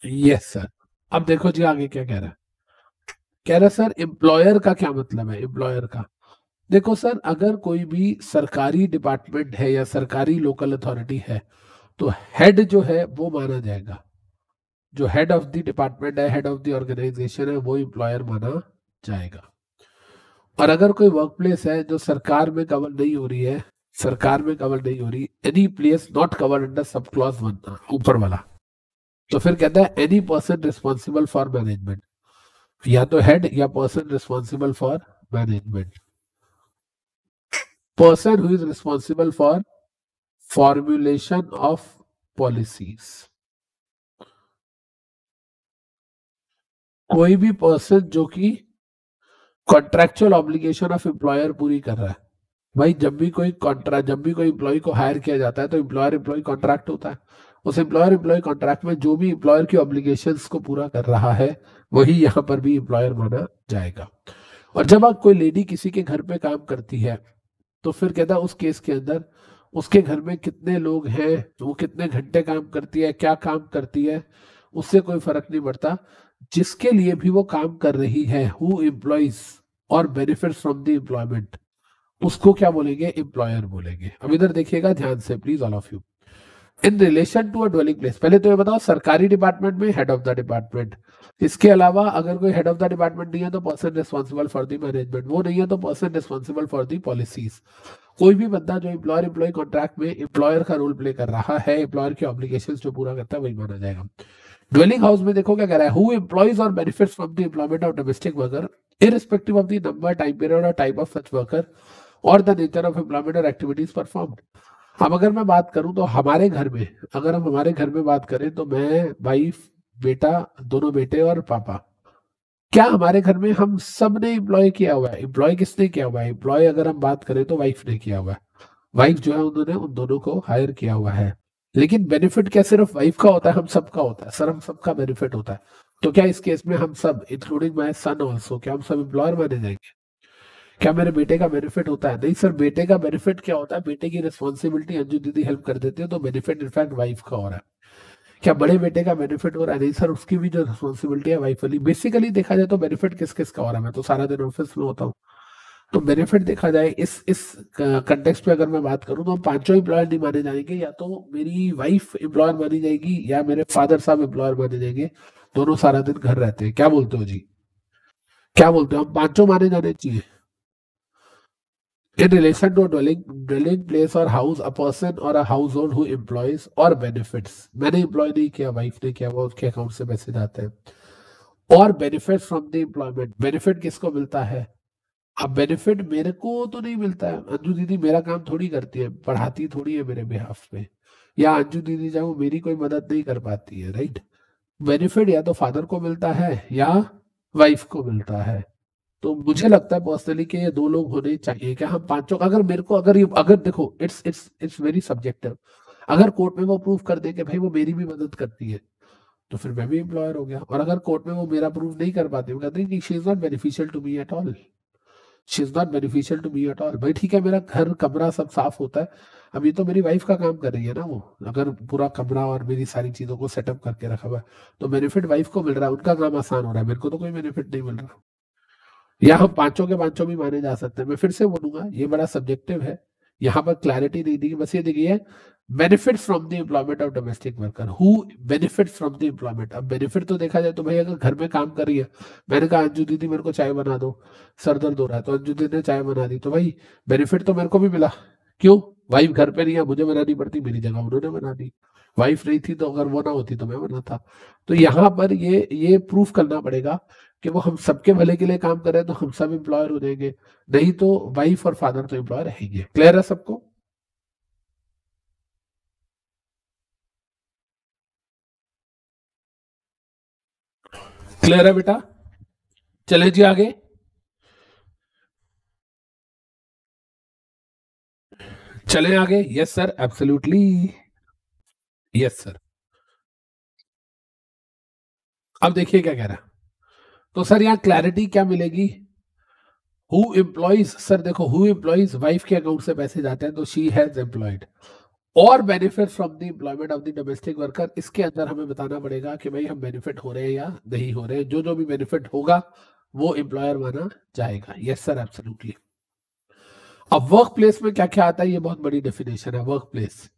यस सर, अब देखो जी आगे क्या कह रहा है। कह रहा सर एम्प्लॉयर का क्या मतलब है, एम्प्लॉयर का देखो सर, अगर कोई भी सरकारी डिपार्टमेंट है या सरकारी लोकल अथॉरिटी है तो हेड जो है वो माना जाएगा, जो हेड ऑफ द डिपार्टमेंट है, हेड ऑफ द ऑर्गेनाइजेशन है, वो एम्प्लॉयर माना जाएगा। और अगर कोई वर्क प्लेस है जो सरकार में कवर नहीं हो रही है, सरकार में कवर नहीं हो रही, any place not covered under sub clause 1 ऊपर वाला, तो फिर कहता है any person responsible for management, या तो हेड या person responsible for management. Person who is responsible for formulation of policies, कोई भी पर्सन जो कि कॉन्ट्रेक्चुअल ऑब्लिगेशन ऑफ एम्प्लॉयर पूरी कर रहा है। भाई जब भी कोई एम्प्लॉय को हायर किया जाता है तो एम्प्लॉयर एम्प्लॉय कॉन्ट्रैक्ट होता है, उस एम्प्लॉयर कॉन्ट्रैक्ट में जो भी एम्प्लॉयर की ऑब्लिगेशंस को पूरा कर रहा है वही यहाँ पर भी एम्प्लॉयर माना जाएगा। और जब आप कोई लेडी किसी के घर पे काम करती है तो फिर कहता है उस केस के अंदर उसके घर में कितने लोग हैं, वो कितने घंटे काम करती है, क्या काम करती है, उससे कोई फर्क नहीं पड़ता, जिसके लिए भी वो काम कर रही है, हु एम्प्लॉइज और बेनिफिट्स फ्रॉम द एम्प्लॉयमेंट, उसको क्या बोलेंगे, एम्प्लॉयर बोलेंगे। अब इधर देखिएगा ध्यान से please all of you, in relation to a dwelling place. पहले तो ये बताओ सरकारी डिपार्टमेंट में हेड ऑफ द डिपार्टमेंट, इसके अलावा अगर कोई हेड ऑफ द डिपार्टमेंट नहीं है तो person responsible for the management, वो नहीं है तो person responsible for the policies. कोई भी बंदा जो एम्प्लॉयर एम्प्लॉय कॉन्ट्रैक्ट में एम्प्लॉयर का रोल प्ले कर रहा है, एम्प्लॉयर की ऑब्लिगेशन जो पूरा करता है वही माना जाएगा। ड्वेलिंग हाउस में देखो क्या कह रहा है, हु एम्प्लॉइज और benefits from the employment of domestic worker irrespective of the number, time period or type of such worker और the nature of employment or activities performed. अब अगर मैं बात करूं तो हमारे घर में, अगर हम हमारे घर में बात करें तो मैं, वाइफ, बेटा, दोनों बेटे और पापा, क्या हमारे घर में हम सब ने एम्प्लॉय किया हुआ है? एम्प्लॉय किसने किया हुआ है? एम्प्लॉय अगर हम बात करें तो वाइफ ने किया हुआ है, वाइफ जो है उन्होंने उन दोनों को हायर किया हुआ है। लेकिन बेनिफिट क्या सिर्फ वाइफ का होता है? हम सबका होता है सर, हम सबका बेनिफिट होता है। तो क्या इस केस में हम सब, इंक्लूडिंग माय सन ऑल्सो, क्या हम सब एम्प्लॉयर माने जाएंगे? क्या मेरे बेटे का बेनिफिट होता है? नहीं सर, बेटे का बेनिफिट क्या होता है? बेटे की रिस्पॉन्सिबिलिटी अंजू दीदी हेल्प कर देती है, तो बेनिफिट इनफैक्ट वाइफ का हो रहा है। क्या बड़े बेटे का बेनिफिट हो रहा है? नहीं सर, उसकी भी जो रिस्पॉन्सिबिलिटी है वाइफ वाली। बेसिकली देखा जाए तो बेनिफिट किस किस का हो रहा है? मैं तो सारा दिन ऑफिस में होता हूँ, तो बेनिफिट देखा जाए इस कंटेक्स्ट पे अगर मैं बात करूं तो हम पांचों एम्प्लॉयर नहीं माने जाएंगे। या तो मेरी वाइफ एम्प्लॉयर मानी जाएगी या मेरे फादर साहब एम्प्लॉयर माने जाएंगे, दोनों सारा दिन घर रहते हैं। क्या बोलते हो जी, क्या बोलते हो? हम पांचों माने जाने चाहिए। In relation to dwelling place और हाउस, अ पर्सन और a household who employs और बेनिफिट्स। मैंने एम्प्लॉय नहीं किया, वाइफ ने किया हुआ, उसके अकाउंट से पैसे जाते हैं। और benefit from the employment, benefit किसको मिलता है? अब बेनिफिट मेरे को तो नहीं मिलता है, अंजू दीदी मेरा काम थोड़ी करती है, पढ़ाती थोड़ी है मेरे बिहाफ में, या अंजू दीदी जाऊँ मेरी कोई मदद नहीं कर पाती है, राइट? बेनिफिट या तो फादर को मिलता है या वाइफ को मिलता है। तो मुझे लगता है पर्सनली कि ये दो लोग होने चाहिए। क्या हम पांचों? अगर मेरे को अगर देखो, इट्स वेरी सब्जेक्टिव। अगर कोर्ट में वो प्रूव कर दे कि भाई वो मेरी भी मदद करती है तो फिर मैं भी एम्प्लॉयर हो गया। और अगर कोर्ट में वो मेरा प्रूव नहीं कर पाते, वो कहते हैं she is not beneficial to me at all, she is not beneficial to me at all. भाई ठीक है, मेरा घर कमरा सब साफ होता है, अब ये तो मेरी वाइफ का काम कर रही है ना वो, अगर पूरा कमरा और मेरी सारी चीजों को सेटअप करके रखा हुआ है तो बेनिफिट वाइफ को मिल रहा है, उनका काम आसान हो रहा है, मेरे को तो कोई बेनिफिट नहीं मिल रहा। या हम पांचों के पांचों भी माने जा सकते हैं। मैं फिर से बोलूंगा ये बड़ा सब्जेक्टिव है, यहाँ पर क्लैरिटी नहीं दी। बस ये देखिए, benefit from the employment of domestic worker who benefit from the employment. अब बेनिफिट तो देखा जाए तो भाई अगर घर में काम कर रही है, मैंने कहा अंजू दीदी मेरे को चाय बना दो, सर दर्द हो रहा है, तो अंजू दीदी ने चाय बना दी, तो भाई बेनिफिट तो मेरे को भी मिला। क्यों? वाइफ घर पे नहीं है, मुझे बनानी पड़ती, मेरी जगह उन्होंने बना दी। वाइफ नहीं थी तो अगर वो ना होती तो मैं बनाता। तो यहाँ पर ये प्रूफ करना पड़ेगा कि वो हम सबके भले के लिए काम करें तो हम सब एम्प्लॉयर हो जाएंगे, नहीं तो वाइफ और फादर तो एम्प्लॉयर रहेंगे। क्लियर है सबको? क्लियर है बेटा? चले जी आगे। चले आगे। Yes sir, absolutely yes sir. अब देखिए क्या कह रहा है। तो सर यहाँ क्लैरिटी क्या मिलेगी? हु एम्प्लॉइज, सर देखो हु एम्प्लॉइज, वाइफ के अकाउंट से पैसे जाते हैं तो शी हैज एम्प्लॉयड। और benefit from the employment of the domestic worker, इसके अंदर हमें बताना पड़ेगा कि भाई हम बेनिफिट हो रहे हैं या नहीं हो रहे हैं। जो जो भी बेनिफिट होगा वो एम्प्लॉयर माना जाएगा। Yes sir, absolutely. अब वर्क प्लेस में क्या क्या आता है, ये बहुत बड़ी डेफिनेशन है। वर्क प्लेस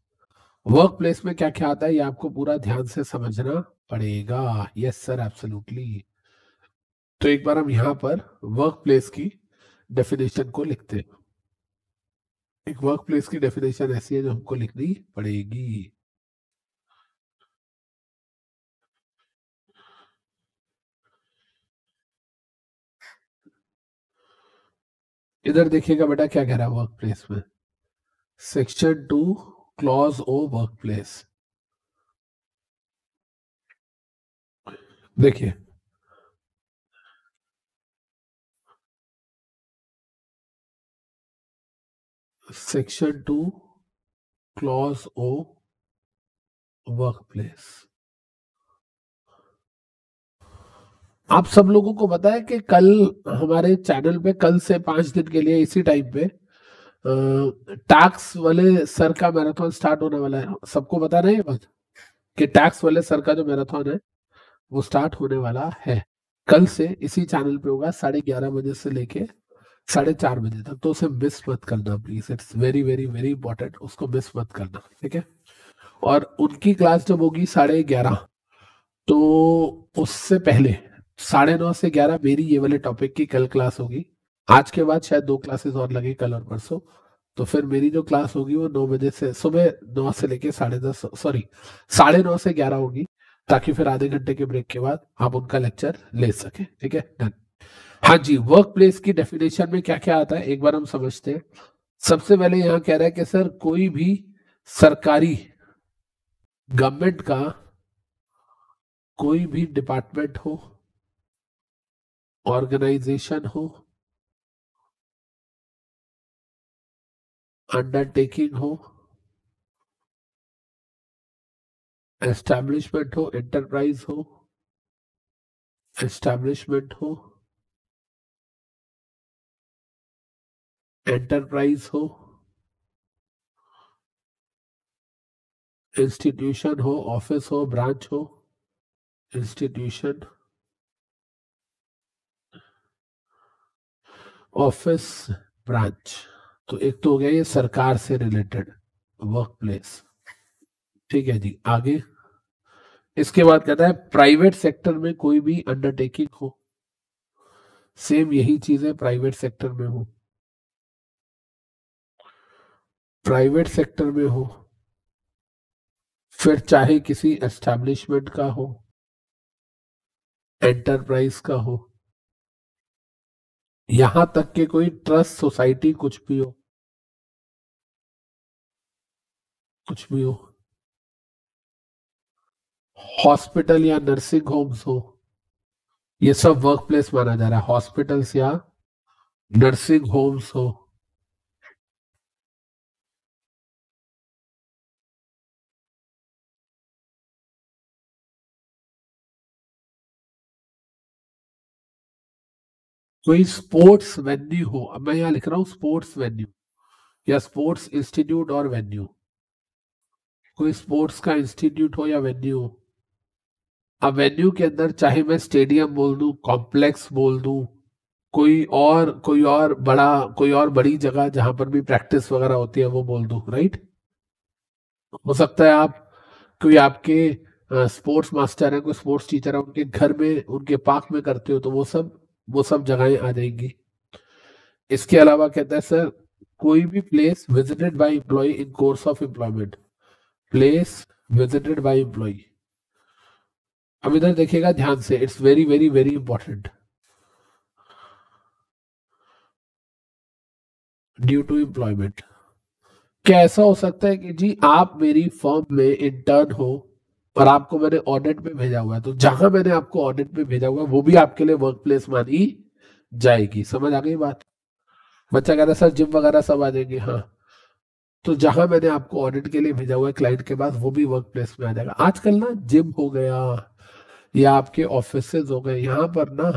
में क्या क्या आता है ये आपको पूरा ध्यान से समझना पड़ेगा। Yes sir, absolutely. तो एक बार हम यहाँ पर वर्क प्लेस की डेफिनेशन को लिखते हैं। एक वर्क प्लेस की डेफिनेशन ऐसी है जो हमको लिखनी पड़ेगी। इधर देखिएगा बेटा क्या कह रहा है वर्क प्लेस में, section 2 clause O work place. देखिए section 2 clause O work place. आप सब लोगों को पता है कि कल हमारे चैनल पे कल से 5 दिन के लिए इसी टाइम पे टैक्स वाले सर का मैराथन स्टार्ट होने वाला है। सबको पता नहीं है बात कि टैक्स वाले सर का जो मैराथन है वो स्टार्ट होने वाला है, कल से इसी चैनल पे होगा 11:30 बजे से लेके 4:30 बजे तक। तो उसे मिस मत करना please, it's very very very important, उसको मिस मत करना, ठीक है? और उनकी क्लास जब होगी 11:30 तो उससे पहले 9:30 से 11 मेरी ये वाले टॉपिक की कल क्लास होगी। आज के बाद शायद 2 क्लासेस और लगे कल और परसों, तो फिर मेरी जो क्लास होगी वो 9 बजे से सुबह 9 से लेके 10:30 सॉरी 9:30 से 11 होगी, ताकि फिर आधे घंटे के ब्रेक के बाद आप उनका लेक्चर ले सके, ठीक है? डन। हाँ जी, वर्क प्लेस की डेफिनेशन में क्या क्या आता है एक बार हम समझते हैं। सबसे पहले यहाँ कह रहा है कि सर कोई भी सरकारी गवर्नमेंट का कोई भी डिपार्टमेंट हो, ऑर्गेनाइजेशन हो, अंडरटेकिंग हो, एस्टैब्लिशमेंट हो, एंटरप्राइज हो, एस्टैब्लिशमेंट हो, एंटरप्राइज हो, इंस्टीट्यूशन हो, ऑफिस हो, ब्रांच हो, इंस्टीट्यूशन, ऑफिस, ब्रांच। तो एक तो हो गया ये सरकार से रिलेटेड वर्क प्लेस, ठीक है जी। आगे इसके बाद कहता है प्राइवेट सेक्टर में कोई भी अंडरटेकिंग हो, सेम यही चीजें प्राइवेट सेक्टर में हो, प्राइवेट सेक्टर में हो, फिर चाहे किसी एस्टैब्लिशमेंट का हो, एंटरप्राइज का हो, यहां तक के कोई ट्रस्ट, सोसाइटी, कुछ भी हो, कुछ भी हो, हॉस्पिटल या नर्सिंग होम्स हो, ये सब वर्क प्लेस माना जा रहा है। हॉस्पिटल्स या नर्सिंग होम्स हो, कोई स्पोर्ट्स वेन्यू हो, अब मैं यहाँ लिख रहा हूँ स्पोर्ट्स वेन्यू या स्पोर्ट्स इंस्टीट्यूट और वेन्यू, कोई स्पोर्ट्स का इंस्टीट्यूट हो या वेन्यू हो। अब वेन्यू के अंदर चाहे मैं स्टेडियम बोल दूं, कॉम्प्लेक्स बोल दूं, कोई और बड़ी जगह जहां पर भी प्रैक्टिस वगैरह होती है वो बोल दूं, राइट। हो सकता है आप कोई आपके स्पोर्ट्स मास्टर है, कोई स्पोर्ट्स टीचर है, उनके घर में, उनके पार्क में करते हो, तो वो सब जगहें आ जाएंगी। इसके अलावा कहता है सर कोई भी place visited by employee in course of employment, place visited by employee. अब इधर देखिएगा ध्यान से, it's very very very important, due to employment. क्या ऐसा हो सकता है कि जी आप मेरी फर्म में इंटर्न हो और आपको मैंने ऑडिट में भेजा हुआ है, तो जहां मैंने आपको ऑडिट में भेजा हुआ है वो भी आपके लिए वर्क प्लेस मानी जाएगी। समझ आ गई बात। बच्चा कह रहा सर जिम वगैरह सब आ जाएंगे, हाँ, तो जहां मैंने आपको ऑडिट के लिए भेजा हुआ है क्लाइंट के पास, वो भी वर्क प्लेस में आ जाएगा। आजकल ना जिम हो गया या आपके ऑफिसेज हो गए, यहाँ पर ना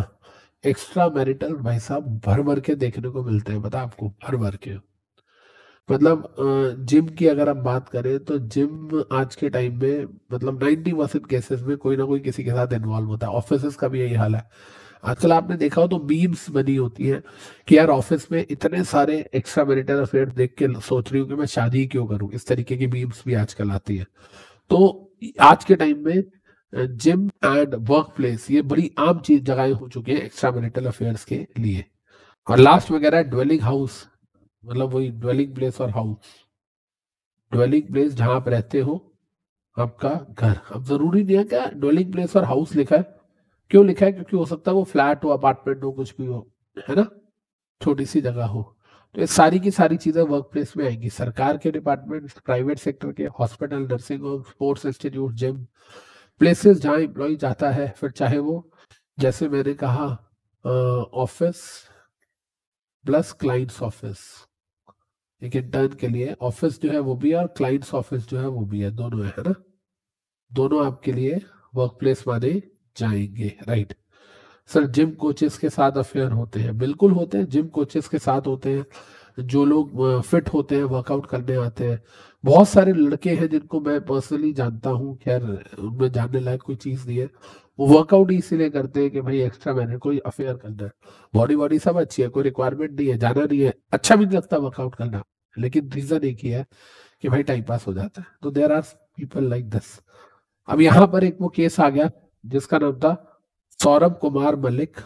एक्स्ट्रा मैरिटल भाई साहब भर भर के देखने को मिलते हैं, पता आपको, भर भर के। मतलब जिम की अगर हम बात करें तो जिम आज के टाइम में मतलब 90% केसेस में कोई ना कोई किसी के साथ इन्वॉल्व होता है। ऑफिस का भी यही हाल है। आजकल आपने देखा हो तो मीम्स बनी होती है कि यार ऑफिस में इतने सारे एक्स्ट्रा मैरिटल अफेयर देख के सोच रही हूँ कि मैं शादी क्यों करूँ, इस तरीके की मीम्स भी आजकल आती है। तो आज के टाइम में जिम एंड वर्क प्लेस ये बड़ी आम चीज जगह हो चुकी है एक्स्ट्रा मैरिटल अफेयर्स के लिए। और लास्ट वगैरह ड्वेलिंग हाउस, मतलब वही ड्वेलिंग प्लेस और हाउस, ड्वेलिंग प्लेस जहां आप रहते हो, आपका घर। अब जरूरी नहीं है क्या ड्वेलिंग प्लेस और हाउस लिखा है, क्यों लिखा है, क्योंकि हो सकता है वो फ्लैट हो, अपार्टमेंट हो, कुछ भी हो, है ना, छोटी सी जगह हो। तो ये सारी की सारी चीजें वर्क प्लेस में आएंगी, सरकार के डिपार्टमेंट, प्राइवेट सेक्टर के, hospital, nursing home, sports institute, gym, places जहाँ एम्प्लॉय जाता है, फिर चाहे वो जैसे मैंने कहा ऑफिस प्लस क्लाइंट्स ऑफिस, एक इंटर्न के लिए ऑफिस जो है वो भी है और क्लाइंट्स ऑफिस जो है वो भी है, दोनों है ना, दोनों आपके लिए वर्क प्लेस माने जाएंगे, राइट। सर जिम कोचेस के साथ अफेयर होते हैं, बिल्कुल होते हैं, जिम कोचेस के साथ होते हैं, जो लोग फिट होते हैं, वर्कआउट करने आते हैं। बहुत सारे लड़के हैं जिनको मैं पर्सनली जानता हूँ, खैर उनमें जानने लायक कोई चीज़ नहीं है, वो वर्कआउट इसीलिए करते हैं कि भाई एक्स्ट्रा मैरिटल कोई अफेयर करना है, बॉडी सब अच्छी है, कोई रिक्वायरमेंट नहीं है, जाना नहीं है, अच्छा भी नहीं लगता वर्कआउट करना, लेकिन रीजन एक ही है कि भाई टाइम पास हो जाता है। तो there are people like this. अब यहाँ पर एक वो केस आ गया जिसका नाम था सौरभ कुमार मलिक,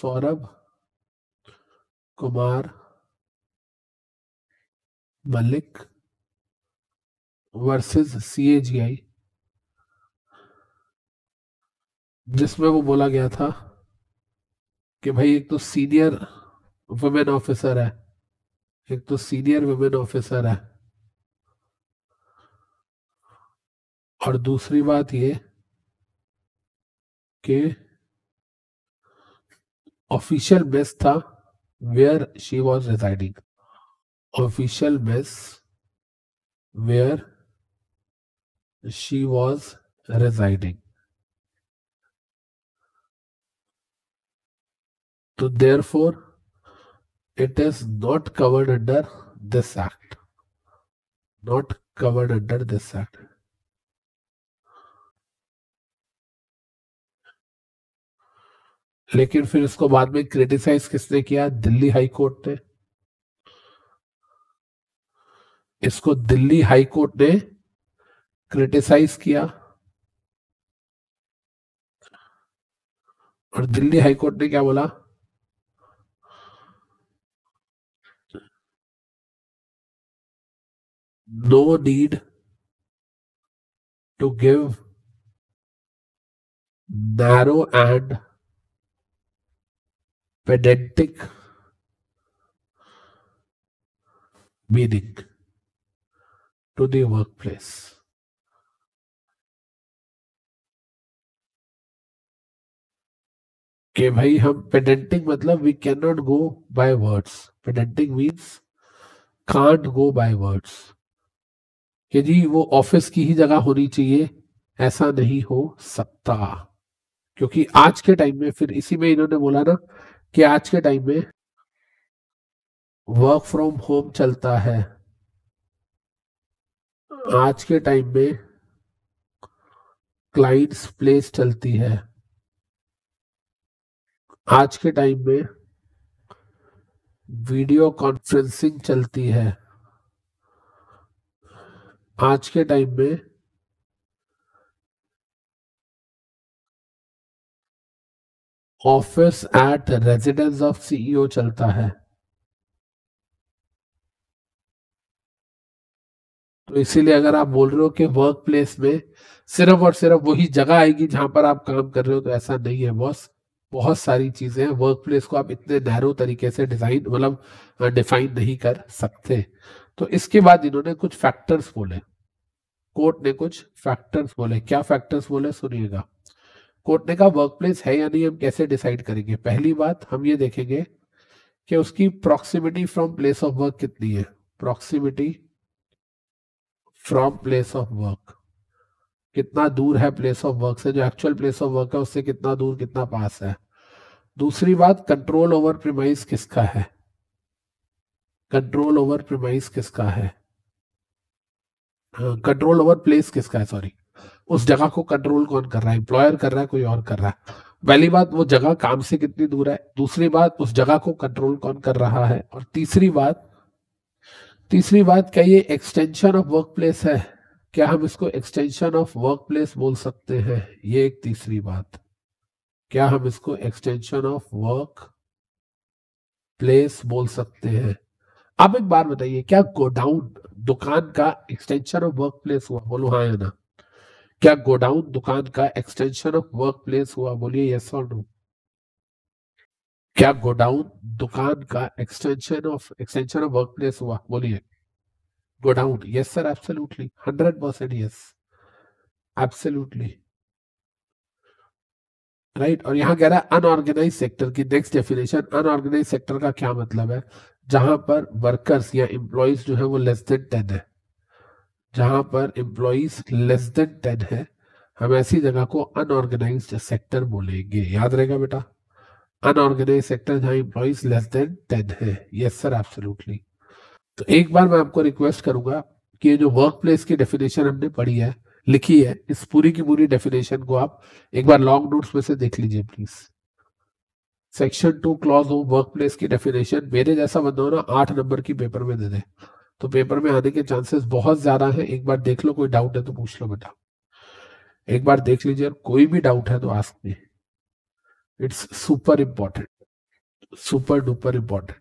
सौरभ कुमार मलिक वर्सेस CAGI, जिसमें वो बोला गया था कि भाई एक तो सीनियर वुमेन ऑफिसर है, एक तो सीनियर वुमेन ऑफिसर है, और दूसरी बात ये कि ऑफिशियल बेस था where she was residing, official base where she was residing. तो therefore it is not covered under this act, not covered under this act. लेकिन फिर इसको बाद में क्रिटिसाइज किसने किया? दिल्ली हाई कोर्ट ने। इसको दिल्ली हाई कोर्ट ने क्रिटिसाइज किया, और दिल्ली हाई कोर्ट ने क्या बोला? No need to give narrow and pedantic meaning to the workplace. के भाई हम pedantic मतलब we cannot go by words. Pedantic means can't go by words. कि जी वो ऑफिस की ही जगह होनी चाहिए, ऐसा नहीं हो सकता, क्योंकि आज के टाइम में, फिर इसी में इन्होंने बोला ना कि आज के टाइम में वर्क फ्रॉम होम चलता है, आज के टाइम में क्लाइंट्स प्लेस चलती है, आज के टाइम में वीडियो कॉन्फ्रेंसिंग चलती है, आज के टाइम में office at residence of CEO चलता है। तो इसीलिए अगर आप बोल रहे हो कि वर्क प्लेस में सिर्फ और सिर्फ वही जगह आएगी जहां पर आप काम कर रहे हो, तो ऐसा नहीं है बॉस, बहुत सारी चीजें हैं। वर्क प्लेस को आप इतने नैरो तरीके से डिजाइन मतलब डिफाइन नहीं कर सकते। तो इसके बाद इन्होंने कुछ फैक्टर्स बोले, कोर्ट ने कुछ फैक्टर्स बोले। क्या फैक्टर्स बोले सुनिएगा। कोर्ट ने कहा वर्कप्लेस है या नहीं हम कैसे डिसाइड करेंगे? पहली बात हम ये देखेंगे कि उसकी proximity from place of work कितनी है, proximity from place of work, कितना दूर है प्लेस ऑफ वर्क से, जो एक्चुअल प्लेस ऑफ वर्क है उससे कितना दूर कितना पास है। दूसरी बात कंट्रोल ओवर प्रीमाइस किसका है, कंट्रोल ओवर प्रीमाइस किसका है, कंट्रोल ओवर प्लेस किसका है, सॉरी उस जगह को कंट्रोल कौन कर रहा है, एम्प्लॉयर कर रहा है कोई और कर रहा है। पहली बात वो जगह काम से कितनी दूर है, दूसरी बात उस जगह को कंट्रोल कौन कर रहा है, और तीसरी बात क्या ये एक्सटेंशन ऑफ वर्क प्लेस है, क्या हम इसको एक्सटेंशन ऑफ वर्क प्लेस बोल सकते हैं, ये एक तीसरी बात, क्या हम इसको एक्सटेंशन ऑफ वर्क प्लेस बोल सकते हैं। आप एक बार बताइए क्या गोडाउन दुकान का एक्सटेंशन ऑफ वर्क प्लेस हुआ? बोलो हाँ या ना। क्या गोडाउन दुकान का एक्सटेंशन ऑफ वर्क प्लेस हुआ? बोलिए यस और नो। क्या गोडाउन दुकान का एक्सटेंशन ऑफ वर्क प्लेस हुआ? बोलिए godown. Yes sir, absolutely 100% yes, absolutely right. और यहाँ कह रहा है अनऑर्गेनाइज सेक्टर की नेक्स्ट डेफिनेशन। अनऑर्गेनाइज सेक्टर का क्या मतलब है? जहां पर वर्कर्स या एम्प्लॉइज जो है वो लेस देन 10 है, जहां पर एम्प्लॉइज लेस देन 10 है, हम ऐसी जगह को अनऑर्गेनाइज्ड सेक्टर बोलेंगे। याद रहेगा बेटा, अनऑर्गेनाइज सेक्टर जहां एम्प्लॉइज लेस देन 10 है। Yes sir, absolutely. तो एक बार मैं आपको रिक्वेस्ट करूंगा कि जो वर्क प्लेस की डेफिनेशन हमने पढ़ी है, लिखी है, इस पूरी की पूरी डेफिनेशन को आप एक बार लॉन्ग नोट्स में से देख लीजिए please. Section 2 clause O work place की डेफिनेशन, मेरे जैसा बंदा हो ना 8 नंबर की पेपर में दे दे, तो पेपर में आने के चांसेस बहुत ज्यादा है। एक बार देख लो, कोई डाउट है तो पूछ लो बेटा, एक बार देख लीजिए, और कोई भी डाउट है तो ask me, it's super important, super duper important.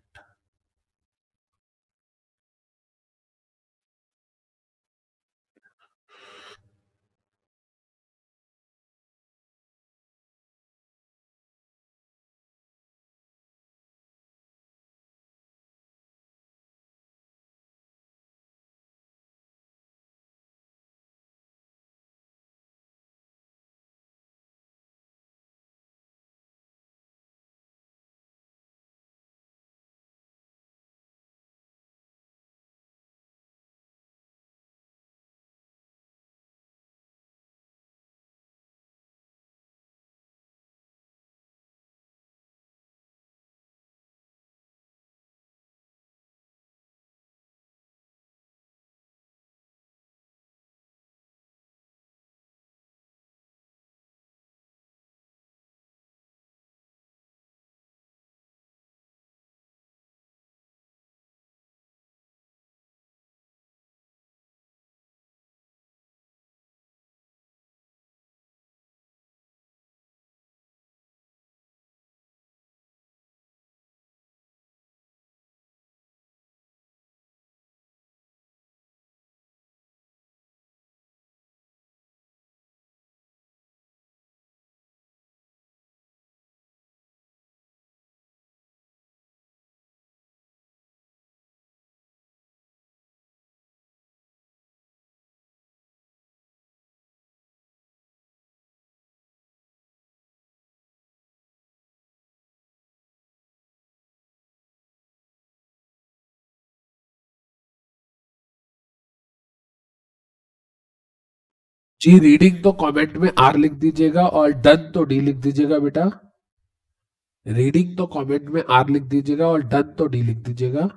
जी रीडिंग तो कमेंट में आर लिख दीजिएगा और डन तो डी लिख दीजिएगा बेटा। रीडिंग तो कमेंट में आर लिख दीजिएगा और डन तो डी लिख दीजिएगा।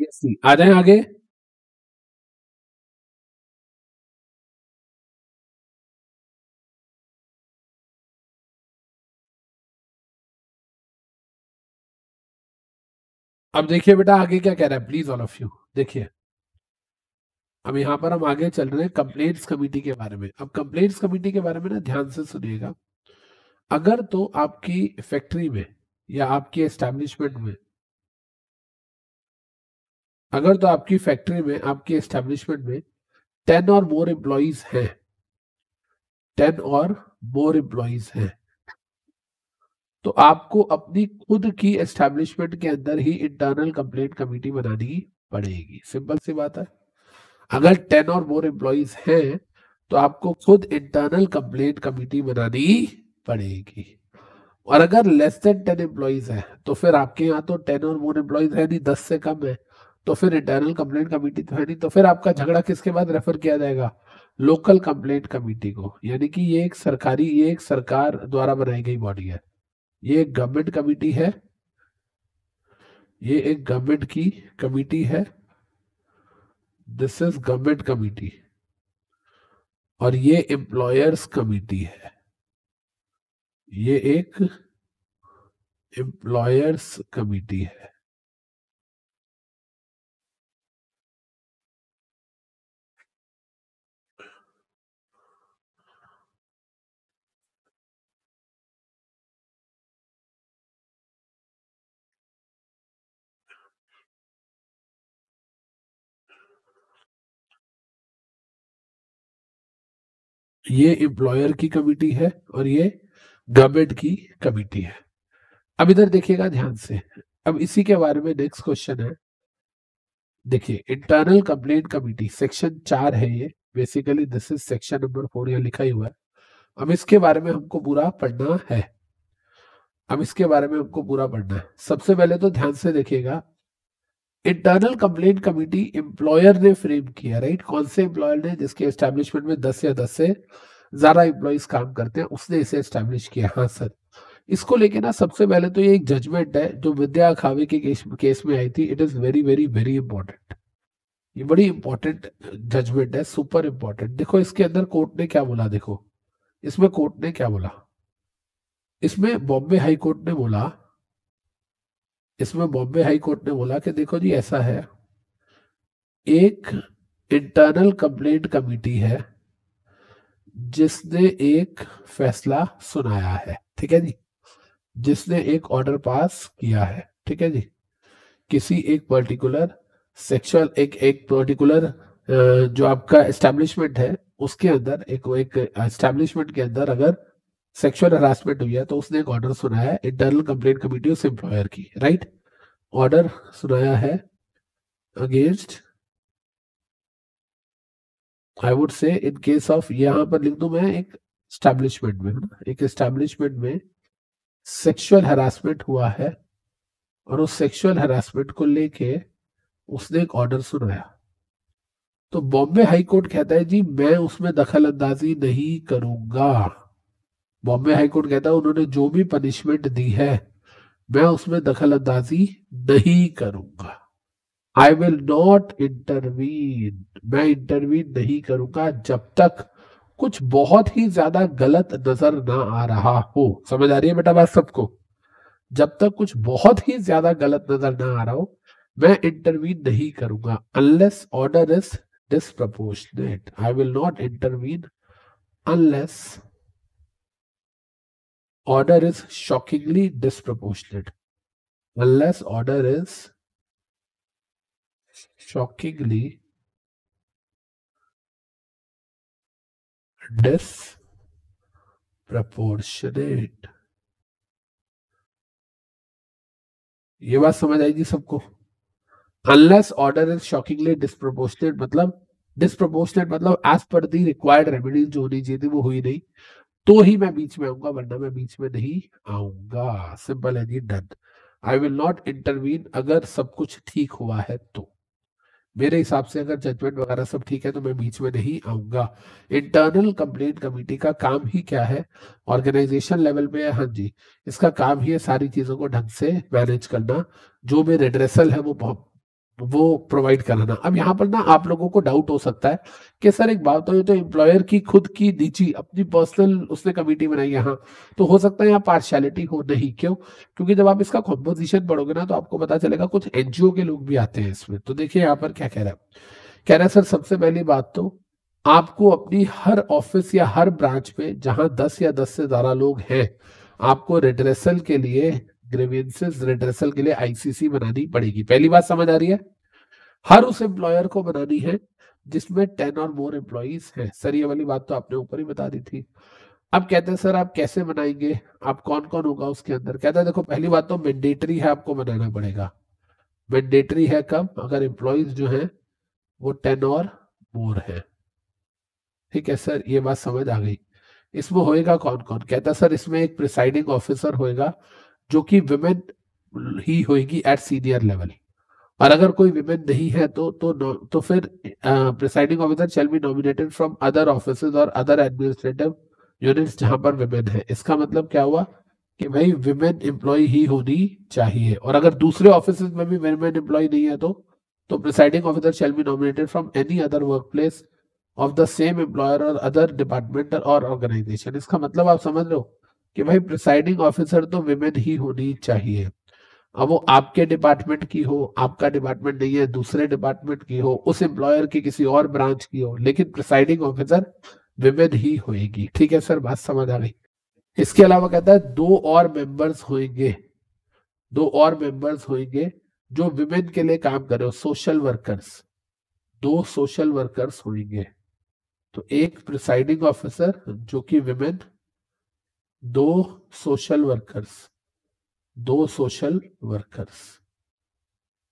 यस जी, आ जाए आगे। अब देखिए बेटा आगे क्या कह रहा है, प्लीज ऑल ऑफ यू देखिए। अब यहाँ पर हम आगे चल रहे हैं कंप्लेंट्स कमेटी के बारे में। अब कंप्लेंट्स कमेटी के बारे में ना ध्यान से सुनिएगा। अगर तो आपकी फैक्ट्री में या आपकी एस्टेब्लिशमेंट में, अगर तो आपकी फैक्ट्री में, आपकी एस्टेब्लिशमेंट में 10 और मोर एम्प्लॉइज हैं, 10 और मोर एम्प्लॉइज हैं, तो आपको अपनी खुद की एस्टेब्लिशमेंट के अंदर ही इंटरनल कंप्लेंट कमेटी बनानी पड़ेगी। सिंपल सी बात है। अगर 10 और मोर एम्प्लॉइज हैं तो आपको खुद इंटरनल कंप्लेंट कमेटी बनानी पड़ेगी। और अगर लेस देन 10 एम्प्लॉइज है तो फिर आपके यहाँ तो 10 और मोर एम्प्लॉइज है नहीं, 10 से कम है, तो फिर इंटरनल कंप्लेंट कमेटी तो है नहीं। तो फिर आपका झगड़ा किसके बाद रेफर किया जाएगा? लोकल कंप्लेंट कमेटी को। यानी कि ये एक सरकारी, ये एक सरकार द्वारा बनाई गई बॉडी है, ये एक गवर्नमेंट कमेटी है, ये एक गवर्नमेंट की कमेटी है, दिस इज गवर्नमेंट कमेटी, और ये एम्प्लॉयर्स कमेटी है, ये एक एम्प्लॉयर्स कमेटी है। ये एम्प्लॉयर की कमिटी है और ये गवर्नमेंट की कमिटी है। अब इधर देखिएगा ध्यान से। अब इसी के बारे में नेक्स्ट क्वेश्चन है। देखिए इंटरनल कंप्लेंट कमिटी सेक्शन 4 है ये, basically this is section number 4 यहाँ लिखा ही हुआ है। अब इसके बारे में हमको पूरा पढ़ना है। अब इसके बारे में हमको पूरा पढ़ना है। सबसे पहले तो ध्यान से देखिएगा, इंटरनल कंप्लेंट कमेटी एम्प्लॉयर ने फ्रेम किया, राइट? कौन से एम्प्लॉयर ने? जिसके एस्टेब्लिशमेंट में 10 या 10 से ज्यादा एम्प्लॉइज काम करते हैं, उसने इसे एस्टेब्लिश किया। हाँ सर, इसको लेके ना सबसे पहले तो ये एक जजमेंट है जो विद्या खावे के केस में आई थी। It is very very very important, ये बड़ी इंपॉर्टेंट जजमेंट है, सुपर इंपॉर्टेंट। देखो इसके अंदर कोर्ट ने क्या बोला, देखो इसमें कोर्ट ने क्या बोला। इसमें बॉम्बे हाई कोर्ट ने बोला इसमें बॉम्बे हाई कोर्ट ने बोला कि देखो जी ऐसा है, एक इंटरनल कंप्लेंट कमेटी है जिसने एक फैसला सुनाया है, ठीक है जी, जिसने एक ऑर्डर पास किया है, ठीक है जी, किसी एक पर्टिकुलर सेक्सुअल एक पर्टिकुलर जो आपका एस्टेब्लिशमेंट है उसके अंदर एक एस्टेब्लिशमेंट के अंदर अगर सेक्सुअल हरासमेंट हुई है तो उसने एक ऑर्डर सुनाया है, इंटरनल कंप्लेंट कमेटी उस एम्प्लॉयर की, राइट, ऑर्डर सुनाया है against, I would say in case of, यहाँ पर लिख दूं मैं, एक एस्टेब्लिशमेंट में, एक एस्टेब्लिशमेंट में सेक्सुअल हरासमेंट हुआ है और उस सेक्सुअल हरासमेंट को लेके उसने एक ऑर्डर सुनाया, तो बॉम्बे हाई कोर्ट कहता है जी मैं उसमें दखल अंदाजी नहीं करूंगा। बॉम्बे हाई कोर्ट कहता है उन्होंने जो भी पनिशमेंट दी है मैं उसमें दखल अंदाजी नहीं करूंगा, आई विल नॉट इंटरवीन, मैं इंटरवीन नहीं करूंगा जब तक कुछ बहुत ही ज्यादा गलत नजर ना आ रहा हो। समझ आ रही है बेटा बात सबको? जब तक कुछ बहुत ही ज्यादा गलत नजर ना आ रहा हो मैं इंटरवीन नहीं करूंगा, unless order is disproportionate, I will not intervene unless order is shockingly disproportionate, unless order is shockingly disproportionate. ये बात समझ आएगी सबको? Unless order is shockingly disproportionate मतलब as per the required remedies जो होनी चाहिए थी वो हुई नहीं तो ही मैं बीच में आऊंगा, वरना मैं बीच में नहीं आऊंगा। सिंपल है जी, done. I will not intervene अगर सब कुछ ठीक हुआ है तो, मेरे हिसाब से अगर जजमेंट वगैरह सब ठीक है तो मैं बीच में नहीं आऊंगा। इंटरनल कंप्लेंट कमेटी का काम ही क्या है ऑर्गेनाइजेशन लेवल पे? हाँ जी, इसका काम ही है सारी चीजों को ढंग से मैनेज करना, जो भी रेड्रेसल है वो प्रोवाइड कराना। अब यहाँ पर ना आप लोगों को डाउट हो सकता है कि सर एक बात तो ये तो एम्प्लॉयर की खुद की निजी अपनी पर्सनल उसने कमेटी बनाई है, हाँ, तो हो सकता है यहाँ पार्शियलिटी हो, नहीं क्यों? क्योंकि जब आप इसका कॉम्पोजिशन पढ़ोगे ना तो आपको पता चलेगा कुछ एनजीओ के लोग भी आते हैं इसमें। तो देखिए यहाँ पर क्या कह रहा है, कह रहा है सर सबसे पहली बात तो आपको अपनी हर ऑफिस या हर ब्रांच में जहाँ 10 या 10 से ज्यादा लोग हैं आपको रेड्रेसल के लिए, ग्रीवेंसेस रेड्रेसल के लिए आईसीसी बनानी पड़ेगी। पहली बात समझ आ रही है? हर उस एम्प्लॉयर को बनानी है जिसमें 10 और मोर एम्प्लॉइज हैं। सर ये वाली बात तो आपने ऊपर ही बता दी थी। अब कहते हैं सर आप कैसे बनाएंगे, आप कौन कौन होगा उसके अंदर? कहता है देखो पहली बात तो मैंडेटरी है, आपको बनाना पड़ेगा। मैंडेटरी है कब? अगर एम्प्लॉइज जो है वो 10 और मोर है। ठीक है सर, ये बात समझ आ गई। इसमें होएगा कौन कौन? कहता सर इसमें एक प्रिसाइडिंग ऑफिसर होएगा जो कि विमेन ही होगी एट सीनियर लेवल, और अगर कोई विमेन नहीं है तो फिर presiding officer shall be nominated from other officers और अदर एडमिनिस्ट्रेटिव यूनिट्स जहां पर विमेन है। इसका मतलब क्या हुआ कि भाई विमेन एम्प्लॉय ही होनी चाहिए, और अगर दूसरे ऑफिसर्स में भी विमेन एम्प्लॉय नहीं है तो presiding officer shall be nominated from any other work place of the same employer और अदर डिपार्टमेंट और ऑर्गेनाइजेशन। इसका मतलब आप समझ रहे हो कि भाई प्रिसाइडिंग ऑफिसर तो विमेन ही होनी चाहिए। अब वो आपके डिपार्टमेंट की हो, आपका डिपार्टमेंट नहीं है, दूसरे डिपार्टमेंट की हो, उस एम्प्लॉयर की किसी और ब्रांच की हो, लेकिन प्रिसाइडिंग ऑफिसर विमेन ही होएगी। ठीक है सर, बात समझ आ गई। इसके अलावा कहता है 2 और मेंबर्स होंगे जो विमेन के लिए काम करे, सोशल वर्कर्स, 2 सोशल वर्कर्स होंगे। तो एक प्रिसाइडिंग ऑफिसर जो कि विमेन, 2 सोशल वर्कर्स,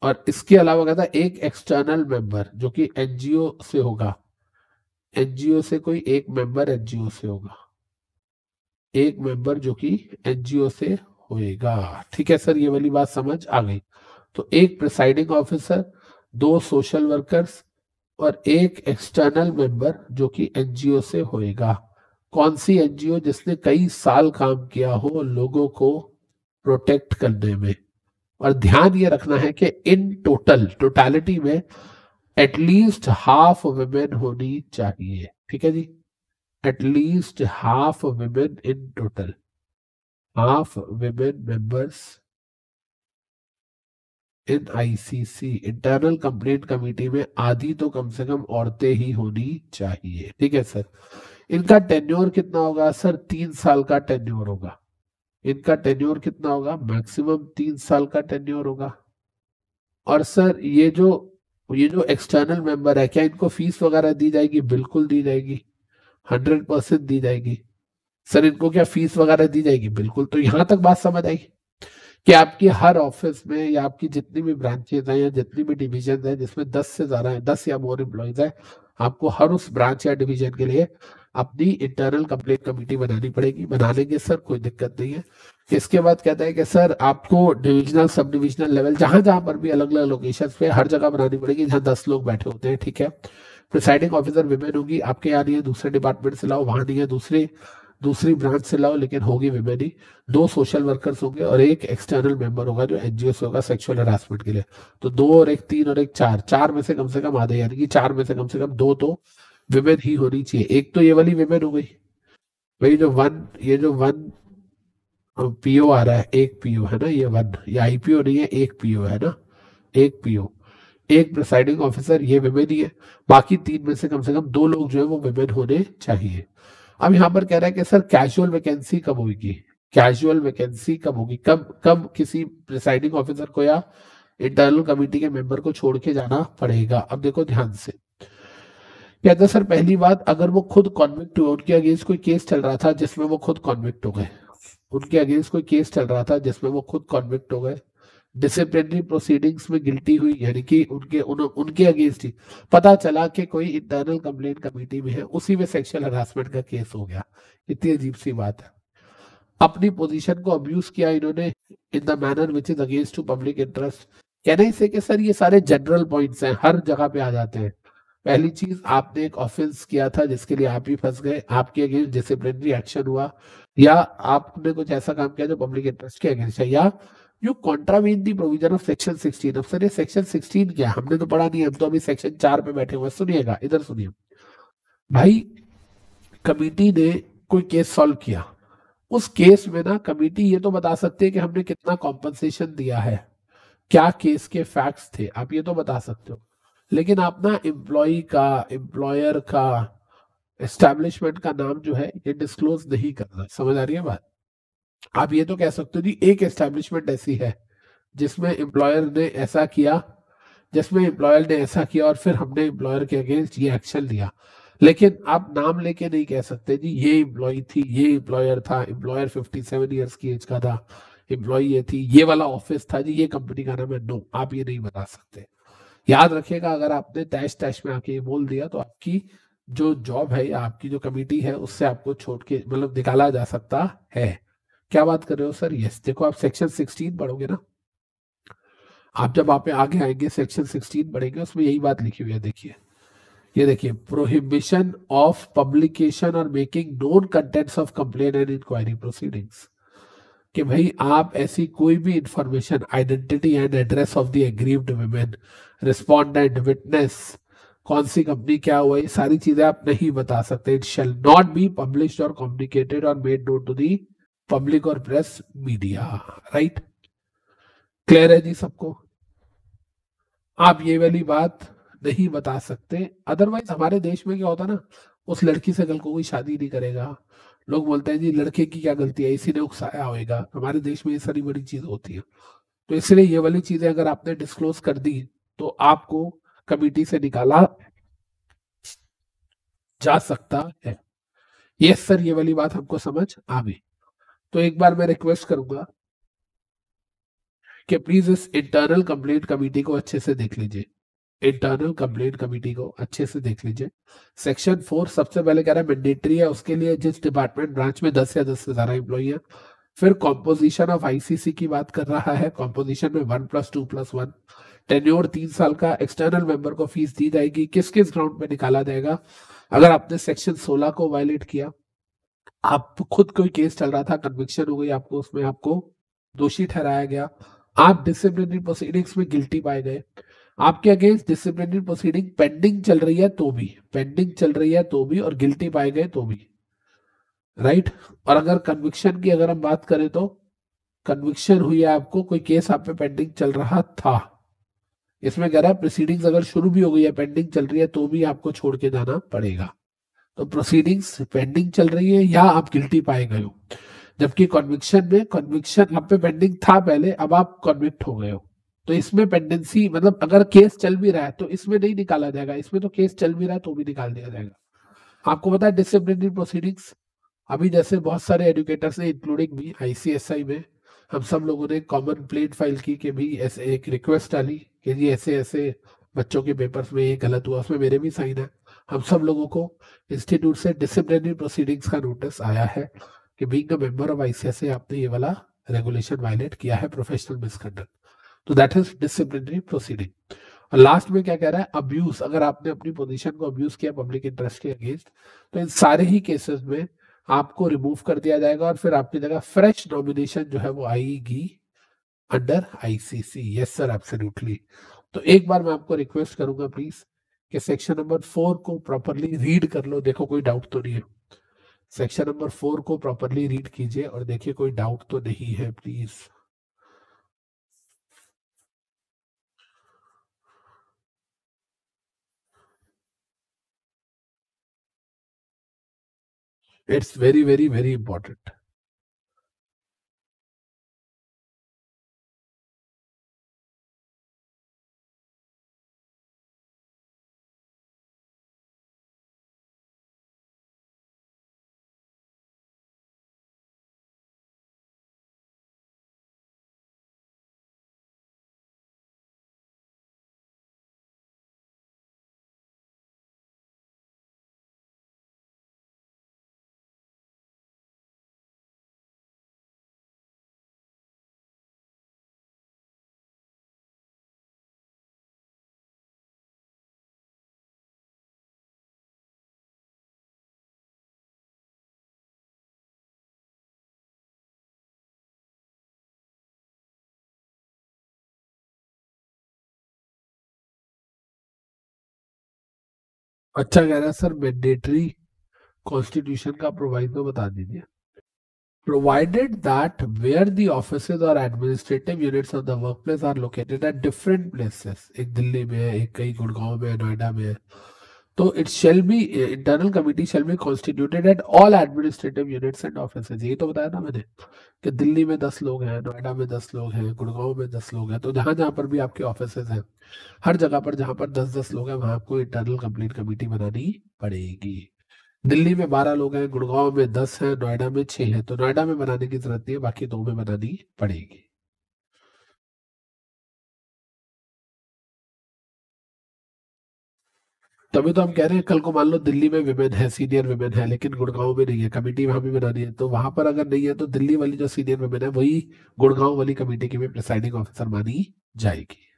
और इसके अलावा कहता है एक एक्सटर्नल मेंबर जो कि एनजीओ से होगा, एनजीओ से कोई एक मेंबर एनजीओ से होगा, एक मेंबर जो कि एनजीओ से होएगा। ठीक है सर, ये वाली बात समझ आ गई। तो एक प्रिसाइडिंग ऑफिसर, 2 सोशल वर्कर्स और एक एक्सटर्नल मेंबर जो कि एनजीओ से होएगा। कौन सी एनजीओ? जिसने कई साल काम किया हो लोगों को प्रोटेक्ट करने में, और ध्यान ये रखना है कि इन टोटलिटी में एटलीस्ट हाफ वुमेन होनी चाहिए। ठीक है जी, at least half women in total, half women members in ICC internal complaint committee में आधी तो कम से कम औरतें ही होनी चाहिए। ठीक है सर, इनका टेन्योर कितना होगा सर? 3 साल का टेन्योर होगा। इनका टेन्योर कितना होगा? मैक्सिमम 3 साल का टेन्योर होगा। और सर ये जो एक्सटर्नल मेंबर है, क्या इनको फीस वगैरह दी जाएगी? बिल्कुल दी जाएगी, 100% दी जाएगी। सर इनको क्या फीस वगैरह दी जाएगी? बिल्कुल। तो यहाँ तक बात समझ आई कि आपकी हर ऑफिस में या आपकी जितनी भी ब्रांचेज हैं या जितनी भी डिविजन हैं जिसमें 10 से ज्यादा है, 10 या मोर एम्प्लॉइज हैं, आपको हर उस ब्रांच या डिवीजन के लिए अपनी इंटरनल कंप्लेंट कमेटी बनानी पड़ेगी। बना लेंगे सर, कोई दिक्कत नहीं है। इसके बाद कहता है कि सर आपको डिविजनल सब डिविजनल लेवल जहां जहां पर भी अलग अलग लोकेशन पे हर जगह बनानी पड़ेगी जहां 10 लोग बैठे होते हैं। ठीक है, प्रिसाइडिंग ऑफिसर विमेन होगी। आपके यहाँ नहीं है दूसरे डिपार्टमेंट से लाओ, वहां नहीं है दूसरी ब्रांच से लाओ, लेकिन होगी विमेन ही। 2 सोशल वर्कर्स होंगे और 1 एक्सटर्नल मेंबर होगा जो एनजीओ से होगा सेक्सुअल हरासमेंट के लिए। तो 2 और 1, 3 और 1, 4 में से कम से कम आधे, यानी कि 4 में से कम 2 तो विमेन ही होनी चाहिए। एक तो ये वाली विमेन हो गई, वही जो 1, ये जो 1 पीओ आ रहा है, 1 पीओ है ना, ये 1 ये आईपीओ नहीं है, 1 पीओ है ना, 1 पीओ, 1 प्रिसाइडिंग ऑफिसर, ये विमेन ही है। बाकी 3 में से कम 2 लोग जो है वो विमेन होने चाहिए। अब यहाँ पर कह रहा है कि सर कैजुअल वैकेंसी कब होगी? कैजुअल वैकेंसी कब होगी? कब किसी प्रिसाइडिंग ऑफिसर को या इंटरनल कमेटी के मेंबर को छोड़ के जाना पड़ेगा। अब देखो ध्यान से, कहता सर पहली बात अगर वो खुद कॉन्विक्ट हुए, उनके अगेंस्ट कोई केस चल रहा था जिसमें वो खुद कॉन्विक्ट हो गए, उनके अगेंस्ट कोई केस चल रहा था जिसमें वो खुद कॉन्विक्ट हो गए, डिसिप्लिनरी प्रोसीडिंग्स में गिल्टी हुई, यानी कि उनके अगेंस्ट ही पता चला कि कोई इंटरनल कंप्लेंट कमेटी में है, उसी में सेक्सुअल हरासमेंट का केस हो गया। इतनी अजीब सी बात है। अपनी पोजीशन को अब्यूज किया इन्होंने in the manner which is against to public interest. कहना ही से कि सर ये सारे जनरल पॉइंट्स हैं, हर जगह पे आ जाते हैं। पहली चीज, आपने एक ऑफेंस किया था जिसके लिए आप ही फंस गए, आपके अगेंस्ट डिसिप्लिनरी एक्शन हुआ, या आपने कुछ ऐसा काम किया जो पब्लिक इंटरेस्ट के अगेंस्ट है, या you contravene the provision of section 16। अब सर ये सेक्शन 16 क्या? हमने तो पढ़ा नहीं, हम तो अभी सेक्शन 4 पे बैठे हुए। सुनिएगा, इधर सुनिए भाई, कमेटी ने कोई केस सॉल्व किया, उस केस में ना कमेटी ये तो बता सकती है कि हमने कितना कॉम्पनसेशन दिया है, क्या केस के फैक्ट्स थे, आप ये तो बता सकते हो। लेकिन आप ना एम्प्लॉय का, एम्प्लॉयर का, एस्टेब्लिशमेंट का नाम जो है ये डिस्क्लोज नहीं करना। समझ आ रही है बात? आप ये तो कह सकते हो जी एक एस्टेब्लिशमेंट ऐसी है जिसमें एम्प्लॉयर ने ऐसा किया, जिसमें एम्प्लॉयर ने ऐसा किया और फिर हमने एम्प्लॉयर के अगेंस्ट ये एक्शन लिया, लेकिन आप नाम लेके नहीं कह सकते जी ये एम्प्लॉय थी, ये एम्प्लॉयर था, एम्प्लॉयर 57 ईयर्स की एज का था, एम्प्लॉय ये थी, ये वाला ऑफिस था जी, ये कंपनी का नाम है। नो, आप ये नहीं बता सकते। याद रखिएगा, अगर आपने तैश में आके ये बोल दिया तो आपकी जो जॉब है या आपकी जो कमेटी है उससे आपको छोड़ के मतलब निकाला जा सकता है। क्या बात कर रहे हो सर? यस, देखो आप सेक्शन 16 पढ़ोगे ना, आप जब आप आगे आएंगे सेक्शन 16 पढ़ेंगे, उसमें यही बात लिखी हुई है। देखिए, ये देखिए, प्रोहिबिशन ऑफ पब्लिकेशन और making known contents of complaint and inquiry proceedings, कि भाई आप ऐसी कोई भी information, identity and address of the aggrieved women, respondent, witness, कौन सी कंपनी, क्या हुआ, ये सारी चीजें आप नहीं बता सकते। It shall not be published और कम्युनिकेटेड और made known to the public और प्रेस मीडिया। राइट, क्लियर है जी सबको? आप ये वाली बात नहीं बता सकते, अदरवाइज हमारे देश में क्या होता ना, उस लड़की से कल को कोई शादी नहीं करेगा, लोग बोलते हैं जी लड़के की क्या गलती है, इसी ने उकसाया होगा। हमारे देश में ये सारी बड़ी चीज होती है। तो इसलिए ये वाली चीजें अगर आपने डिस्क्लोज कर दी तो आपको कमेटी से निकाला जा सकता है। यस सर, ये वाली बात हमको समझ आ गई। तो एक बार मैं रिक्वेस्ट करूंगा कि प्लीज इस इंटरनल कंप्लेंट कमेटी को अच्छे से देख लीजिए, इंटरनल कंप्लेंट कमेटी को अच्छे से देख लीजिए। सेक्शन 4 सबसे पहले कह रहा है मैंडेटरी है, उसके लिए जिस डिपार्टमेंट ब्रांच में 10 या 10 से ज्यादा एम्प्लॉई है। फिर कॉम्पोजिशन ऑफ आईसीसी की बात कर रहा है, कॉम्पोजिशन में 1+2+1, टेन्योर 3 साल का, एक्सटर्नल मेंबर को फीस दी जाएगी, किस किस ग्राउंड पे निकाला जाएगा। अगर आपने सेक्शन 16 को वायलेट किया, आप खुद कोई केस चल रहा था, कन्विक्शन हो गई आपको, उसमें आपको दोषी ठहराया गया, आप डिसिप्लिनरी प्रोसीडिंग्स में गिल्टी पाए गए, आपके अगेंस्ट डिसिप्लिनरी प्रोसीडिंग पेंडिंग चल रही है तो भी, पेंडिंग चल रही है तो भी, और गिल्टी पाए गए तो भी। राइट, और अगर कन्विक्शन की अगर हम बात करें तो कन्विक्शन हुई है आपको, कोई केस आप पे पेंडिंग चल रहा था, इसमें कह रहा है प्रोसीडिंग्स अगर शुरू भी हो गई है, पेंडिंग चल रही है तो भी आपको छोड़ के जाना पड़ेगा। तो प्रोसीडिंग्स पेंडिंग चल रही है या आप गिल्टी पाए गए हो, जबकि कन्विक्शन में कन्विक्शन आप पे पेंडिंग था पहले, अब आप कन्विक्ट हो गए हो, तो इसमें पेंडेंसी मतलब अगर केस चल भी रहा है तो इसमें नहीं निकाला जाएगा, इसमें तो केस चल भी रहा है तो भी निकाल दिया जाएगा। आपको पता है डिसिप्लिनरी प्रोसीडिंग्स अभी जैसे बहुत सारे एजुकेटर्स ने इंक्लूडिंग भी ICSI में हम सब लोगों ने कॉमन प्लेट फाइल की कि भी ऐसे एक रिक्वेस्ट डाली कि जी ऐसे ऐसे बच्चों के पेपर्स में ये गलत हुआ, उसमें मेरे भी साइन है। हम सब लोगों को इंस्टीट्यूट से डिसिप्लिनरी प्रोसीडिंग्स का नोटिस आया है कि being a member of ICSI आपने ये वाला रेगुलेशन वायलेट किया है, प्रोफेशनल मिसकंडक्ट। तो दैट इज डिसिप्लिनरी प्रोसीडिंग। और लास्ट में क्या कह रहा है, अब्यूज, अगर आपने अपनी पोजीशन को अब्यूज किया पब्लिक इंटरेस्ट के अगेंस्ट, तो इन सारे ही केसेस में आपको रिमूव कर दिया जाएगा और फिर आपकी जगह फ्रेश नॉमिनेशन जो है वो आएगी under ICC। Yes sir, absolutely. तो एक बार मैं आपको रिक्वेस्ट करूंगा प्लीज कि सेक्शन नंबर 4 को प्रॉपरली रीड कर लो, देखो कोई डाउट तो नहीं है। सेक्शन नंबर 4 को प्रॉपरली रीड कीजिए और देखिए कोई डाउट तो नहीं है please. It's very, very, very important. अच्छा कह रहा है सर, मैंडेटरी कॉन्स्टिट्यूशन का प्रोवाइडो बता दीजिए। Provided that where the offices और administrative units of the workplace are located at different places, एक दिल्ली में है, एक कहीं गुड़गांव में, नोएडा में है, तो it shall be internal committee shall be constituted at all administrative units and offices. ये तो बताया ना मैंने कि दिल्ली में 10 लोग हैं, नोएडा में 10 लोग हैं, गुड़गांव में 10 लोग हैं, तो जहाँ जहाँ पर भी आपके ऑफिसेज हैं, हर जगह पर जहाँ पर 10-10 लोग हैं वहाँ आपको इंटरनल कंप्लेंट कमेटी बनानी पड़ेगी। दिल्ली में 12 लोग हैं, गुड़गांव में 10 हैं, नोएडा में 6 हैं, तो नोएडा में बनाने की जरूरत नहीं है, बाकी 2 में बनानी पड़ेगी। तभी तो हम कह रहे हैं, कल को मान लो दिल्ली में विमेन है, सीनियर विमेन है, लेकिन गुड़गांव में नहीं है, कमेटी वहां भी बनानी है, तो वहां पर अगर नहीं है तो दिल्ली वाली जो सीनियर विमेन है वही गुड़गांव वाली कमेटी की भी प्रिसाइडिंग ऑफिसर मानी जाएगी।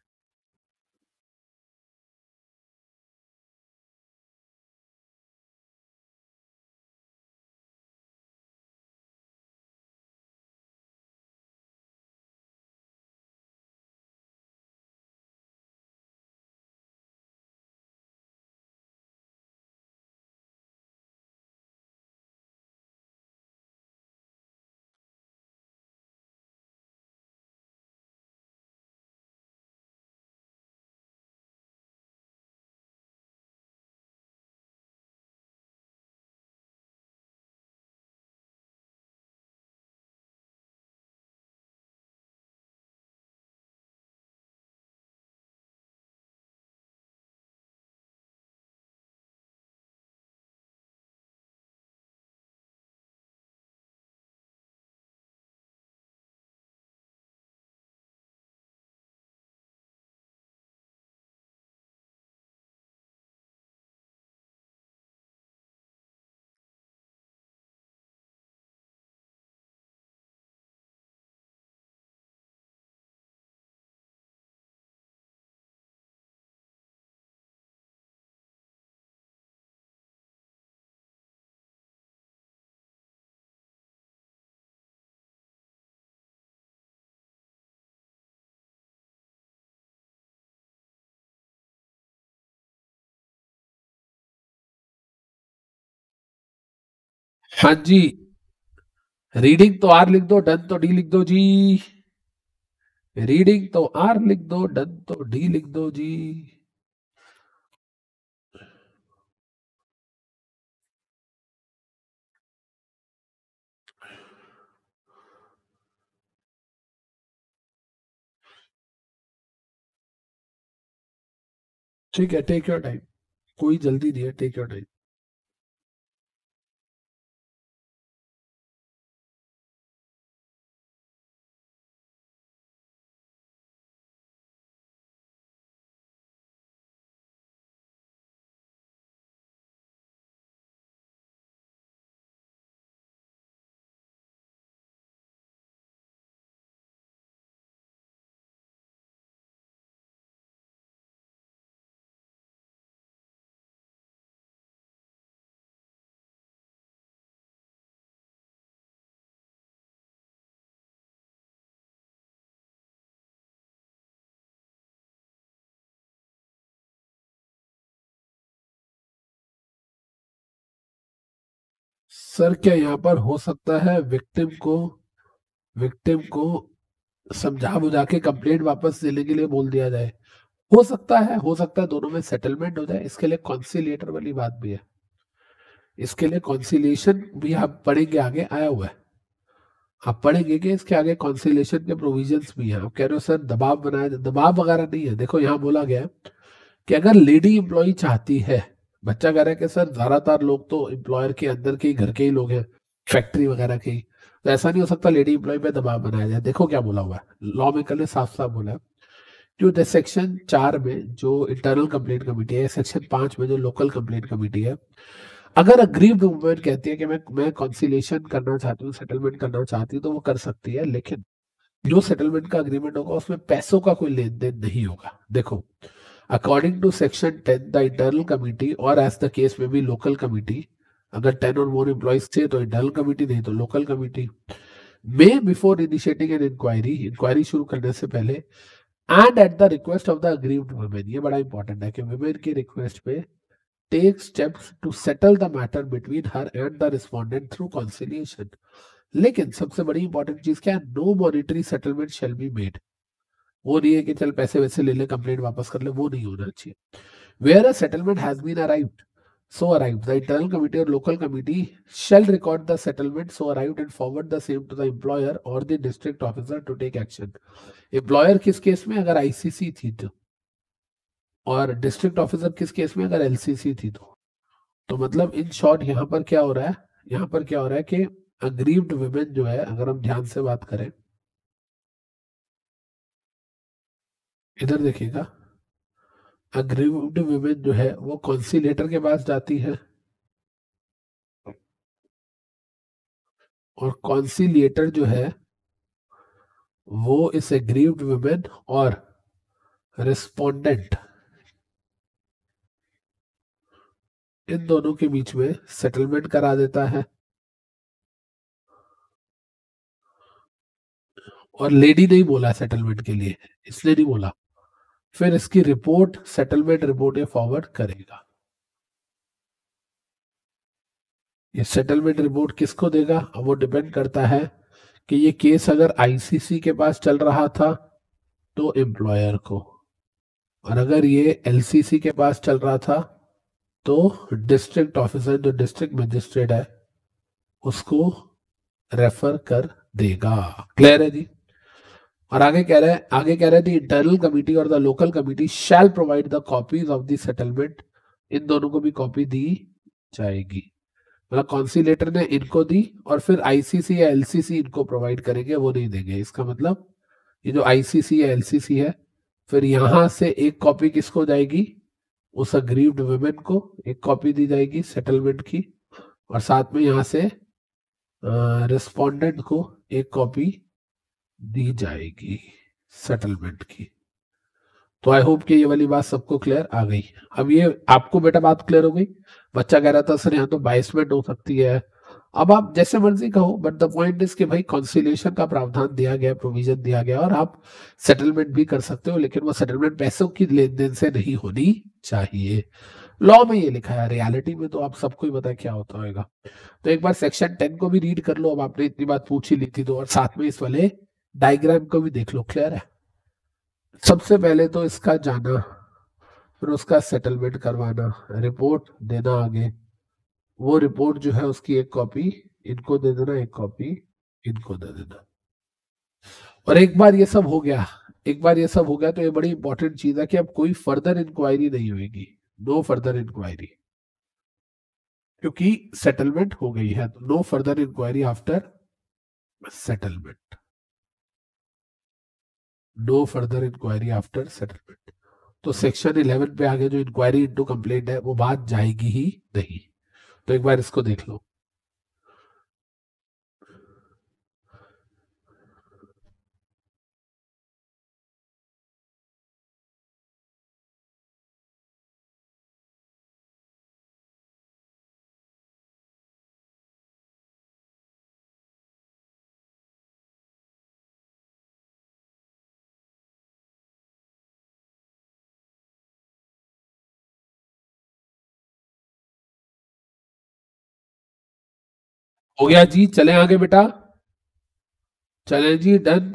हाँ जी, रीडिंग तो आर लिख दो, डन तो डी लिख दो जी। रीडिंग तो आर लिख दो, डन तो डी लिख दो जी। ठीक है, टेक योर टाइम, कोई जल्दी नहीं है, टेक योर टाइम। सर क्या यहाँ पर हो सकता है विक्टिम को समझा बुझा के कंप्लेंट वापस लेने के लिए बोल दिया जाए? हो सकता है दोनों में सेटलमेंट हो जाए। इसके लिए कॉन्सिलिएटर वाली बात भी है, इसके लिए कॉन्सिलिएशन भी हम पढ़ेंगे, आगे आया हुआ है, आप पढ़ेंगे कि इसके आगे कॉन्सिलिएशन के प्रोविजंस भी है। आप कह रहे हो सर दबाव बनाया, दबाव वगैरह नहीं है। देखो यहाँ बोला गया कि अगर लेडी एम्प्लॉय चाहती है, बच्चा कह रहा है कि सर ज्यादातर लोग तो एम्प्लॉयर के अंदर के ही, घर के ही लोग हैं, फैक्ट्री वगैरह के ही, तो ऐसा नहीं हो सकता लेडी एम्प्लॉय पे दबाव बनाया जाए। देखो क्या बोला हुआ है, लॉ मेकर ने साफ साफ बोला जो सेक्शन 4 में जो इंटरनल कंप्लेंट कमेटी है, सेक्शन 5 में जो लोकल कंप्लेंट कमेटी है, अगर अग्रीव्ड वुमेन कहती है कि मैं कंसिलिएशन करना चाहती हूँ, सेटलमेंट करना चाहती हूँ, तो वो कर सकती है, लेकिन जो सेटलमेंट का अग्रीमेंट होगा उसमें पैसों का कोई लेन देन नहीं होगा। देखो According to Section 10, the internal committee or as the case may be local committee, अगर 10 or more employees थे तो internal committee, नहीं तो local committee, may before initiating an inquiry शुरू करने से पहले and at the request of the aggrieved women, ये बड़ा important है कि women की request पे take steps to settle the matter between her and the respondent through conciliation. लेकिन सबसे बड़ी important चीज क्या है? No monetary settlement shall be made. वो नहीं है कि चल पैसे वैसे ले ले, कंप्लेंट वापस कर ले, वो नहीं होना चाहिए। Where a settlement has been arrived, so arrived, the internal committee or local committee shall record the settlement so arrived and forward the same to the employer or the district officer to take action. Employer किस case में? अगर ICC थी तो, और district officer किस case में? अगर LCC थी तो। तो मतलब इन शॉर्ट यहाँ पर क्या हो रहा है, यहाँ पर क्या हो रहा है कि अग्रीव्ड वुमेन जो है, अगर हम ध्यान से बात करें, इधर देखिएगा, अग्रीव्ड वुमेन जो है वो कॉन्सिलेटर के पास जाती है और कॉन्सिलेटर जो है वो इस अग्रीव्ड वुमेन और रिस्पोंडेंट, इन दोनों के बीच में सेटलमेंट करा देता है। और लेडी नहीं बोला सेटलमेंट के लिए, इसलिए नहीं बोला, फिर इसकी रिपोर्ट, सेटलमेंट रिपोर्ट ये फॉरवर्ड करेगा। ये सेटलमेंट रिपोर्ट किसको देगा? अब वो डिपेंड करता है कि ये केस अगर आईसीसी के पास चल रहा था तो एम्प्लॉयर को, और अगर ये एलसीसी के पास चल रहा था तो डिस्ट्रिक्ट ऑफिसर जो डिस्ट्रिक्ट मजिस्ट्रेट है उसको रेफर कर देगा। क्लियर है जी? और आगे कह रहे द इंटरनल कमिटी और the local committee shall provide the copies of the settlement, इन दोनों को भी कॉपी दी जाएगी। मतलब कॉन्सिलेटर ने इनको दी और फिर आईसीसी या एलसीसी इनको प्रोवाइड करेंगे, वो नहीं देंगे। इसका मतलब ये जो आईसीसी या एलसीसी है, फिर यहाँ से एक कॉपी किसको जाएगी? उस अग्रीव्ड वुमेन को एक कॉपी दी जाएगी सेटलमेंट की, और साथ में यहाँ से रिस्पोंडेंट को एक कॉपी दी जाएगी सेटलमेंट की। तो आई होप कि ये वाली बात सबको क्लियर आ गई। अब ये आपको बेटा बात क्लियर हो गई। बच्चा कह रहा था सर यहाँ तो बाइसमेंट हो सकती है, अब आप जैसे मर्जी कहो, बट द पॉइंट इज कि भाई कॉन्सिलिएशन का प्रावधान दिया गया, प्रोविजन दिया गया, और आप सेटलमेंट भी कर सकते हो, लेकिन वो सेटलमेंट पैसों की लेन देन से नहीं होनी चाहिए। लॉ में ये लिखा है, रियलिटी में तो आप सबको ही पता है क्या होता होगा। तो एक बार सेक्शन 10 को भी रीड कर लो, अब आपने इतनी बात पूछ ही ली थी तो, और साथ में इस वाले डायग्राम को भी देख लो, क्लियर है। सबसे पहले तो इसका जाना, फिर उसका सेटलमेंट करवाना, रिपोर्ट देना आगे, वो रिपोर्ट जो है उसकी एक कॉपी इनको दे देना, एक कॉपी इनको दे देना। और एक बार ये सब हो गया, एक बार ये सब हो गया तो ये बड़ी इंपॉर्टेंट चीज है कि अब कोई फर्दर इंक्वायरी नहीं होगी, नो फर्दर इंक्वायरी, क्योंकि सेटलमेंट हो गई है, तो no further inquiry after settlement, no further inquiry after settlement. तो सेक्शन 11 पे आगे जो इंक्वायरी इनटू कंप्लेंट है वो बात जाएगी ही नहीं। तो एक बार इसको देख लो, हो गया जी, चले आगे बेटा, चले जी, डन।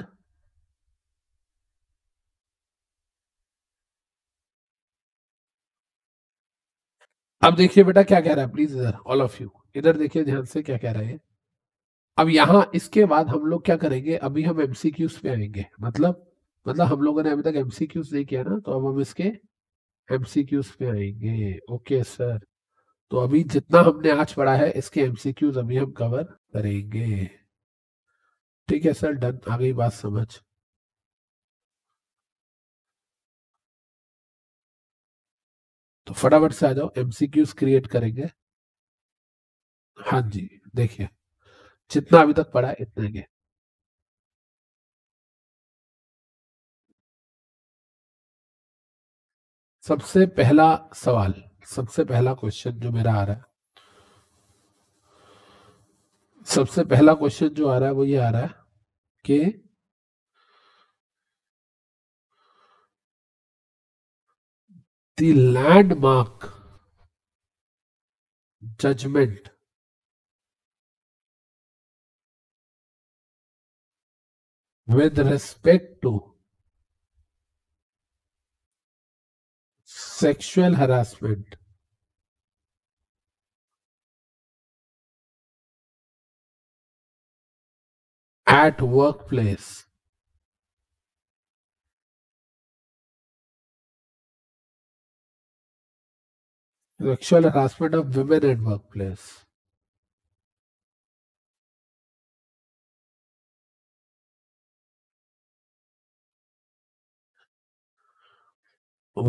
अब देखिए बेटा क्या कह रहा है, प्लीज इधर ऑल ऑफ यू इधर देखिए ध्यान से क्या कह रहे हैं। अब यहां इसके बाद हम लोग क्या करेंगे, अभी हम एमसीक्यूज पे आएंगे, मतलब हम लोगों ने अभी तक एमसीक्यूज नहीं किया ना, तो अब हम इसके एमसीक्यूज पे आएंगे। ओके सर, तो अभी जितना हमने आज पढ़ा है इसके एमसीक्यूज अभी हम कवर करेंगे, ठीक है सर, डन। आ गई बात समझ। तो फटाफट से आ जाओ, एमसीक्यूज क्रिएट करेंगे। हाँ जी, देखिए जितना अभी तक पढ़ा इतने के। सबसे पहला सवाल, सबसे पहला क्वेश्चन जो मेरा आ रहा है, सबसे पहला क्वेश्चन जो आ रहा है वो ये आ रहा है कि The landmark judgment with respect to sexual harassment at workplace sexual harassment of women at work place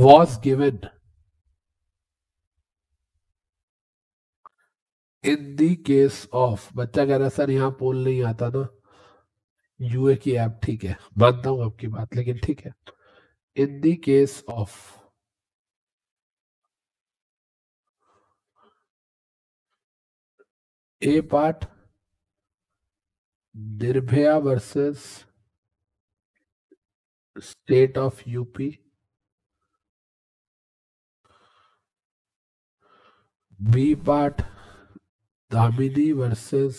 was given in the case of, बच्चा कह रहा सर यहाँ पोल नहीं आता ना, यूए की ऐप, ठीक है मानता हूं आपकी बात, लेकिन ठीक है, in the case of a part Nirbhaya versus state of UP, B part Damini versus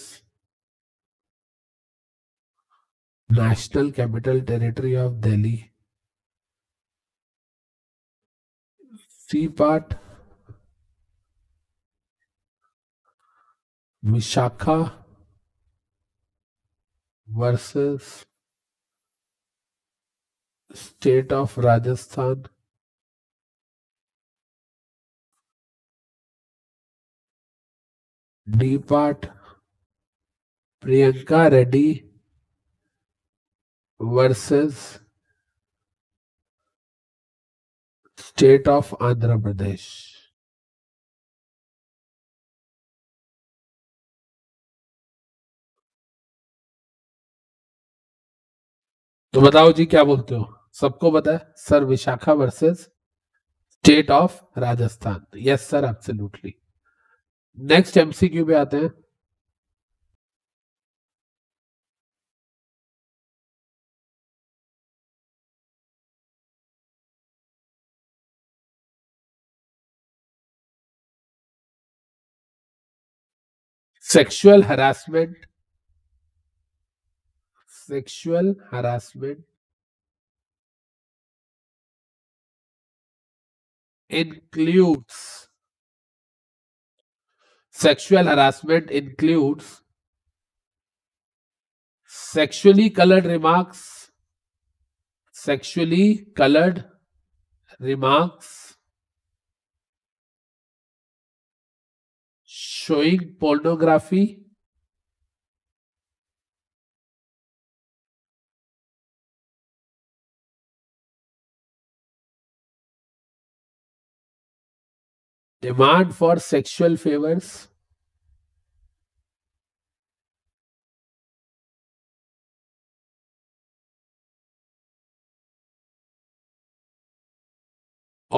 National Capital Territory of Delhi, C part Vishakha versus State of Rajasthan, D part Priyanka Reddy versus state of Andhra Pradesh. तो बताओ जी क्या बोलते हो, सबको पता है sir Vishakha versus state of Rajasthan, yes sir absolutely. Next MCQ पे आते हैं, sexual harassment includes sexually colored remarks showing pornography, demand for sexual favors,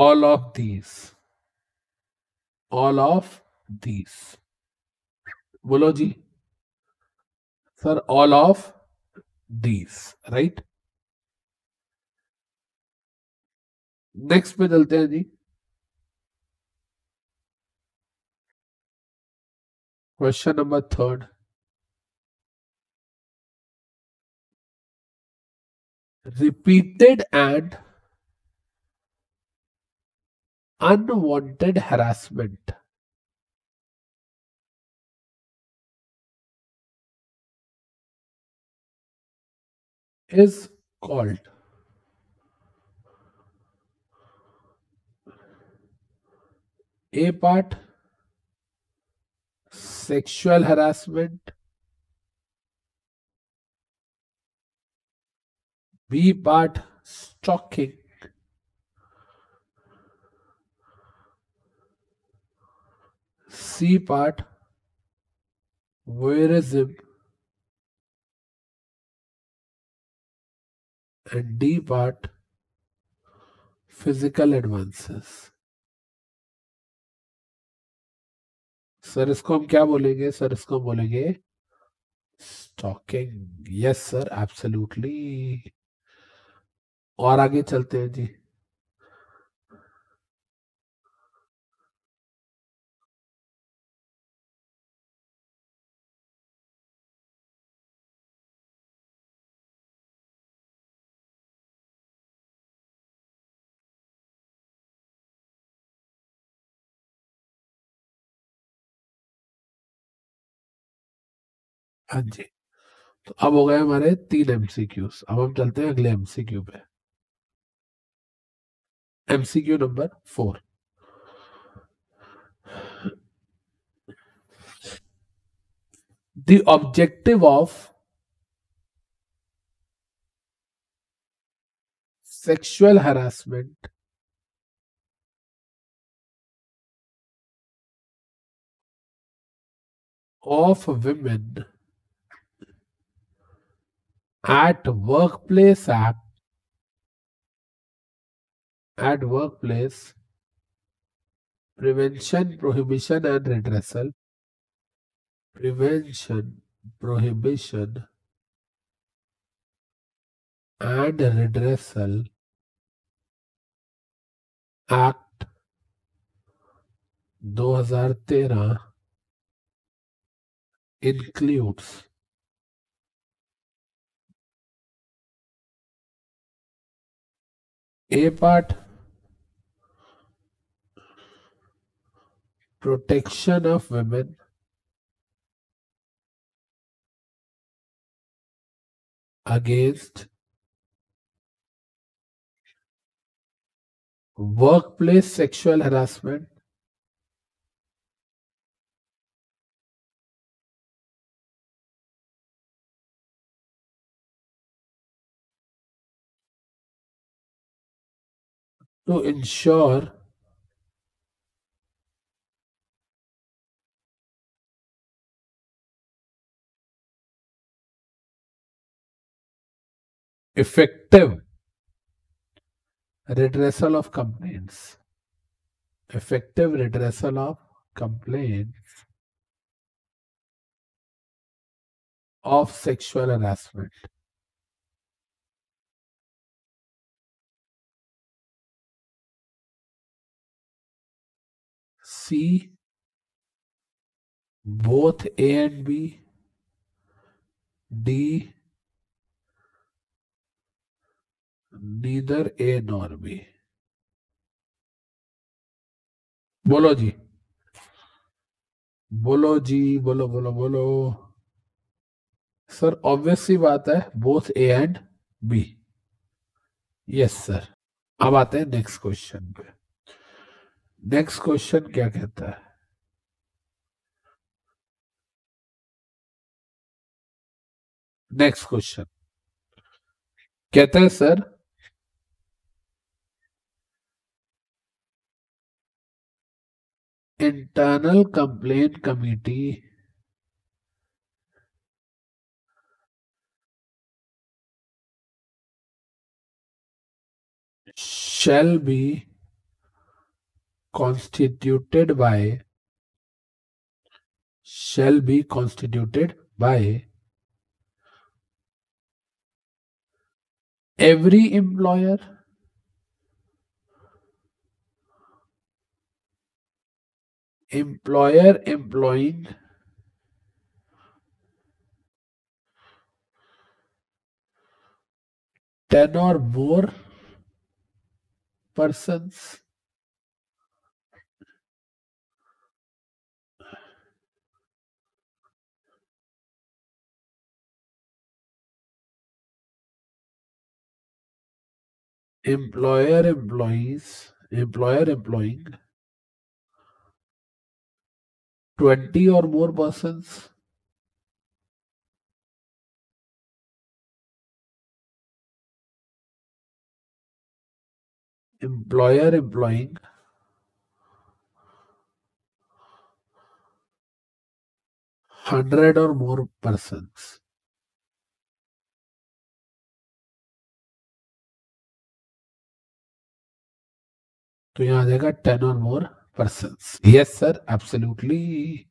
all of these बोलो जी sir, all of these, right? Next पे चलते हैं जी। Question number 3, Repeated and unwanted harassment is called sexual harassment, B part stalking, C part voyeurism, and D part physical advances। Sir इसको हम क्या बोलेंगे? सर इसको हम बोलेंगे स्टॉकिंग। Yes sir, absolutely. और आगे चलते हैं जी। हाँ जी, तो अब हो गए हमारे 3 एमसीक्यूज। अब हम चलते हैं अगले एमसीक्यू पे। MCQ number 4, The objective of sexual harassment of women at workplace act, at workplace prevention, prohibition and redressal, prevention, prohibition and redressal act 2013 includes A part protection of women, against workplace sexual harassment, to ensure effective redressal of complaints, effective redressal of complaints of sexual harassment। C both A and B, D, neither A nor B. बोलो जी, बोलो जी, बोलो बोलो बोलो sir, obvious सी बात है both A and B. Yes sir. अब आते हैं नेक्स्ट क्वेश्चन पे. नेक्स्ट क्वेश्चन क्या कहता है? नेक्स्ट क्वेश्चन कहता है sir, internal complaint committee shall be constituted by every employer employing ten or more persons employer employing 20 or more persons employing 100 or more persons. तो यहां आ जाएगा 10 or more persons. Yes sir, absolutely.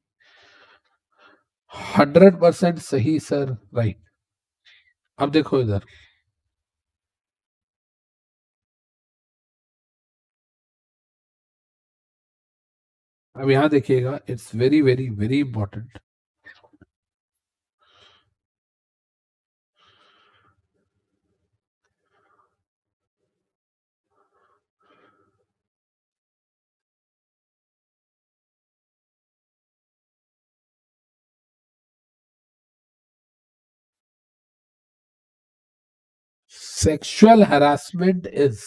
100% सही sir, right. अब देखो इधर, अब यहां देखिएगा, it's very very very important. Sexual harassment is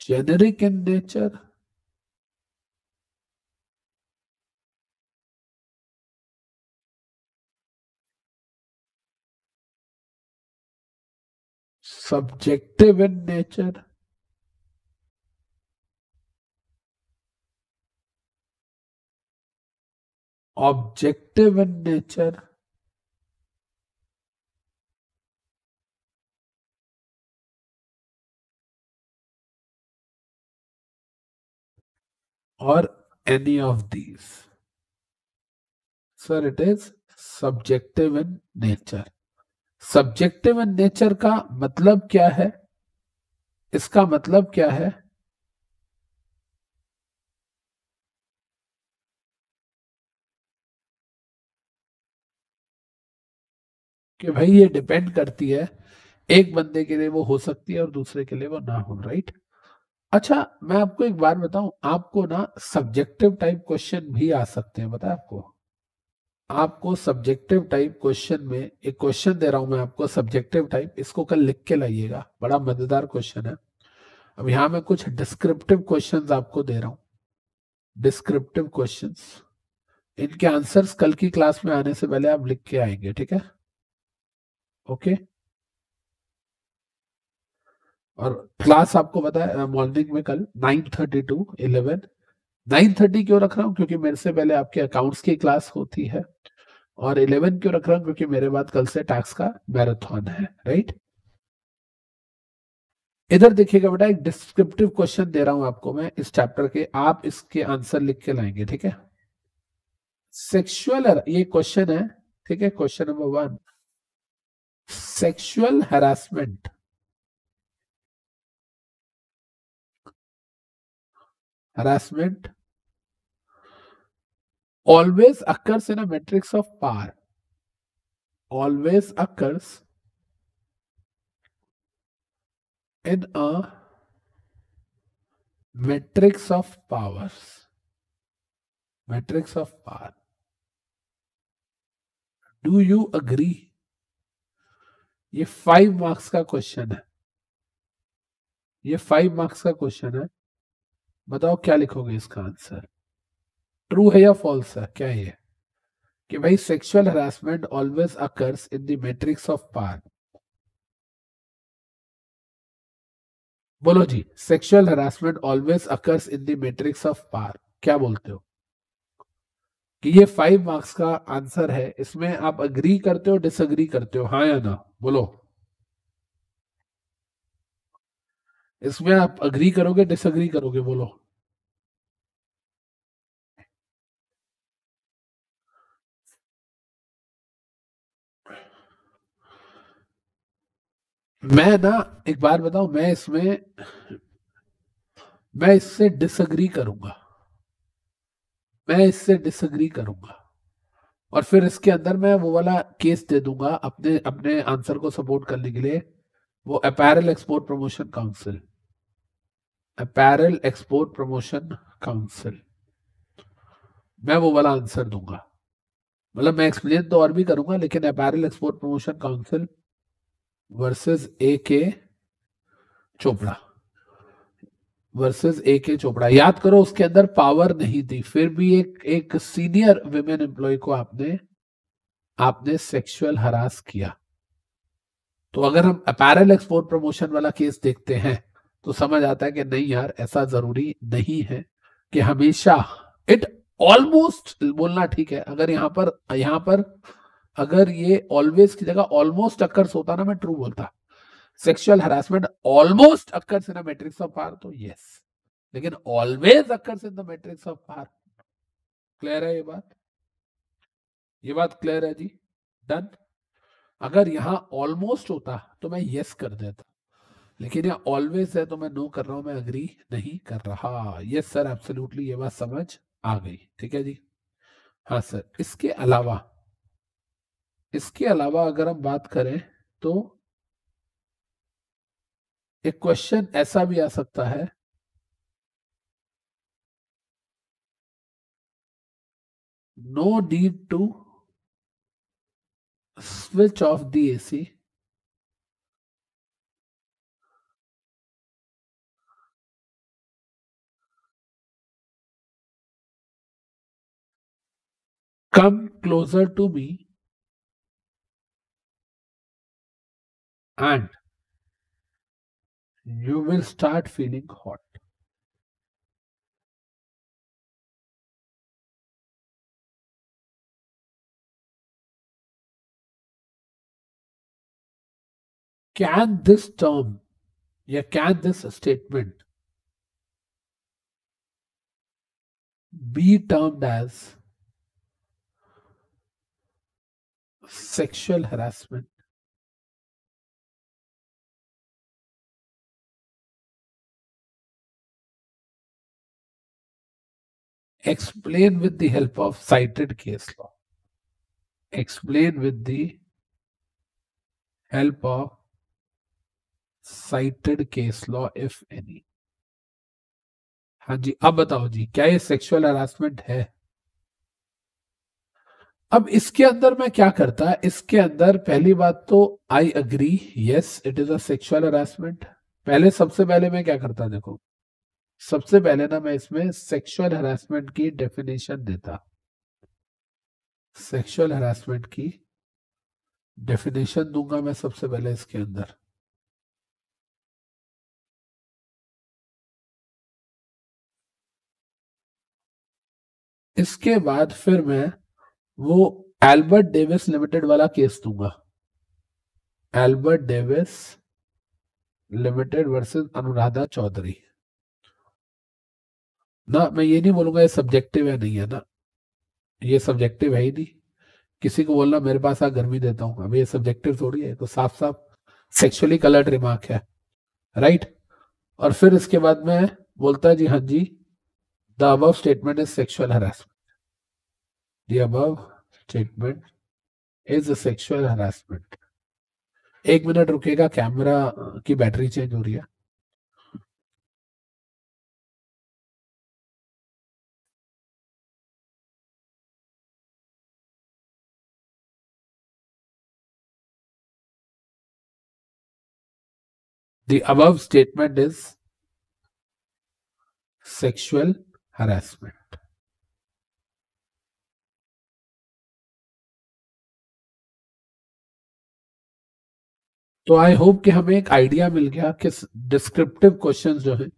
generic in nature, subjective in nature, objective in nature, or any of these. Sir, it is subjective in nature. Subjective in nature का मतलब क्या है? इसका मतलब क्या है? कि भाई ये डिपेंड करती है, एक बंदे के लिए वो हो सकती है और दूसरे के लिए वो ना हो, राइट. अच्छा, मैं आपको एक बार बताऊं, आपको ना सब्जेक्टिव टाइप क्वेश्चन भी आ सकते हैं, पता है आपको. आपको सब्जेक्टिव टाइप क्वेश्चन में एक क्वेश्चन दे रहा हूं मैं आपको, सब्जेक्टिव टाइप, इसको कल लिख के लाइएगा, बड़ा मजेदार क्वेश्चन है. अब यहां मैं कुछ डिस्क्रिप्टिव क्वेश्चंस आपको दे रहा हूं, डिस्क्रिप्टिव क्वेश्चंस. इनके आंसर्स कल की क्लास में आने से पहले आप लिख के आएंगे, ठीक है, ओके. और क्लास आपको पता है मॉर्निंग में कल 9:30 टू 11. 9:30 क्यों रख रहा हूँ? क्योंकि मेरे से पहले आपके अकाउंट्स की क्लास होती है. और 11 क्यों रख रहा हूँ? क्योंकि मेरे बाद कल से टैक्स का मैराथन है, राइट. इधर देखिएगा बेटा, एक डिस्क्रिप्टिव क्वेश्चन दे रहा हूं आपको मैं इस चैप्टर के, आप इसके आंसर लिख के लाएंगे, ठीक है. सेक्सुअल, ये क्वेश्चन है, ठीक है, question number 1. Sexual harassment. Harassment always occurs in a matrix of power, always occurs in a matrix of powers, matrix of power. Do you agree? ये 5 मार्क्स का क्वेश्चन है, ये 5 मार्क्स का क्वेश्चन है, बताओ क्या लिखोगे इसका आंसर? ट्रू है या फॉल्स है? क्या है कि भाई sexual harassment always occurs in the matrix of power. बोलो जी, sexual harassment always occurs in the matrix of power, क्या बोलते हो? कि ये 5 मार्क्स का आंसर है, इसमें आप अग्री करते हो डिसअग्री करते हो, हाँ या ना? बोलो, इसमें आप अग्री करोगे डिसअग्री करोगे? बोलो। मैं ना एक बार बताऊं, मैं इससे डिसअग्री करूंगा, मैं इससे डिसअग्री करूंगा और फिर इसके अंदर मैं वो वाला केस दे दूंगा अपने अपने आंसर को सपोर्ट करने के लिए, वो apparel export promotion council, apparel export promotion council, मैं वो वाला आंसर दूंगा। मतलब मैं एक्सप्लेन तो और भी करूंगा, लेकिन apparel export promotion council versus A K Chopra, versus A K Chopra। याद करो उसके अंदर पावर नहीं थी, फिर भी एक सीनियर विमेन एम्प्लॉय को आपने सेक्सुअल हरास किया। तो अगर हम अपैरल एक्सपोर्ट प्रमोशन वाला केस देखते हैं तो समझ आता है कि नहीं यार, ऐसा जरूरी नहीं है कि हमेशा इट ऑलमोस्ट बोलना ठीक है। अगर यहाँ पर अगर ये ऑलवेज की जगह ऑलमोस्ट अकर्स होता ना, मैं ट्रू बोलता। Sexual harassment almost occurs in the matrix of power, तो यस, लेकिन always occurs in the matrix of power. Clear है ये बात? ये बात क्लियर है जी? डन। अगर यहाँ ऑलमोस्ट होता तो मैं यस कर देता, लेकिन यहाँ ऑलवेज है तो मैं नो कर रहा हूं, मैं अग्री नहीं कर रहा। यस सर, एब्सोल्युटली, ये बात समझ आ गई। ठीक है जी, हाँ सर। इसके अलावा अगर हम बात करें तो एक क्वेश्चन ऐसा भी आ सकता है No need to switch off the AC. Come closer to me and you will start feeling hot. Can this term, yeah, can this statement be termed as sexual harassment? Explain with the help of cited case law. Explain with the help of cited case law, if any. हाँ जी, अब बताओ जी, क्या ये sexual harassment है? अब इसके अंदर मैं क्या करता? इसके अंदर पहली बात तो I agree, yes it is a sexual harassment. पहले सबसे पहले मैं क्या करता, देखो सबसे पहले ना मैं इसमें सेक्सुअल हरासमेंट की डेफिनेशन देता, सेक्सुअल हरासमेंट की डेफिनेशन दूंगा मैं सबसे पहले इसके अंदर। इसके बाद फिर मैं वो एल्बर्ट डेविस लिमिटेड वाला केस दूंगा, Albert Davis limited versus Anuradha Chaudhary. ना मैं ये नहीं बोलूंगा ये सब्जेक्टिव है, नहीं है ना, ये सब्जेक्टिव है ही नहीं किसी को बोलना मेरे पास आ गर्मी देता हूँ, अभी ये सब्जेक्टिव थोड़ी है, तो साफ साफ सेक्सुअली कलर्ड रिमार्क है, राइट। और फिर इसके बाद में बोलता है जी हाँ जी the above statement is sexual harassment, the above statement is sexual harassment. एक मिनट रुकेगा, कैमरा की बैटरी चेंज हो रही है। The above statement is sexual harassment. तो आई होप कि हमें एक आइडिया मिल गया कि डिस्क्रिप्टिव क्वेश्चन जो है,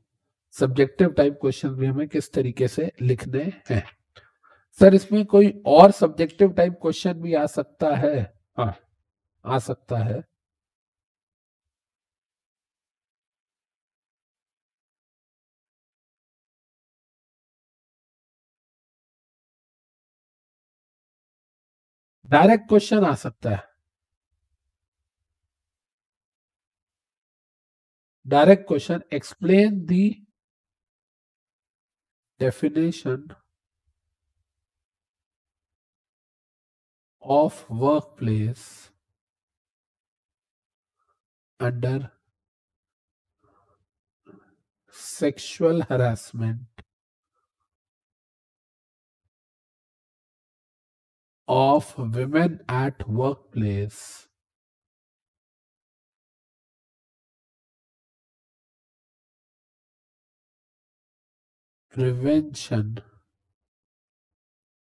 सब्जेक्टिव टाइप क्वेश्चन भी हमें किस तरीके से लिखने हैं। सर इसमें कोई और सब्जेक्टिव टाइप क्वेश्चन भी आ सकता है? हाँ आ सकता है। डायरेक्ट क्वेश्चन आ सकता है, direct question, explain the definition of work place under sexual harassment of women at workplace prevention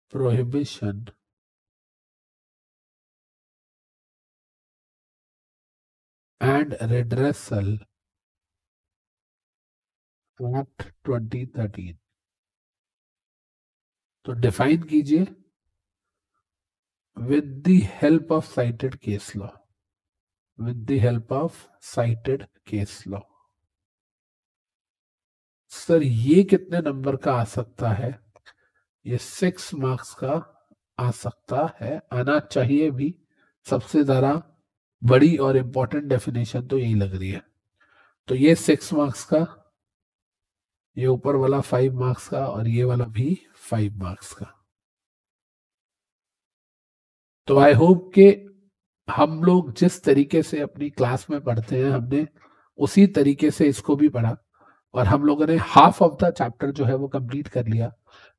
prohibition and redressal act 2013। तो डिफाइन कीजिए with the help of cited case law, with the help of cited case law। Sir ये कितने number का आ सकता है? ये 6 marks का आ सकता है, आना चाहिए भी। सबसे ज्यादा बड़ी और इम्पोर्टेंट डेफिनेशन तो यही लग रही है। तो ये 6 मार्क्स का, ये ऊपर वाला 5 मार्क्स का और ये वाला भी 5 मार्क्स का। तो आई होप के हम लोग जिस तरीके से अपनी क्लास में पढ़ते हैं हमने उसी तरीके से इसको भी पढ़ा, और हम लोगों ने हाफ ऑफ द चैप्टर जो है वो कंप्लीट कर लिया,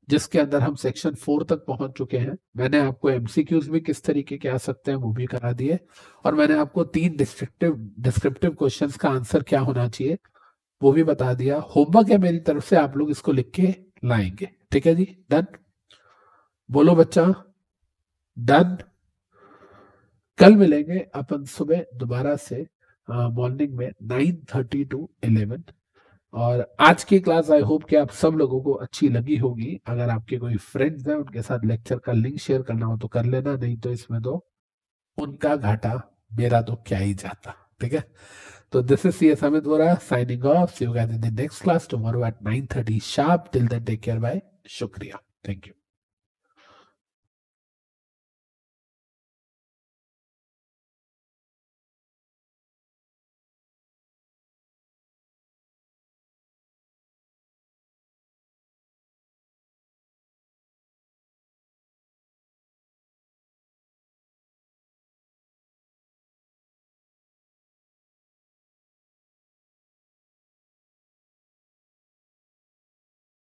जिसके अंदर हम सेक्शन 4 तक पहुंच चुके हैं। मैंने आपको एमसीक्यूज भी किस तरीके के आ सकते हैं वो भी करा दिए, और मैंने आपको 3 डिस्क्रिप्टिव क्वेश्चन का आंसर क्या होना चाहिए वो भी बता दिया। होमवर्क है मेरी तरफ से, आप लोग इसको लिख के लाएंगे, ठीक है जी? डन, बोलो बच्चा डन। कल मिलेंगे अपन सुबह दोबारा से मॉर्निंग में 9:30 to 11, और आज की क्लास आई होप कि आप सब लोगों को अच्छी लगी होगी। अगर आपके कोई फ्रेंड्स हैं उनके साथ लेक्चर का लिंक शेयर करना हो तो कर लेना, नहीं तो इसमें तो उनका घाटा मेरा तो क्या ही जाता, ठीक है? तो this is CS Amit Vora signing off, see you guys in the next class tomorrow at 9:30 sharp. Till then take care, bye, शुक्रिया, थैंक यू।